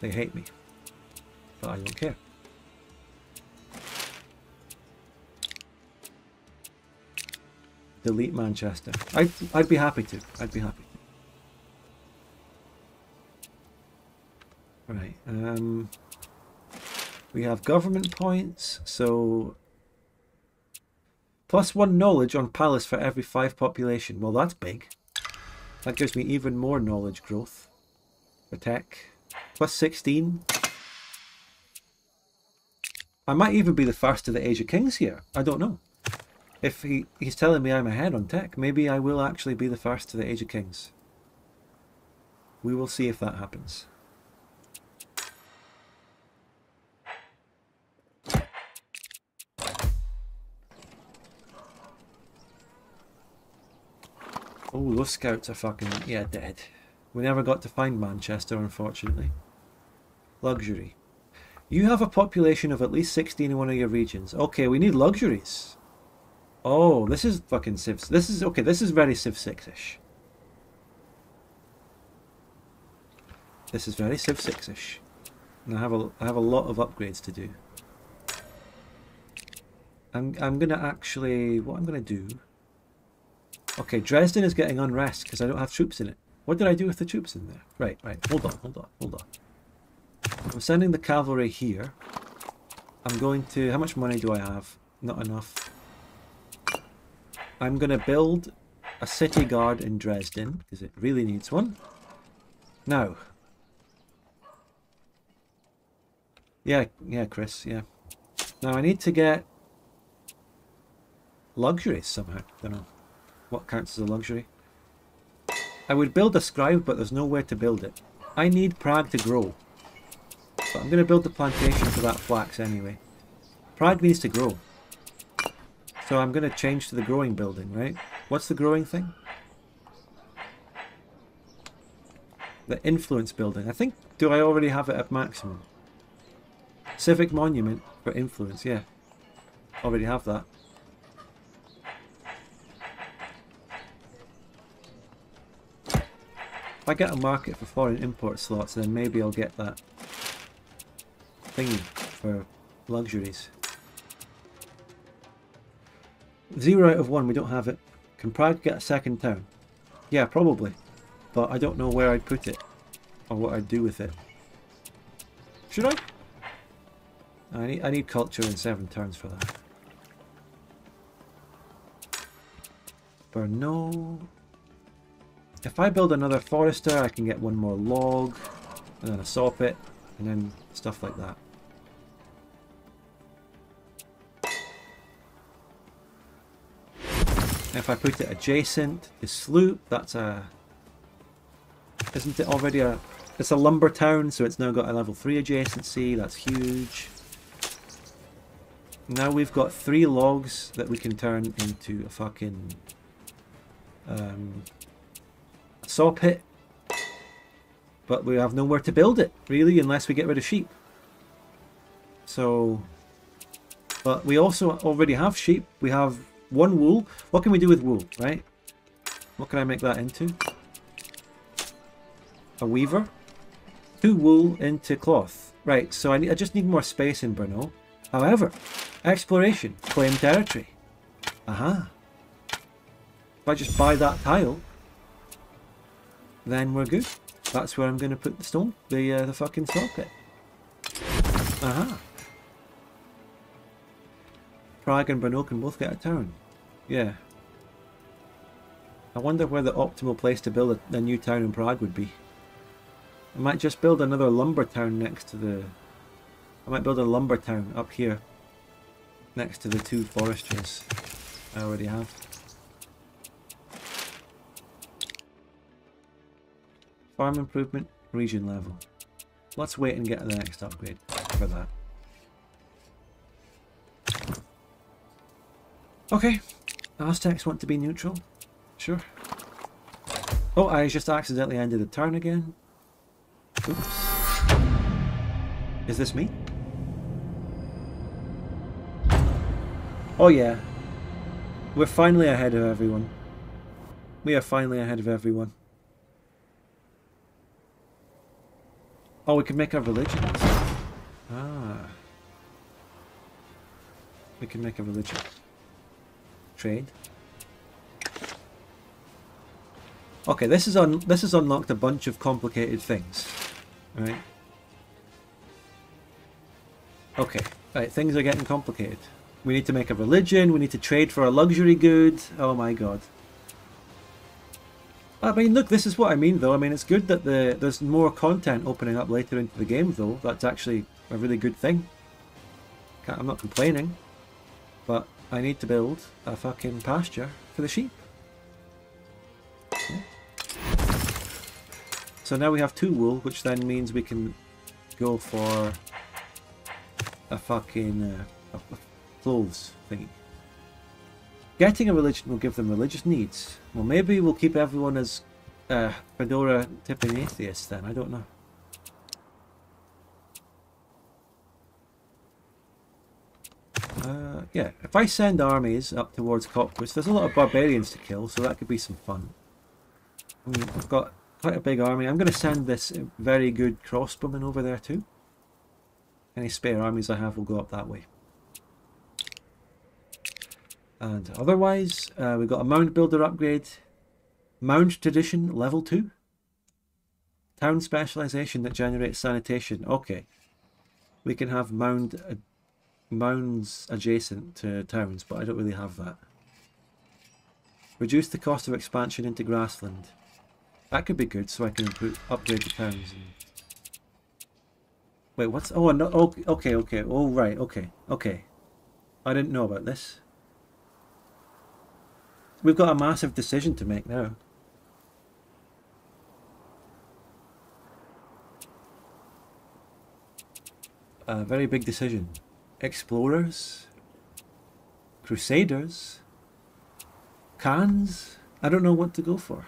They hate me, but I don't care. Delete Manchester. I'd be happy to. Right. We have government points, so +1 knowledge on palace for every 5 population. Well, that's big. That gives me even more knowledge growth. Attack. +16. I might even be the first of the Age of Kings here. I don't know. If he's telling me I'm ahead on tech, maybe I will actually be the first to the Age of Kings. We will see if that happens. Oh, those scouts are fucking, yeah, dead. We never got to find Manchester, unfortunately. Luxury. You have a population of at least 16 in one of your regions. Okay, we need luxuries. Oh, this is fucking Civ. This is okay. This is very Civ 6-ish. This is very Civ 6-ish. And I have a lot of upgrades to do. I'm gonna actually, what I'm gonna do. Okay, Dresden is getting unrest because I don't have troops in it. What did I do with the troops in there? Right, right. Hold on, hold on, hold on. I'm sending the cavalry here. I'm going to... How much money do I have? Not enough. I'm going to build a city guard in Dresden, because it really needs one. Now. Yeah, yeah, Chris, yeah. Now I need to get luxuries somehow. I don't know what counts as a luxury. I would build a scribe, but there's nowhere to build it. I need Prague to grow. But I'm going to build the plantation for that flax anyway. Prague needs to grow. So I'm going to change to the growing building, right? What's the growing thing? The influence building. I think, do I already have it at maximum? Civic monument for influence, yeah. Already have that. If I get a market for foreign import slots, then maybe I'll get that thingy for luxuries. 0 out of 1, we don't have it. Can Prague get a second town? Yeah, probably. But I don't know where I'd put it or what I'd do with it. Should I? I need culture in 7 turns for that. Brno. If I build another forester, I can get one more log and then a sawpit and then stuff like that. If I put it adjacent to Sloop, that's a... Isn't it already a... It's a lumber town, so it's now got a level 3 adjacency. That's huge. Now we've got 3 logs that we can turn into a fucking... sawpit. But we have nowhere to build it, really, unless we get rid of sheep. So... But we also already have sheep. We have 1 wool. What can we do with wool, right? What can I make that into? A weaver. 2 wool into cloth. Right, so I just need more space in Brno. However, exploration. Claim territory. Aha. If I just buy that tile, then we're good. That's where I'm going to put the stone, the fucking saw pit. Aha. Prague and Brno can both get a town. Yeah. I wonder where the optimal place to build a new town in Prague would be. I might just build another lumber town next to the... I might build a lumber town up here. Next to the 2 foresters I already have. Farm improvement, region level. Let's wait and get the next upgrade for that. Okay, Aztecs want to be neutral. Sure. Oh, I just accidentally ended the turn again. Oops. Is this me? Oh yeah. We're finally ahead of everyone. We are finally ahead of everyone. Oh, we can make our religion. Ah. We can make a religion. Trade. Okay, this has unlocked a bunch of complicated things. Right. Okay. Right, things are getting complicated. We need to make a religion, we need to trade for a luxury good. Oh my god. I mean, look, this is what I mean though. I mean, it's good that there's more content opening up later into the game though. That's actually a really good thing. I'm not complaining. But I need to build a fucking pasture for the sheep. Okay. So now we have 2 wool, which then means we can go for a fucking clothes thingy. Getting a religion will give them religious needs. Well, maybe we'll keep everyone as fedora tipping atheists then. I don't know. Yeah, if I send armies up towards Cockbridge, there's a lot of barbarians to kill, so that could be some fun. I mean, I've got quite a big army. I'm going to send this very good crossbowman over there too. Any spare armies I have will go up that way. And otherwise, we've got a mound builder upgrade, mound tradition level 2, town specialization that generates sanitation. Okay, we can have mound mounds adjacent to towns, but I don't really have that. Reduce the cost of expansion into grassland. That could be good, so I can upgrade the towns. And... wait, what's? Oh, no, okay, okay. Oh, right, okay, okay. I didn't know about this. We've got a massive decision to make now. A very big decision. Explorers, Crusaders, Khans. I don't know what to go for.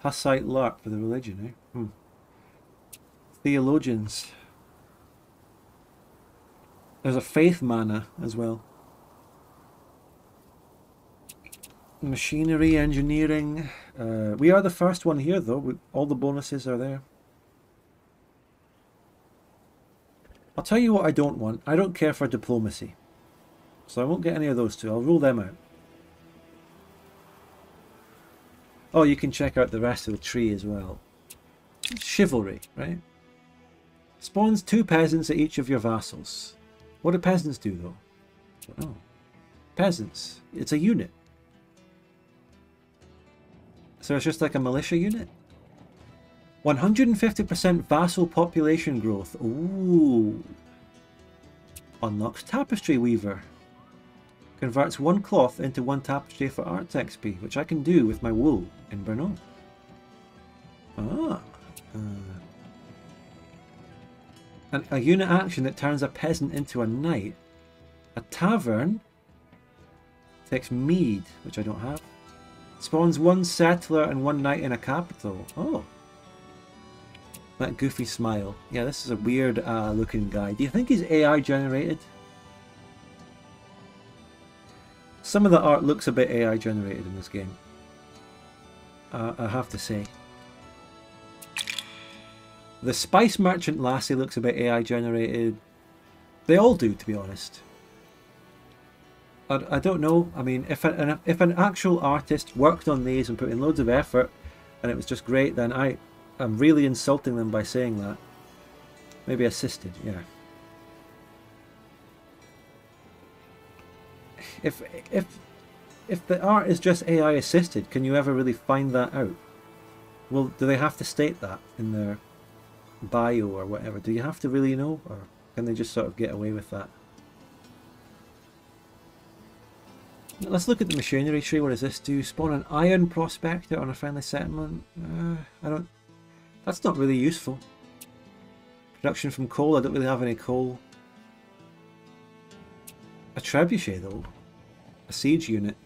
Hussite lark for the religion, eh? Hmm. Theologians. There's a faith mana as well. Machinery, engineering. We are the first one here though. All the bonuses are there. I'll tell you what I don't want. I don't care for diplomacy. So I won't get any of those two. I'll rule them out. Oh, you can check out the rest of the tree as well. Chivalry, right? Spawns 2 peasants at each of your vassals. What do peasants do, though? I don't know. Peasants. It's a unit. So it's just like a militia unit? 150% vassal population growth. Ooh. Unlocks tapestry weaver. Converts 1 cloth into 1 tapestry for arts XP, which I can do with my wool in Brno. Ah. A unit action that turns a peasant into a knight. A tavern takes mead, which I don't have. Spawns 1 settler and 1 knight in a capital. Oh. That goofy smile. Yeah, this is a weird looking guy. Do you think he's AI generated? Some of the art looks a bit AI generated in this game, I have to say. The Spice Merchant Lassie looks a bit AI generated. They all do, to be honest. I don't know. I mean, if an actual artist worked on these and put in loads of effort and it was just great, then I'm really insulting them by saying that. Maybe assisted, yeah. If the art is just AI assisted, can you ever really find that out? Well, do they have to state that in their bio or whatever? Do you have to really know, or can they just sort of get away with that? Let's look at the machinery tree. What does this do? Spawn an iron prospector on a friendly settlement. I don't. That's not really useful. Production from coal. I don't really have any coal. A trebuchet though. A siege unit.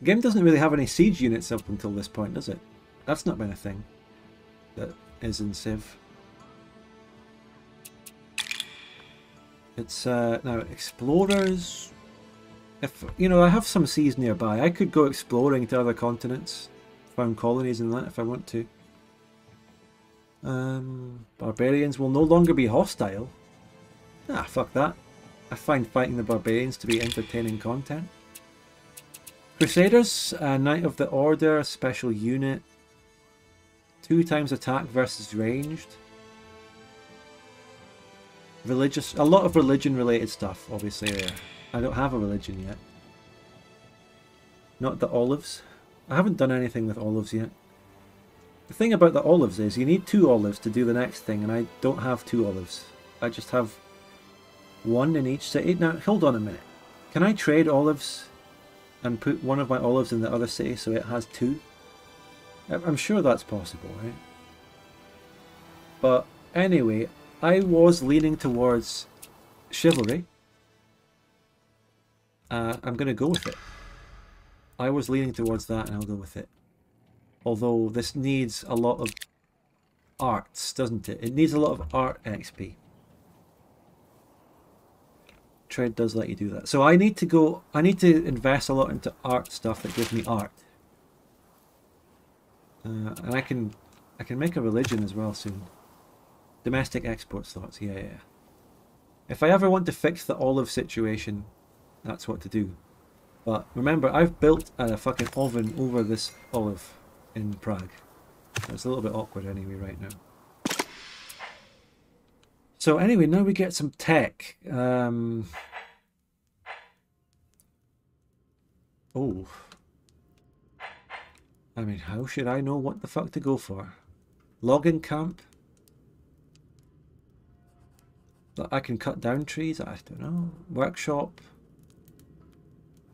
The game doesn't really have any siege units up until this point, does it? That's not been a thing that is in Civ. It's now explorers. If you know, I have some seas nearby. I could go exploring to other continents, found colonies and that if I want to. Barbarians will no longer be hostile. Ah, fuck that. I find fighting the barbarians to be entertaining content. Crusaders, Knight of the Order, special unit. 2 times attack versus ranged. Religious, a lot of religion related stuff, obviously. There. I don't have a religion yet. Not the olives. I haven't done anything with olives yet. The thing about the olives is you need 2 olives to do the next thing, and I don't have 2 olives. I just have 1 in each city. Now, hold on a minute. Can I trade olives and put 1 of my olives in the other city so it has 2? I'm sure that's possible, right? But anyway, I was leaning towards chivalry. I'm going to go with it. I was leaning towards that and I'll go with it. Although this needs a lot of arts, doesn't it? It needs a lot of art XP. Tread does let you do that. So I need to go, I need to invest a lot into art stuff that gives me art. And I can make a religion as well soon. Domestic export slots, yeah, yeah. If I ever want to fix the olive situation, that's what to do. But remember, I've built a fucking oven over this olive in Prague. So it's a little bit awkward anyway right now. So anyway, now we get some tech. Oh. I mean, how should I know what the fuck to go for? Logging camp? I can cut down trees? I don't know. Workshop?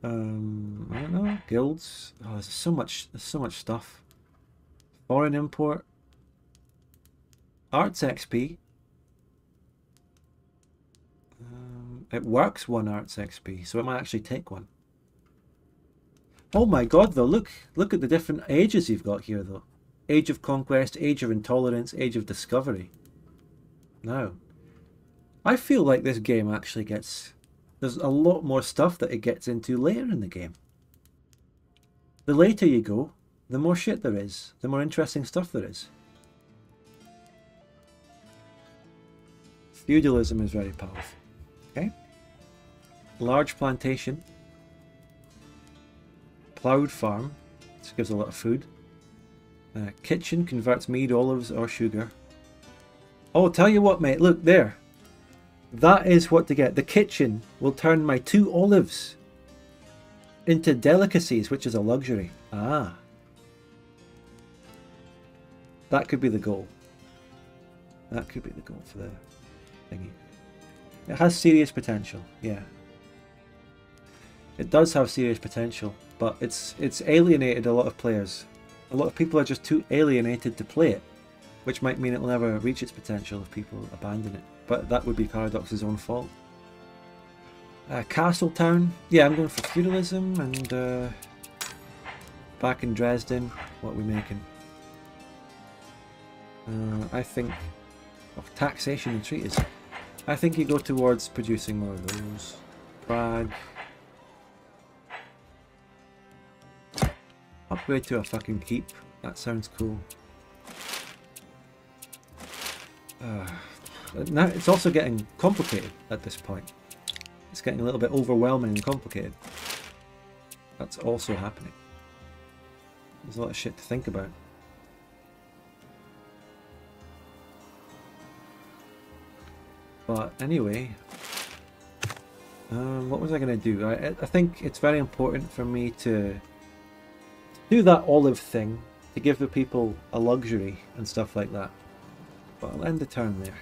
I don't know. Guilds? Oh, there's so much stuff. Foreign import. Arts XP. It works one arts XP, so it might actually take one. Oh my god, though, look at the different ages you've got here, though. Age of Conquest, Age of Intolerance, Age of Discovery. Now, I feel like this game actually gets... There's a lot more stuff that it gets into later in the game. The later you go, the more shit there is, the more interesting stuff there is. Feudalism is very powerful. Okay. Large plantation. Ploughed farm. This gives a lot of food. Kitchen converts mead, olives or sugar. Oh, tell you what, mate. Look, there. That is what to get. The kitchen will turn my 2 olives into delicacies, which is a luxury. Ah. That could be the goal. That could be the goal for the thingy. It has serious potential, yeah. It does have serious potential, but it's alienated a lot of players. A lot of people are just too alienated to play it, which might mean it will never reach its potential if people abandon it. But that would be Paradox's own fault. Castle Town, yeah, I'm going for feudalism, and back in Dresden, what are we making? I think of taxation and treaties. I think you go towards producing more of those. Prague. Upgrade to a fucking keep. That sounds cool. Now it's also getting complicated at this point. It's getting a little bit overwhelming and complicated. That's also happening. There's a lot of shit to think about. But anyway, what was I going to do? I think it's very important for me to do that olive thing to give the people a luxury and stuff like that. But I'll end the turn there.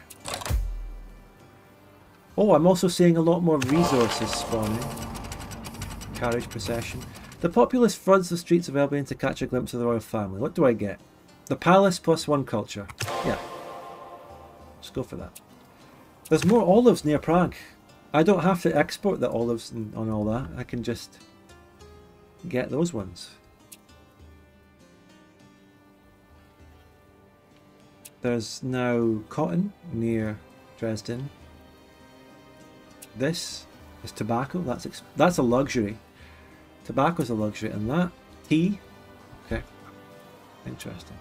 Oh, I'm also seeing a lot more resources spawning. Carriage procession. The populace floods the streets of Albion to catch a glimpse of the royal family. What do I get? The palace plus 1 culture. Yeah. Let's go for that. There's more olives near Prague. I don't have to export the olives and on all that. I can just get those ones. There's now cotton near Dresden. This is tobacco. That's a luxury. Tobacco's a luxury, and that tea. Okay, interesting.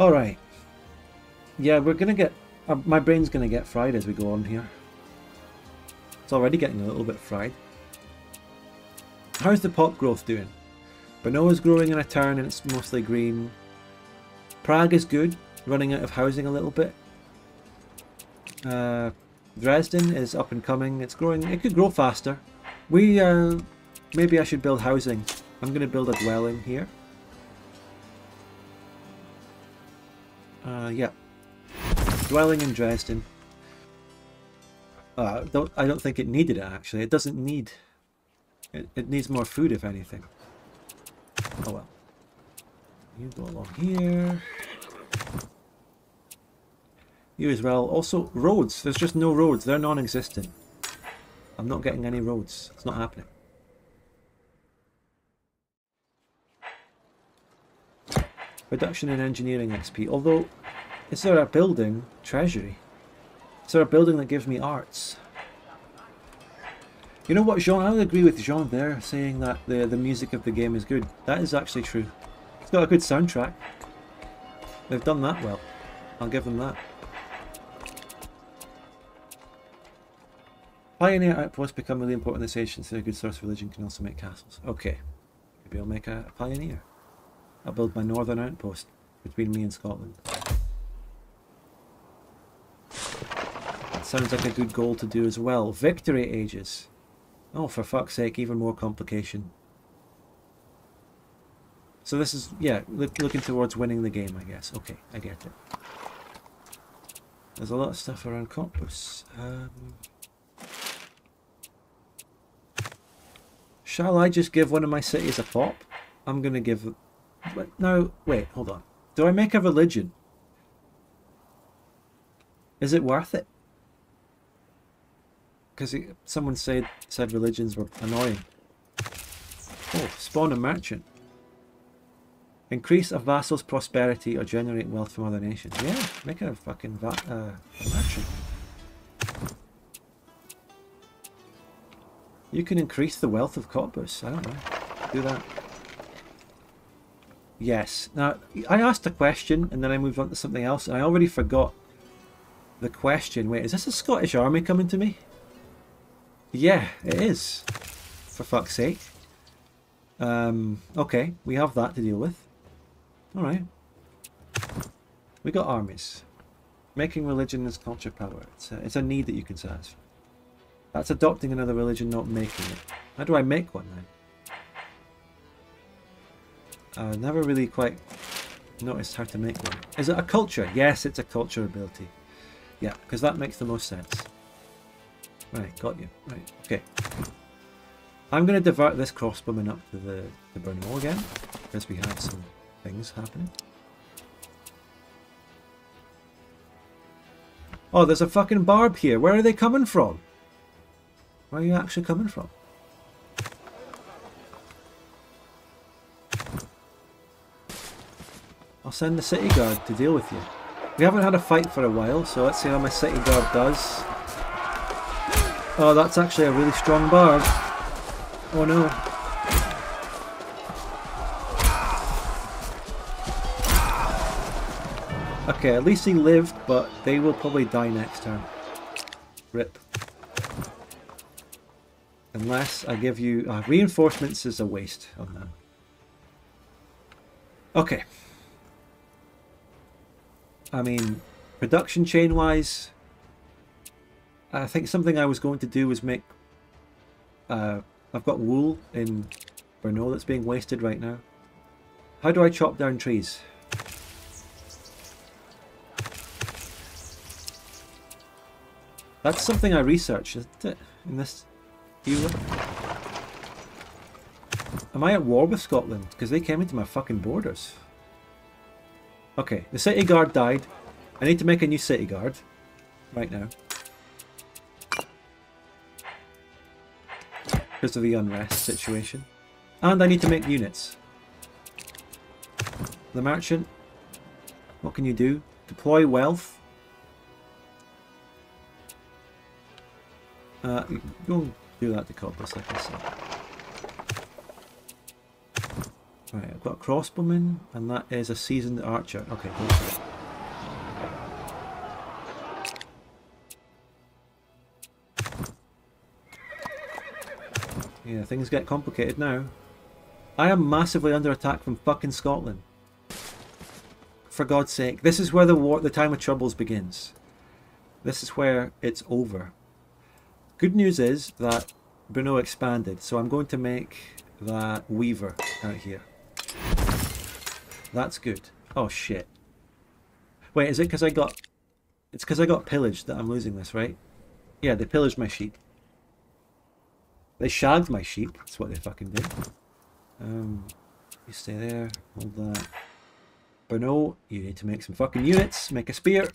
Alright, yeah, we're gonna get, my brain's gonna get fried as we go on here. It's already getting a little bit fried. How's the pop growth doing? Bonoa's growing in a turn and it's mostly green. Prague is good, running out of housing a little bit. Dresden is up and coming, it's growing, it could grow faster. Maybe I should build housing. I'm gonna build a dwelling here. Yeah, dwelling in Dresden. I don't think it needed it actually. It doesn't need. It needs more food if anything. Oh well. You go along here. You as well. Also roads. There's just no roads. They're non-existent. I'm not getting any roads. It's not happening. Reduction in engineering XP. Although Is there a building? Treasury. Is there a building that gives me arts? You know what, Jean? I would agree with Jean there, saying that the music of the game is good. That is actually true. It's got a good soundtrack. They've done that well. I'll give them that. Pioneer outposts become really important in this age since they're a good source of religion, can also make castles. Okay. Maybe I'll make a pioneer. I'll build my northern outpost between me and Scotland. That sounds like a good goal to do as well. Victory ages. Oh, for fuck's sake, even more complication. So this is, yeah, looking towards winning the game, I guess. Okay, I get it. There's a lot of stuff around Corpus. Shall I just give one of my cities a pop? I'm going to give... No, wait, hold on. Do I make a religion? Is it worth it? Because someone said religions were annoying. Oh, spawn a merchant. Increase a vassal's prosperity or generate wealth from other nations. Yeah, make a fucking merchant. You can increase the wealth of Corpus. I don't know. Do that. Yes. Now, I asked a question and then I moved on to something else and I already forgot the question. Wait, is this a Scottish army coming to me? Yeah, it is. For fuck's sake. Okay, we have that to deal with. Alright. We got armies. Making religion is culture power. It's a need that you can satisfy. That's adopting another religion, not making it. How do I make one then? I never really quite noticed how to make one. Is it a culture? Yes, it's a culture ability. Yeah, because that makes the most sense. Right, got you. Right, okay. I'm going to divert this crossbowman up to the burning wall again, because we have some things happening. Oh, there's a fucking barb here. Where are they coming from? Where are you actually coming from? I'll send the city guard to deal with you. We haven't had a fight for a while, so let's see how my city guard does. Oh, that's actually a really strong barb. Oh no. Okay, at least he lived, but they will probably die next turn. Rip. Unless I give you... reinforcements is a waste on that. Okay. I mean, production chain-wise, I think something I was going to do was make... I've got wool in Brno that's being wasted right now. How do I chop down trees? That's something I researched, isn't it? In this... Am I at war with Scotland? Because they came into my fucking borders. Okay, the city guard died. I need to make a new city guard right now because of the unrest situation, and I need to make units. The merchant, what can you do? Deploy wealth. Go do that to Corpus, like I said. Right, I've got a crossbowman, and that is a seasoned archer. Okay, go for it. Yeah, things get complicated now. I am massively under attack from fucking Scotland. For God's sake, this is where the time of troubles begins. This is where it's over. Good news is that Brno expanded, so I'm going to make that weaver out here. That's good. Oh shit. Wait, is it because I got... It's because I got pillaged that I'm losing this, right? Yeah, they pillaged my sheep. They shagged my sheep, that's what they fucking did. You stay there, hold that. Brno, you need to make some fucking units, make a spear.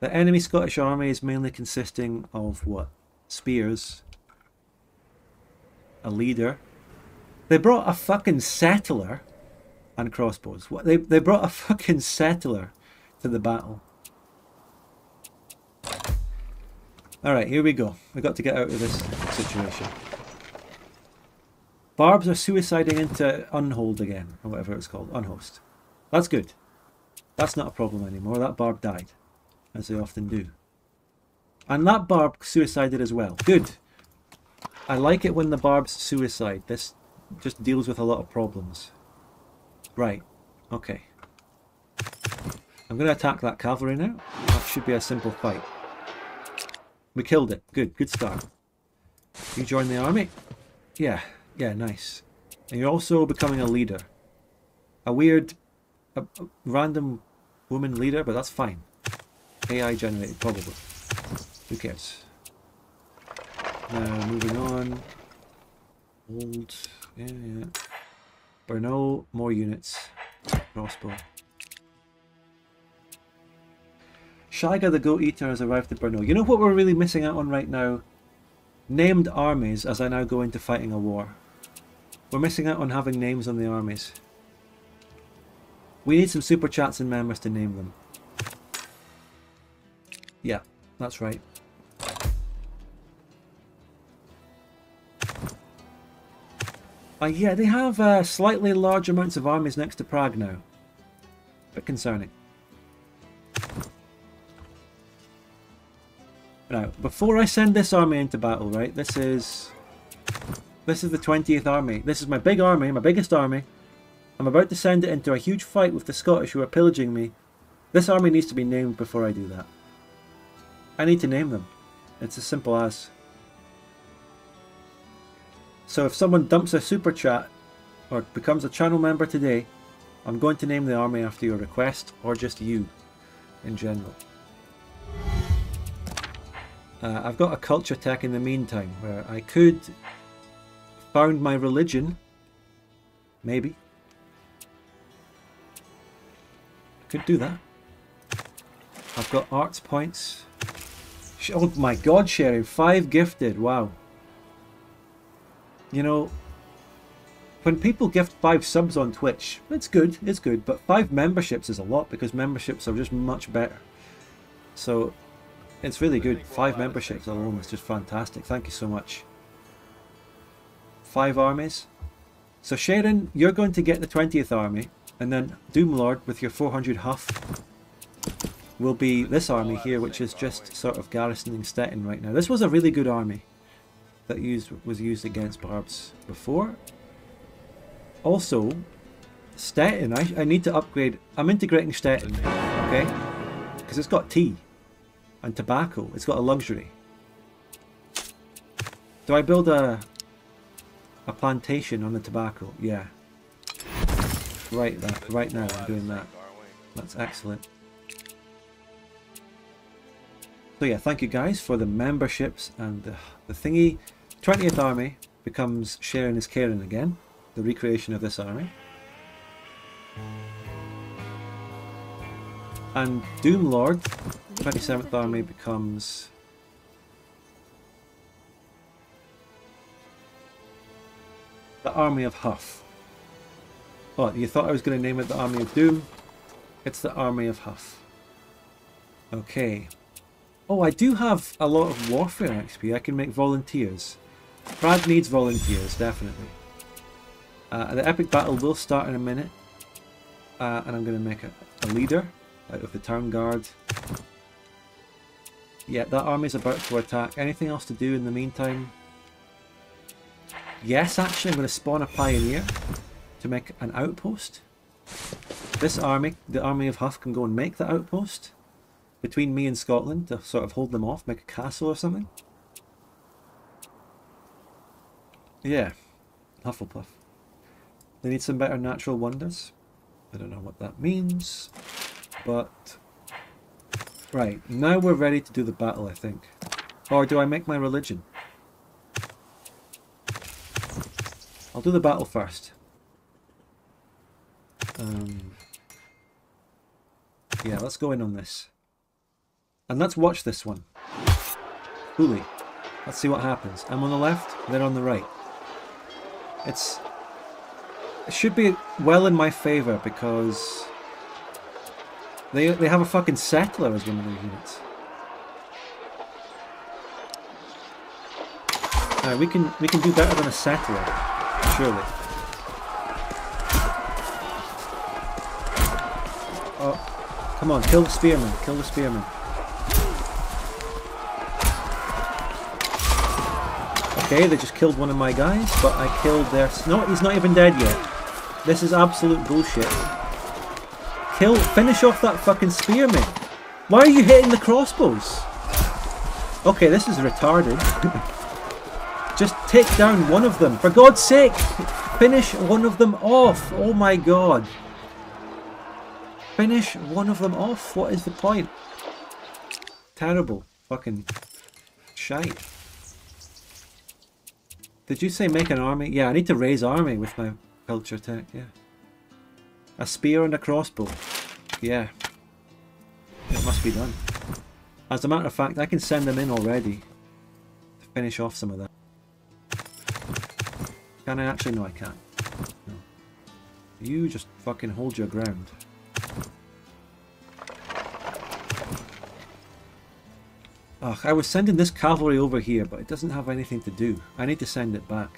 The enemy Scottish army is mainly consisting of what? Spears. A leader. They brought a fucking settler. and crossbows. What, they brought a fucking settler to the battle. Alright, here we go. We've got to get out of this situation. Barbs are suiciding into Unhold again, or whatever it's called. Unhost. That's good. That's not a problem anymore. That barb died, as they often do. And that barb suicided as well. Good. I like it when the barbs suicide. This just deals with a lot of problems. Right. Okay. I'm going to attack that cavalry now. That should be a simple fight. We killed it. Good. Good start. You join the army? Yeah. Yeah, nice. And you're also becoming a leader. A weird, a random woman leader, but that's fine. AI generated, probably. Who cares? Now, moving on. Old. Yeah, yeah. Bernal, more units. Crossbow. Shiga the Goat Eater has arrived at Bernal. You know what we're really missing out on right now? Named armies, as I now go into fighting a war. We're missing out on having names on the armies. We need some super chats and members to name them. Yeah, that's right. Yeah, they have slightly large amounts of armies next to Prague now. A bit concerning. Now, before I send this army into battle, right, this is the 20th army. This is my big army, my biggest army. I'm about to send it into a huge fight with the Scottish who are pillaging me. This army needs to be named before I do that. I need to name them. It's as simple as. So if someone dumps a super chat or becomes a channel member today, I'm going to name the army after your request, or just you in general. I've got a culture tech in the meantime where I could found my religion, maybe. I could do that. I've got arts points. Oh my god, Sherry, 5 gifted, wow. You know, when people gift 5 subs on Twitch, it's good, but 5 memberships is a lot because memberships are just much better. So, it's really good. 5 memberships alone is just fantastic. Thank you so much. 5 armies. So, Sharon, you're going to get the 20th army, and then Doomlord with your 400 Huff will be this army here, which is just sort of garrisoning Stettin right now. This was a really good army that was used against Barbs before. Also, Stettin, I need to upgrade. I'm integrating Stettin, okay? Because it's got tea and tobacco. It's got a luxury. Do I build a plantation on the tobacco? Yeah. Right, that, right now I'm doing that. That's excellent. So yeah, thank you guys for the memberships and the thingy. 20th army becomes Sharing is Caring again, the recreation of this army. And Doomlord, 27th army becomes... the Army of Huff. Oh, you thought I was going to name it the Army of Doom? It's the Army of Huff. Okay. Oh, I do have a lot of warfare XP. I can make volunteers. Prague needs volunteers, definitely. The epic battle will start in a minute. And I'm going to make a leader out of the town guard. Yeah, that army's about to attack. Anything else to do in the meantime? Yes, actually, I'm going to spawn a pioneer to make an outpost. This army, the Army of Huff, can go and make the outpost between me and Scotland to sort of hold them off, make a castle or something. Yeah, Hufflepuff. They need some better natural wonders. I don't know what that means. But, right, now we're ready to do the battle, I think. Or do I make my religion? I'll do the battle first. Yeah, let's go in on this. And let's watch this one. Hooli. Let's see what happens. I'm on the left, they're on the right. It's... should be well in my favor because they have a fucking settler as one of their units. We can do better than a settler, surely. Oh, come on! Kill the spearman! Kill the spearman! Okay, they just killed one of my guys, but I killed their... No, he's not even dead yet. This is absolute bullshit. Kill... Finish off that fucking spearman. Why are you hitting the crossbows? Okay, this is retarded. Just take down one of them. For God's sake! Finish one of them off! Oh my God. Finish one of them off? What is the point? Terrible. Fucking shite. Did you say make an army? Yeah, I need to raise army with my culture tech, yeah. A spear and a crossbow. Yeah. It must be done. As a matter of fact, I can send them in already to finish off some of that. Can I actually? No, I can't. No. You just fucking hold your ground. Ugh, I was sending this cavalry over here, but it doesn't have anything to do. I need to send it back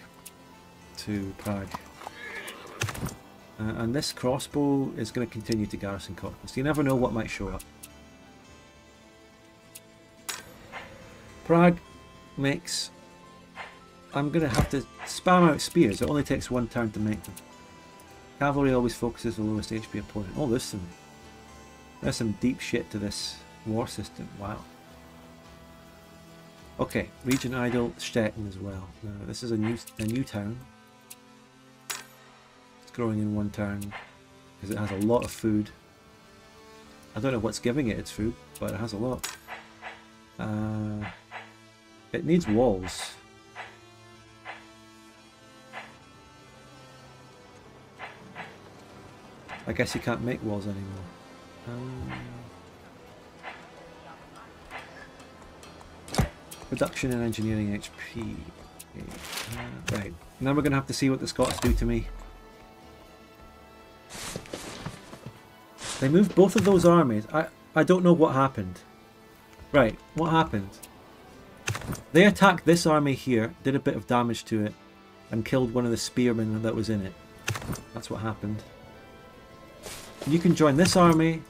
to Prague. And this crossbow is going to continue to garrison Cottbus. You never know what might show up. Prague makes... I'm going to have to spam out spears. It only takes one turn to make them. Cavalry always focuses the lowest HP opponent. Oh, there's some deep shit to this war system. Wow. Okay, Region Idle, Stettin as well. Now, this is a new town. It's growing in one turn because it has a lot of food. I don't know what's giving it its food, but it has a lot. It needs walls. I guess you can't make walls anymore. Production and engineering HP. Right, now we're going to have to see what the Scots do to me. They moved both of those armies. I don't know what happened. Right, what happened? They attacked this army here, did a bit of damage to it, and killed one of the spearmen that was in it. That's what happened. You can join this army,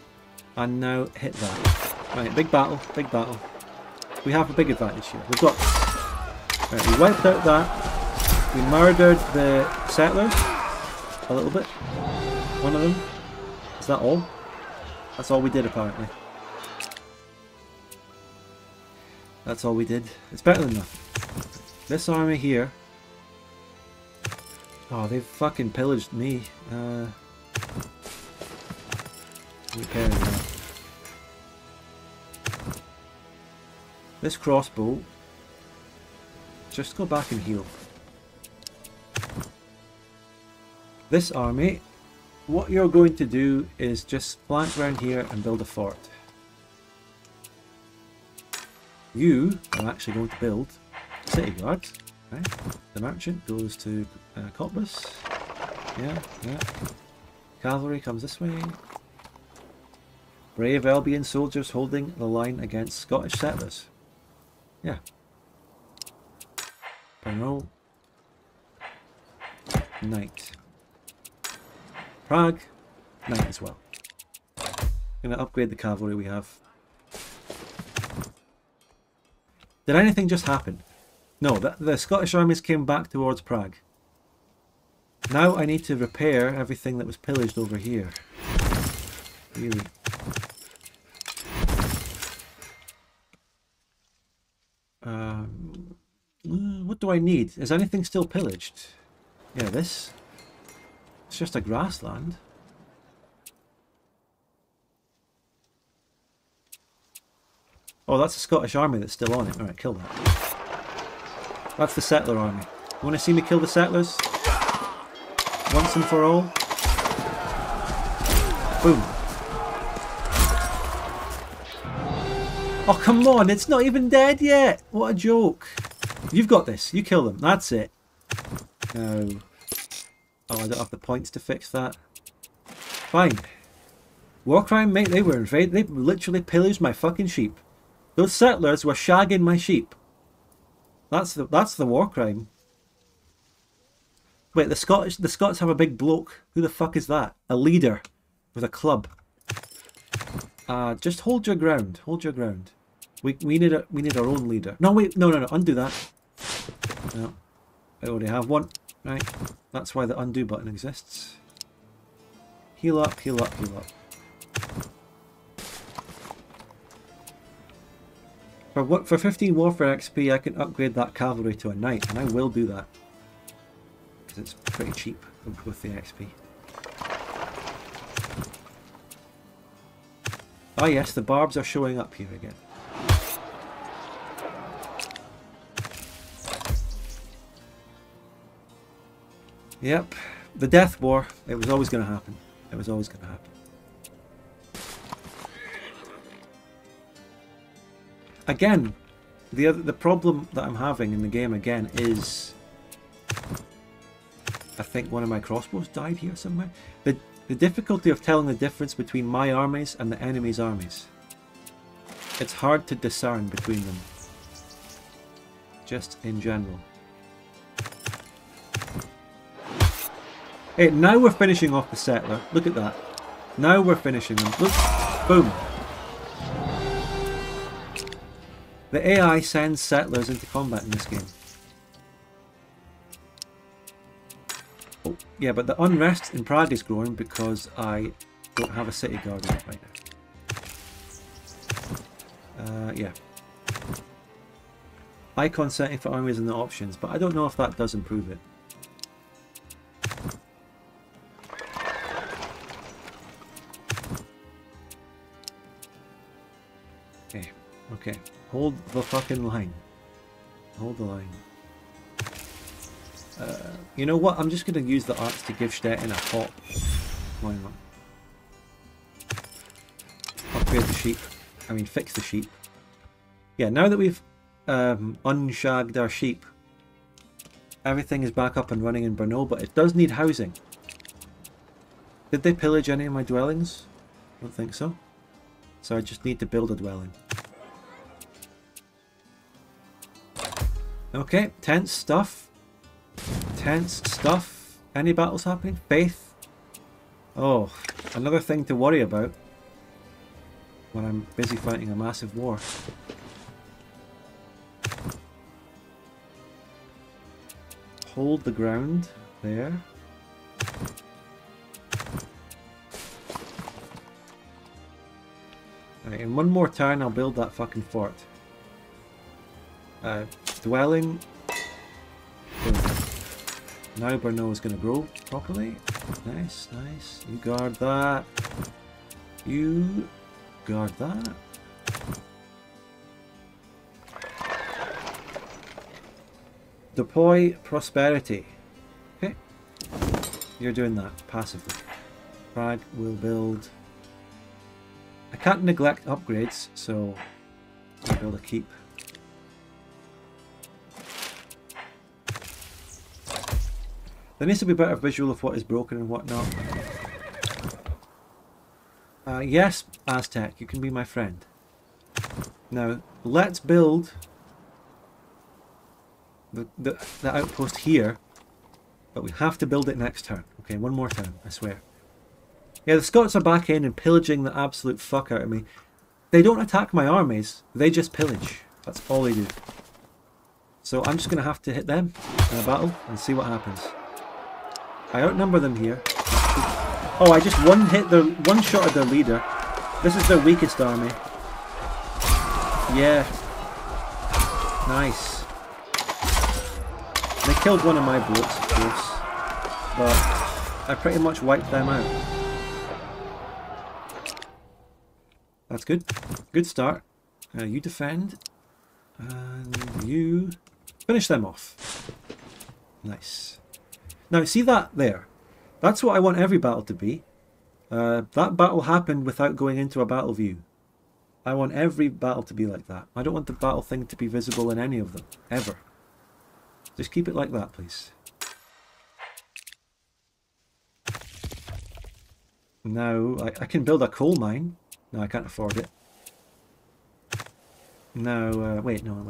and now hit that. Right, big battle, big battle. We have a big advantage here. We've got... Right, we wiped out that. We murdered the settlers. A little bit. One of them. Is that all? That's all we did, apparently. That's all we did. It's better than nothing. This army here... Oh, they've fucking pillaged me. Repairing that. This crossbow, just go back and heal. This army, what you're going to do is just flank around here and build a fort. You are actually going to build city guards. Right? The merchant goes to Cottbus. Yeah, yeah. Cavalry comes this way. Brave Albion soldiers holding the line against Scottish settlers. Yeah. Penrol. Knight. Prague. Knight as well. Gonna upgrade the cavalry we have. Did anything just happen? No, the Scottish armies came back towards Prague. Now I need to repair everything that was pillaged over here. Really. What do I need? Is anything still pillaged? Yeah, this. It's just a grassland. Oh, that's a Scottish army that's still on it. Alright, kill that. That's the settler army. You want to see me kill the settlers? Once and for all. Boom. Oh, come on, it's not even dead yet! What a joke! You've got this, you kill them, that's it. No. Oh, I don't have the points to fix that. Fine. Warcry, mate, they were invaded. They literally pillaged my fucking sheep. Those settlers were shagging my sheep. That's the war crime. Wait, the Scots have a big bloke. Who the fuck is that? A leader with a club. Just hold your ground. Hold your ground. We need our own leader. No, wait, no. Undo that. No, I already have one. Right, that's why the undo button exists. Heal up, heal up, heal up. For 15 warfare XP, I can upgrade that cavalry to a knight, and I will do that because it's pretty cheap with the XP. Ah yes, the barbs are showing up here again. Yep, the death war. It was always going to happen. It was always going to happen. Again, the problem that I'm having in the game again is, I think one of my crossbows died here somewhere. The difficulty of telling the difference between my armies and the enemy's armies. It's hard to discern between them, just in general. Hey, now we're finishing off the settler. Look at that. Now we're finishing them. Look, boom. The AI sends settlers into combat in this game. Oh, yeah, but the unrest in Prague is growing because I don't have a city guard right now. Yeah. Icon setting for armies and the options, but I don't know if that does improve it. Okay, okay. Hold the fucking line. Hold the line. You know what? I'm just going to use the arts to give Stettin a hop. Why not? Upgrade the sheep. I mean, fix the sheep. Yeah, now that we've unshagged our sheep, everything is back up and running in Brno, but it does need housing. Did they pillage any of my dwellings? I don't think so. So I just need to build a dwelling. Okay, tense stuff. Tense stuff. Any battles happening? Faith. Oh, another thing to worry about when I'm busy fighting a massive war. Hold the ground there. Right, in one more turn I'll build that fucking fort. Dwelling. Boom. Now Brno is going to grow properly. Nice, nice. You guard that. You guard that. Deploy prosperity. Okay. You're doing that passively. Prague will build. I can't neglect upgrades, so I'll build a keep. There needs to be a better visual of what is broken and what not. Yes, Aztec, you can be my friend. Now, let's build the outpost here, but we have to build it next turn. Okay, one more turn, I swear. Yeah, the Scots are back in and pillaging the absolute fuck out of me. They don't attack my armies, they just pillage. That's all they do. So I'm just going to have to hit them in a battle and see what happens. I outnumber them here. Oh, I just one shotted their leader. This is their weakest army. Yeah. Nice. They killed one of my blokes, of course. But I pretty much wiped them out. That's good. Good start. You defend. And you finish them off. Nice. Now, see that there? That's what I want every battle to be. That battle happened without going into a battle view. I want every battle to be like that. I don't want the battle thing to be visible in any of them, ever. Just keep it like that, please. Now, I can build a coal mine. No, I can't afford it. Now, wait. You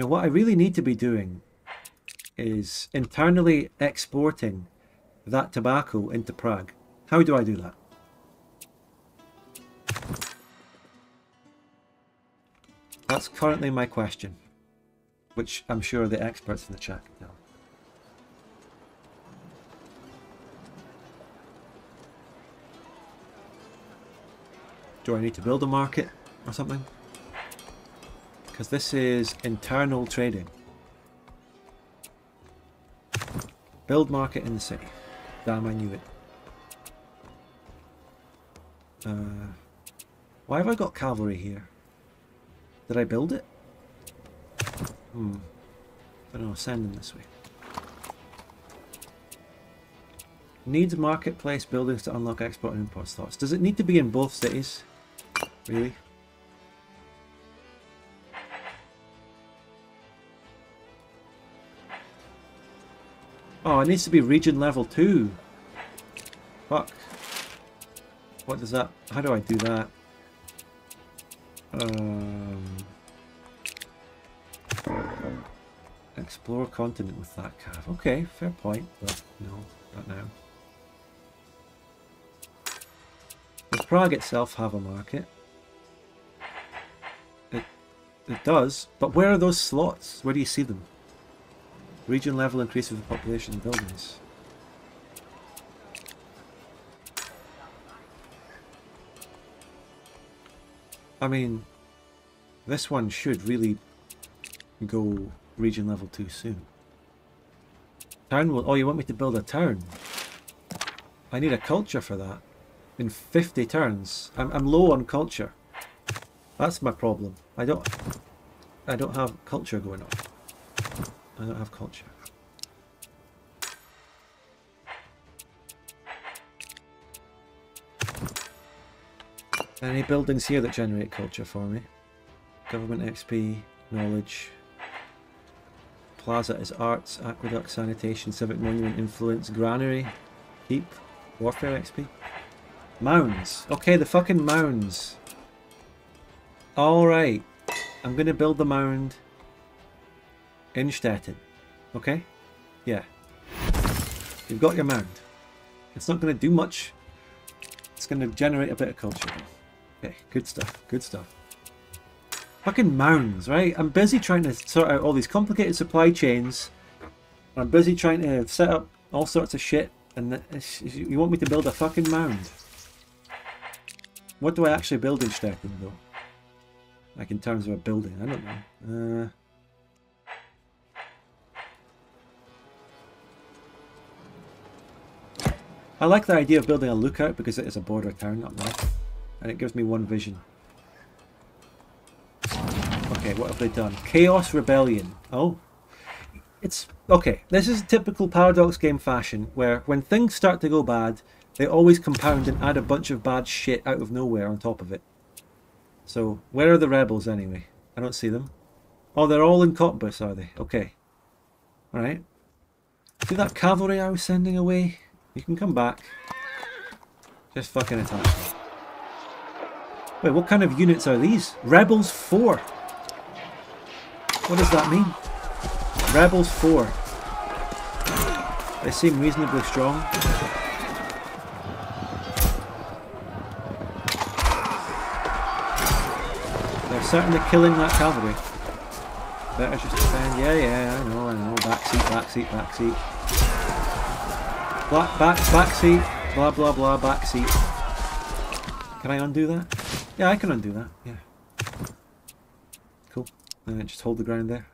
know, what I really need to be doing is internally exporting that tobacco into Prague. How do I do that? That's currently my question, which I'm sure the experts in the chat know. Do I need to build a market or something? Because this is internal trading. Build market in the city. Damn, I knew it. Why have I got cavalry here? Did I build it? I don't know, send them this way. Needs marketplace buildings to unlock export and import slots. Does it need to be in both cities? Really? Oh, it needs to be region level 2. Fuck. What does that... How do I do that? Explore continent with that cav. Okay, fair point, but no, not now. Does Prague itself have a market? It does, but where are those slots? Where do you see them? Region level increase of the population of buildings. I mean, this one should really go region level 2 soon. Town will... Oh, you want me to build a town? I need a culture for that. In 50 turns. I'm low on culture. That's my problem. I don't have culture going on. I don't have culture. Any buildings here that generate culture for me? Government XP, knowledge. Plaza is arts, aqueduct, sanitation, civic monument, influence, granary, heap, warfare XP. Mounds. Okay, the fucking mounds. Alright. I'm gonna build the mound. Innstetten. Okay? Yeah. You've got your mound. It's not going to do much. It's going to generate a bit of culture. Okay, good stuff. Good stuff. Fucking mounds, right? I'm busy trying to sort out all these complicated supply chains. I'm busy trying to set up all sorts of shit. And you want me to build a fucking mound? What do I actually build in Stetten, though? Like in terms of a building, I don't know. I like the idea of building a lookout because it is a border town up north, and it gives me one vision. Okay, what have they done? Chaos Rebellion. Oh. It's... Okay, this is typical Paradox game fashion, where when things start to go bad, they always compound and add a bunch of bad shit out of nowhere on top of it. So, where are the rebels anyway? I don't see them. Oh, they're all in Cottbus, are they? Okay. Alright. See that cavalry I was sending away? You can come back. Just fucking attack me. Wait, what kind of units are these? Rebels 4! What does that mean? Rebels 4. They seem reasonably strong. They're certainly killing that cavalry. Better just defend. Yeah, I know. Backseat. Back seat, blah, back seat. Can I undo that? Yeah, I can undo that, yeah. Cool. And then just hold the ground there.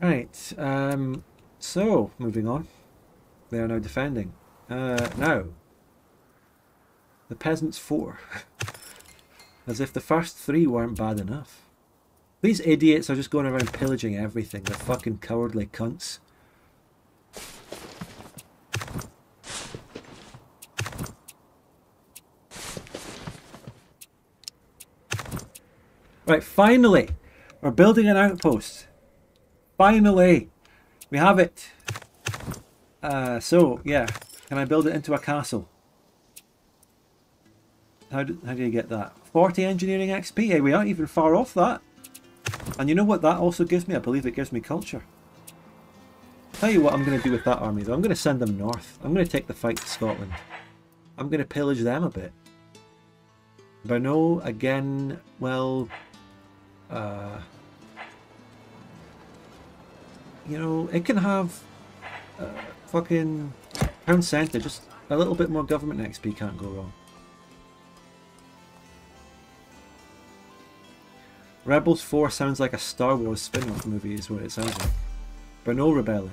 Right, so, moving on. They are now defending. Now. The peasants 4. As if the first 3 weren't bad enough. These idiots are just going around pillaging everything. They're fucking cowardly cunts. Right, finally! We're building an outpost. Finally! We have it! So, yeah. Can I build it into a castle? How do you get that? 40 engineering XP. Hey, we aren't even far off that. And you know what that also gives me? I believe it gives me culture. Tell you what I'm going to do with that army though. I'm going to send them north. I'm going to take the fight to Scotland. I'm going to pillage them a bit. Brno, again, well... you know, it can have fucking town centre. Just a little bit more government XP can't go wrong. Rebels 4 sounds like a Star Wars spin-off movie is what it sounds like. Brno rebelling.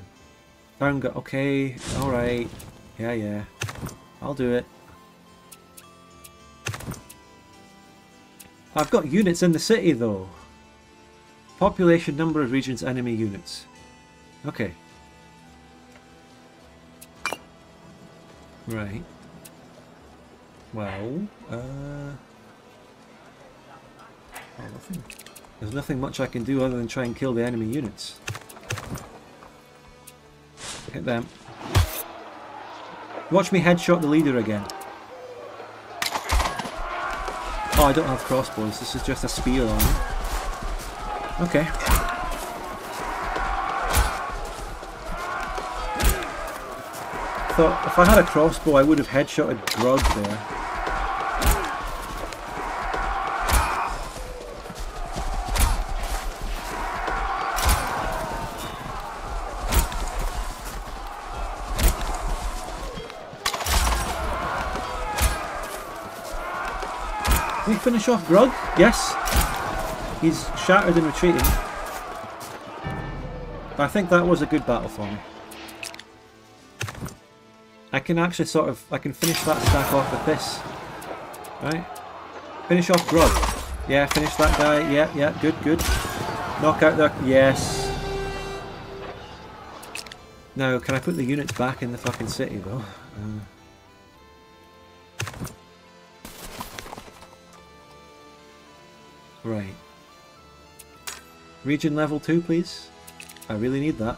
Okay, alright. Yeah. I'll do it. I've got units in the city though. Population, number of regions, enemy units. Okay. Right. Well, oh, nothing. There's nothing much I can do other than try and kill the enemy units. Hit them. Watch me headshot the leader again. Oh, I don't have crossbows. This is just a spear on it. Okay. Thought if I had a crossbow, I would have headshotted Grug there. Finish off Grug? Yes. He's shattered and retreating. I think that was a good battle for me. I can actually sort of... I can finish that stack off with this. Right? Finish off Grug. Yeah, finish that guy. Yeah. Good. Knock out there. Yes. Now, can I put the units back in the fucking city though? Right. Region level 2, please. I really need that.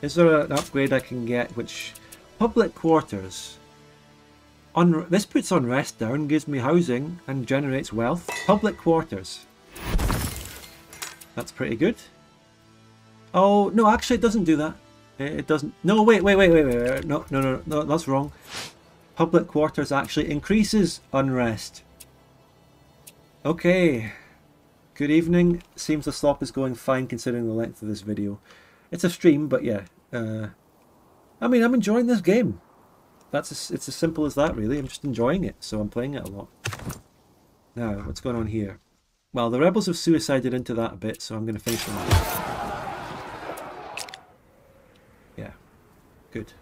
Is there an upgrade I can get which... Public quarters. This puts unrest down, gives me housing and generates wealth. Public quarters. That's pretty good. Oh, no, actually it doesn't do that. It doesn't. No, wait. No, that's wrong. Public quarters actually increases unrest. Okay. Good evening. Seems the slop is going fine considering the length of this video. It's a stream, but yeah. I mean, I'm enjoying this game. It's as simple as that, really. I'm just enjoying it, so I'm playing it a lot. Now, what's going on here? Well, the rebels have suicided into that a bit, so I'm going to finish them off. Good.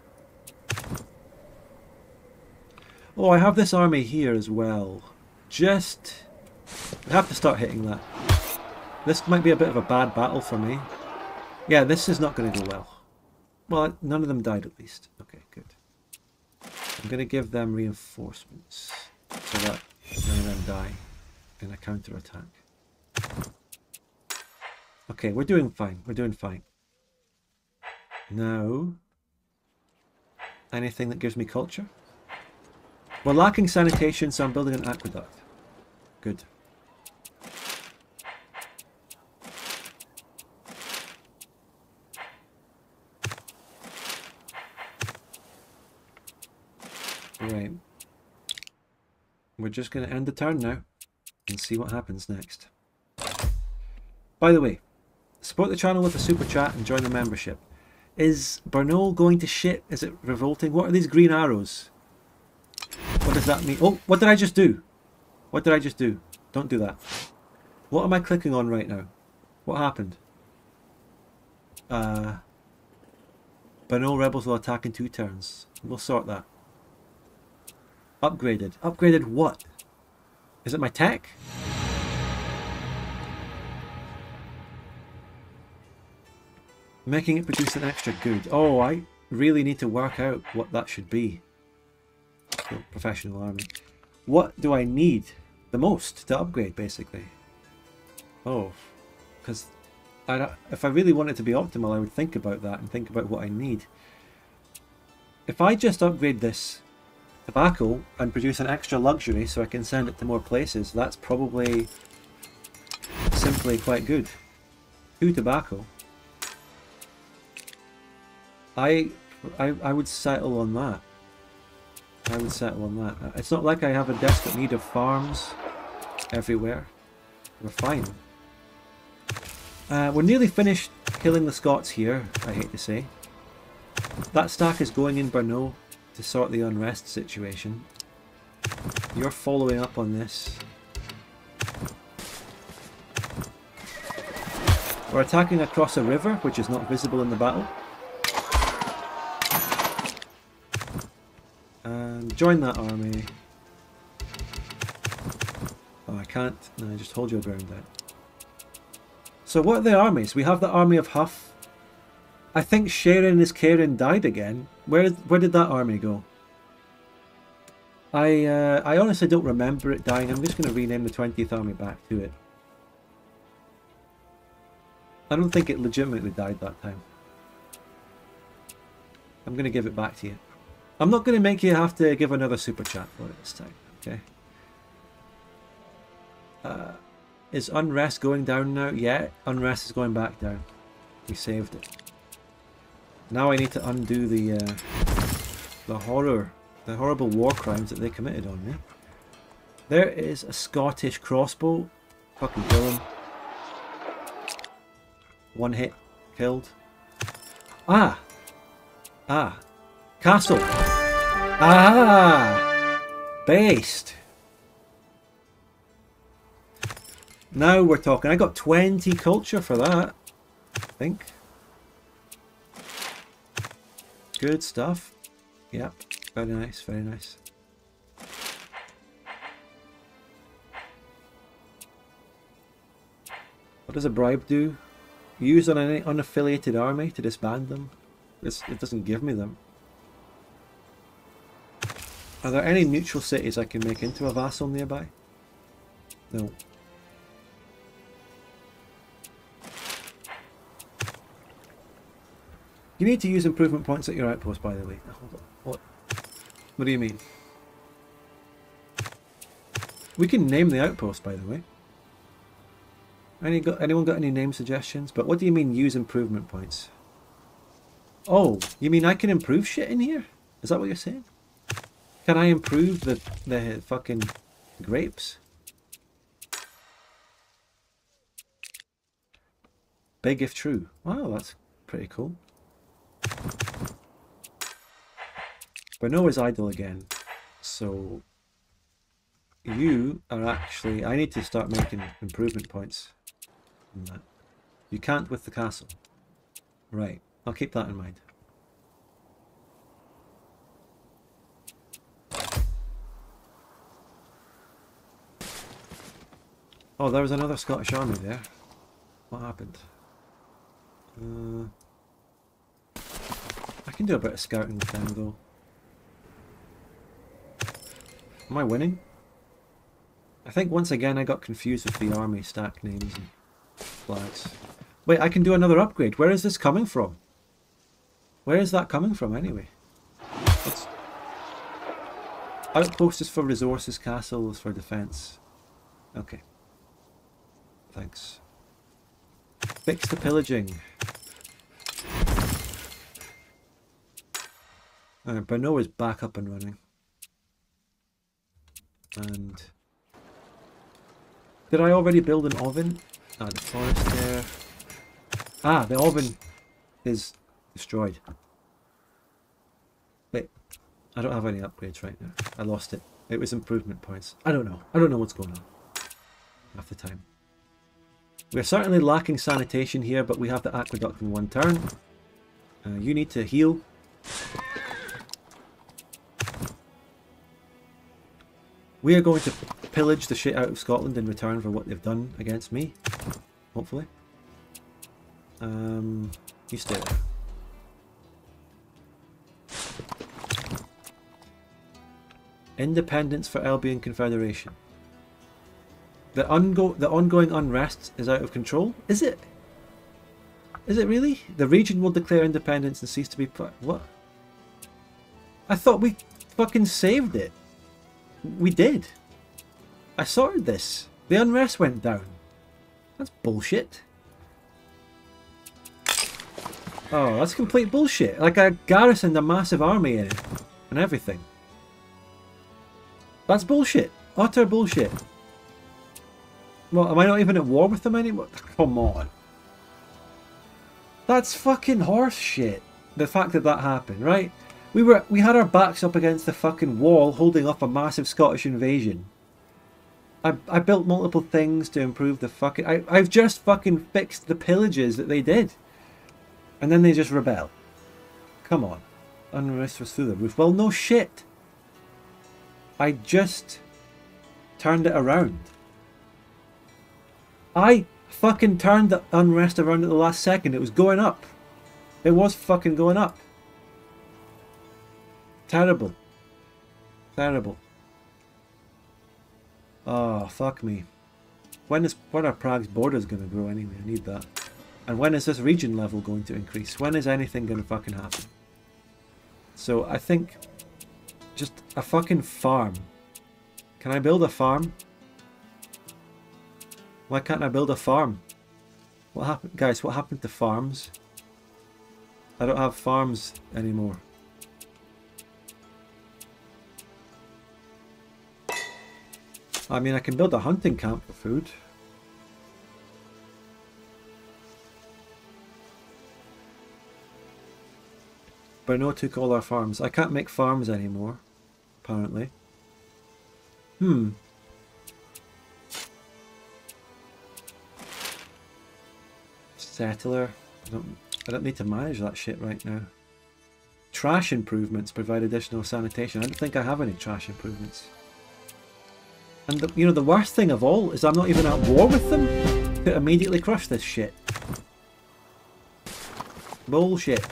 Oh, I have this army here as well. Just... I have to start hitting that. This might be a bit of a bad battle for me. Yeah, this is not going to go well. Well, none of them died at least. Okay, good. I'm going to give them reinforcements so that none of them die in a counter-attack. Okay, we're doing fine. We're doing fine. Now... anything that gives me culture? We're lacking sanitation, so I'm building an aqueduct. Good. Right. We're just going to end the turn now and see what happens next. By the way, support the channel with a super chat and join the membership. Is Brno going to shit? Is it revolting? What are these green arrows? What does that mean? Oh, what did I just do? What did I just do? Don't do that. What am I clicking on right now? What happened? Brno rebels will attack in 2 turns. We'll sort that. Upgraded. Upgraded what? Is it my tech? Making it produce an extra good. Oh, I really need to work out what that should be. So, professional army. What do I need the most to upgrade, basically? Oh, because if I really want it to be optimal, I would think about that and think about what I need. If I just upgrade this tobacco and produce an extra luxury so I can send it to more places, that's probably simply quite good. 2 tobacco. I would settle on that. I would settle on that. It's not like I have a desperate need of farms everywhere. We're fine. We're nearly finished killing the Scots here, I hate to say. That stack is going in Brno to sort the unrest situation. You're following up on this. We're attacking across a river, which is not visible in the battle. Join that army. Oh, I can't. No, just hold your ground there. So what are the armies? We have the army of Huff. I think Sharon is Karen died again. Where did that army go? I honestly don't remember it dying. I'm just going to rename the 20th army back to it. I don't think it legitimately died that time. I'm going to give it back to you. I'm not going to make you have to give another super chat for it this time, okay? Is unrest going down now? Yeah, unrest is going back down. We saved it. Now I need to undo the horrible war crimes that they committed on me. There is a Scottish crossbow. Fucking kill him. 1 hit. Killed. Ah! Ah! Castle! Ah! Based! Now we're talking. I got 20 culture for that, I think. Good stuff. Yep, very nice, very nice. What does a bribe do? Use on an unaffiliated army to disband them. It doesn't give me them. Are there any neutral cities I can make into a vassal nearby? No. You need to use improvement points at your outpost, by the way. Hold on. What do you mean? We can name the outpost, by the way. Anyone got any name suggestions? But what do you mean use improvement points? Oh, you mean I can improve shit in here? Is that what you're saying? Can I improve the fucking grapes? Big if true. Wow, that's pretty cool. Brno is idle again. So you are actually... I need to start making improvement points on that. You can't with the castle. Right, I'll keep that in mind. Oh, there was another Scottish army there. What happened? I can do a bit of scouting with them, though. Am I winning? I think once again I got confused with the army stack names and flags. Wait, I can do another upgrade. Where is this coming from? Where is that coming from, anyway? It's... Outpost is for resources, castle is for defense. Okay. Thanks. Fix the pillaging. Alright, Brno is back up and running. And... Did I already build an oven? Ah, the forest there. Ah, the oven is destroyed. Wait, I don't have any upgrades right now. I lost it. It was improvement points. I don't know. I don't know what's going on half the time. We're certainly lacking sanitation here, but we have the aqueduct in 1 turn. You need to heal. We are going to pillage the shit out of Scotland in return for what they've done against me. Hopefully. You stay there. Independence for Albion Confederation. The ongoing unrest is out of control. Is it? Is it really? The region will declare independence and cease to be part. What? I thought we fucking saved it. We did. I sorted this. The unrest went down. That's bullshit. Oh, that's complete bullshit. Like, I garrisoned a massive army in it and everything. That's bullshit. Utter bullshit. Well, am I not even at war with them anymore? Come on. That's fucking horse shit. The fact that that happened, right? We had our backs up against the fucking wall holding up a massive Scottish invasion. I built multiple things to improve the fucking... I've just fucking fixed the pillages that they did. And then they just rebel. Come on. Unrest was through the roof. Well, no shit. I just turned it around. I fucking turned the unrest around at the last second. It was going up. It was fucking going up. Terrible. Terrible. Oh, fuck me. When are Prague's borders going to grow anyway? I need that. And when is this region level going to increase? When is anything going to fucking happen? So I think just a fucking farm. Can I build a farm? Why can't I build a farm? What happened, guys? What happened to farms? I don't have farms anymore. I mean, I can build a hunting camp for food. Brno took all our farms. I can't make farms anymore, apparently. Hmm. Settler. I don't need to manage that shit right now. Trash improvements provide additional sanitation. I don't think I have any trash improvements. And you know, the worst thing of all is I'm not even at war with them to immediately crush this shit. Bullshit.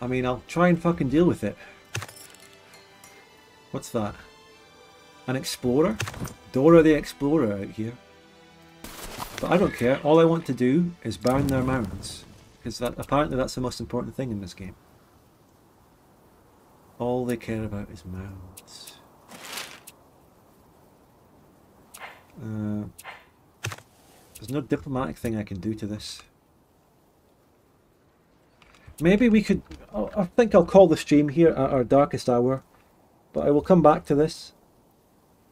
I mean, I'll try and fucking deal with it. What's that? An explorer? Dora the Explorer out here. But I don't care. All I want to do is burn their mounds, because that apparently that's the most important thing in this game. All they care about is mounds. There's no diplomatic thing I can do to this. Maybe we could... I think I'll call the stream here at our darkest hour, but I will come back to this.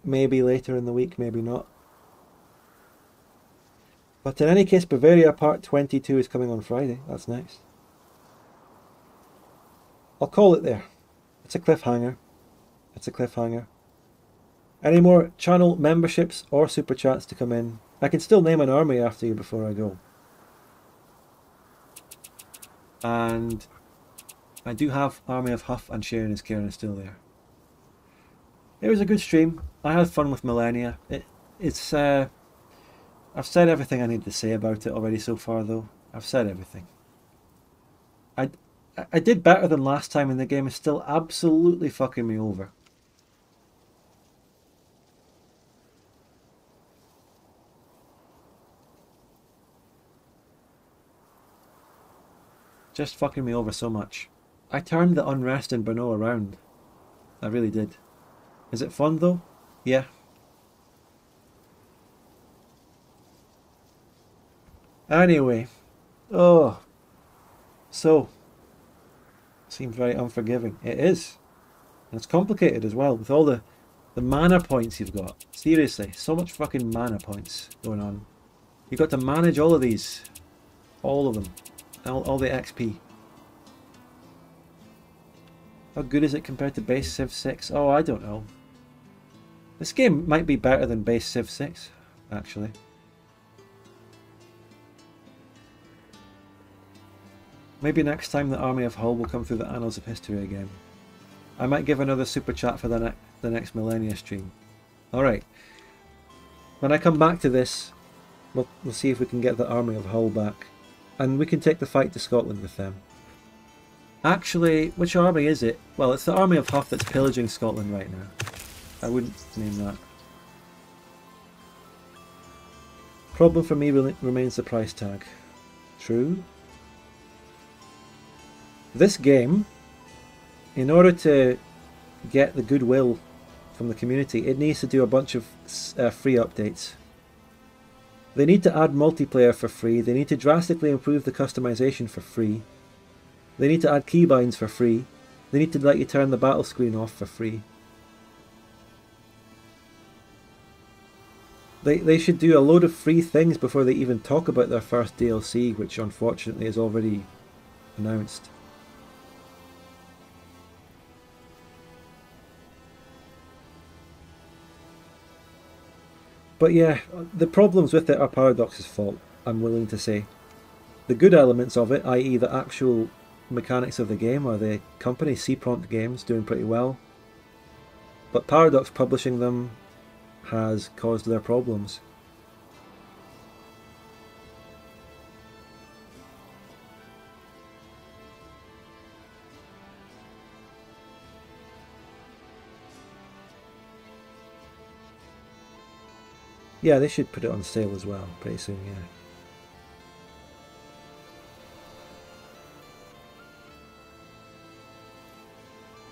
Maybe later in the week, maybe not. But in any case, Bavaria Part 22 is coming on Friday. That's nice. I'll call it there. It's a cliffhanger. It's a cliffhanger. Any more channel memberships or super chats to come in? I can still name an army after you before I go. And I do have Army of Huff and Sharon is Karen still there. It was a good stream. I had fun with Millennia. It's I've said everything I need to say about it already so far, though. I've said everything. I did better than last time, and the game is still absolutely fucking me over. Just fucking me over so much. I turned the unrest in Brno around. I really did. Is it fun though? Yeah. Anyway. Oh. So. Seems very unforgiving. It is. And it's complicated as well with all the mana points you've got. Seriously. So much fucking mana points going on. You've got to manage all of these. All of them. All the XP. How good is it compared to base Civ 6? Oh, I don't know. This game might be better than base Civ 6, actually. Maybe next time the Army of Hull will come through the annals of history again. I might give another super chat for the next Millennia stream. Alright. When I come back to this, we'll see if we can get the Army of Hull back. and we can take the fight to Scotland with them. Actually, which army is it? Well, it's the army of Hoth that's pillaging Scotland right now. I wouldn't name that. Problem for me remains the price tag. True. This game, in order to get the goodwill from the community, it needs to do a bunch of free updates. They need to add multiplayer for free, they need to drastically improve the customization for free, they need to add keybinds for free, they need to let you turn the battle screen off for free. They should do a load of free things before they even talk about their first DLC, which unfortunately is already announced. But yeah, the problems with it are Paradox's fault, I'm willing to say. The good elements of it, i.e. the actual mechanics of the game, are the company C Prompt Games doing pretty well. But Paradox publishing them has caused their problems. Yeah, they should put it on sale as well, pretty soon, yeah.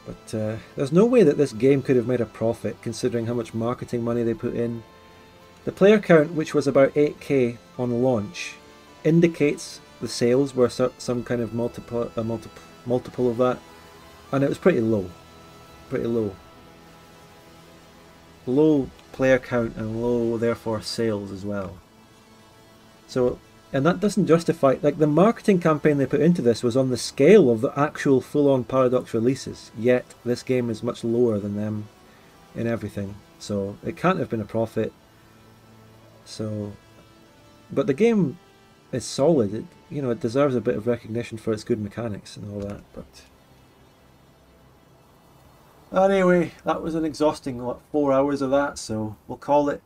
But there's no way that this game could have made a profit, considering how much marketing money they put in. The player count, which was about 8k on launch, indicates the sales were some kind of multiple of that, and it was pretty low. Pretty low. Low player count and low, therefore, sales as well. So, and that doesn't justify, like, the marketing campaign they put into this was on the scale of the actual full-on Paradox releases, yet this game is much lower than them in everything, so it can't have been a profit. So, but the game is solid, it, you know, it deserves a bit of recognition for its good mechanics and all that, but... Anyway, that was an exhausting, what, 4 hours of that, so we'll call it.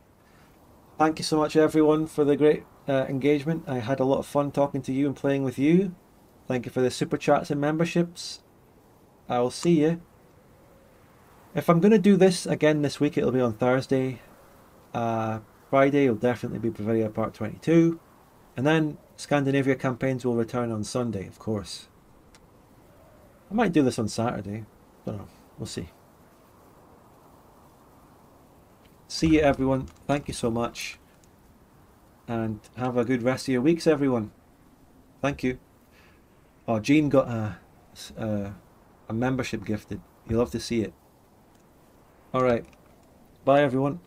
Thank you so much, everyone, for the great engagement. I had a lot of fun talking to you and playing with you. Thank you for the super chats and memberships. I will see you. If I'm going to do this again this week, it'll be on Thursday. Friday will definitely be Bavaria Part 22. And then Scandinavia campaigns will return on Sunday, of course. I might do this on Saturday. I don't know. We'll see. See you, everyone. Thank you so much. And have a good rest of your weeks, everyone. Thank you. Oh, Gene got a membership gifted. You'll love to see it. All right. Bye, everyone.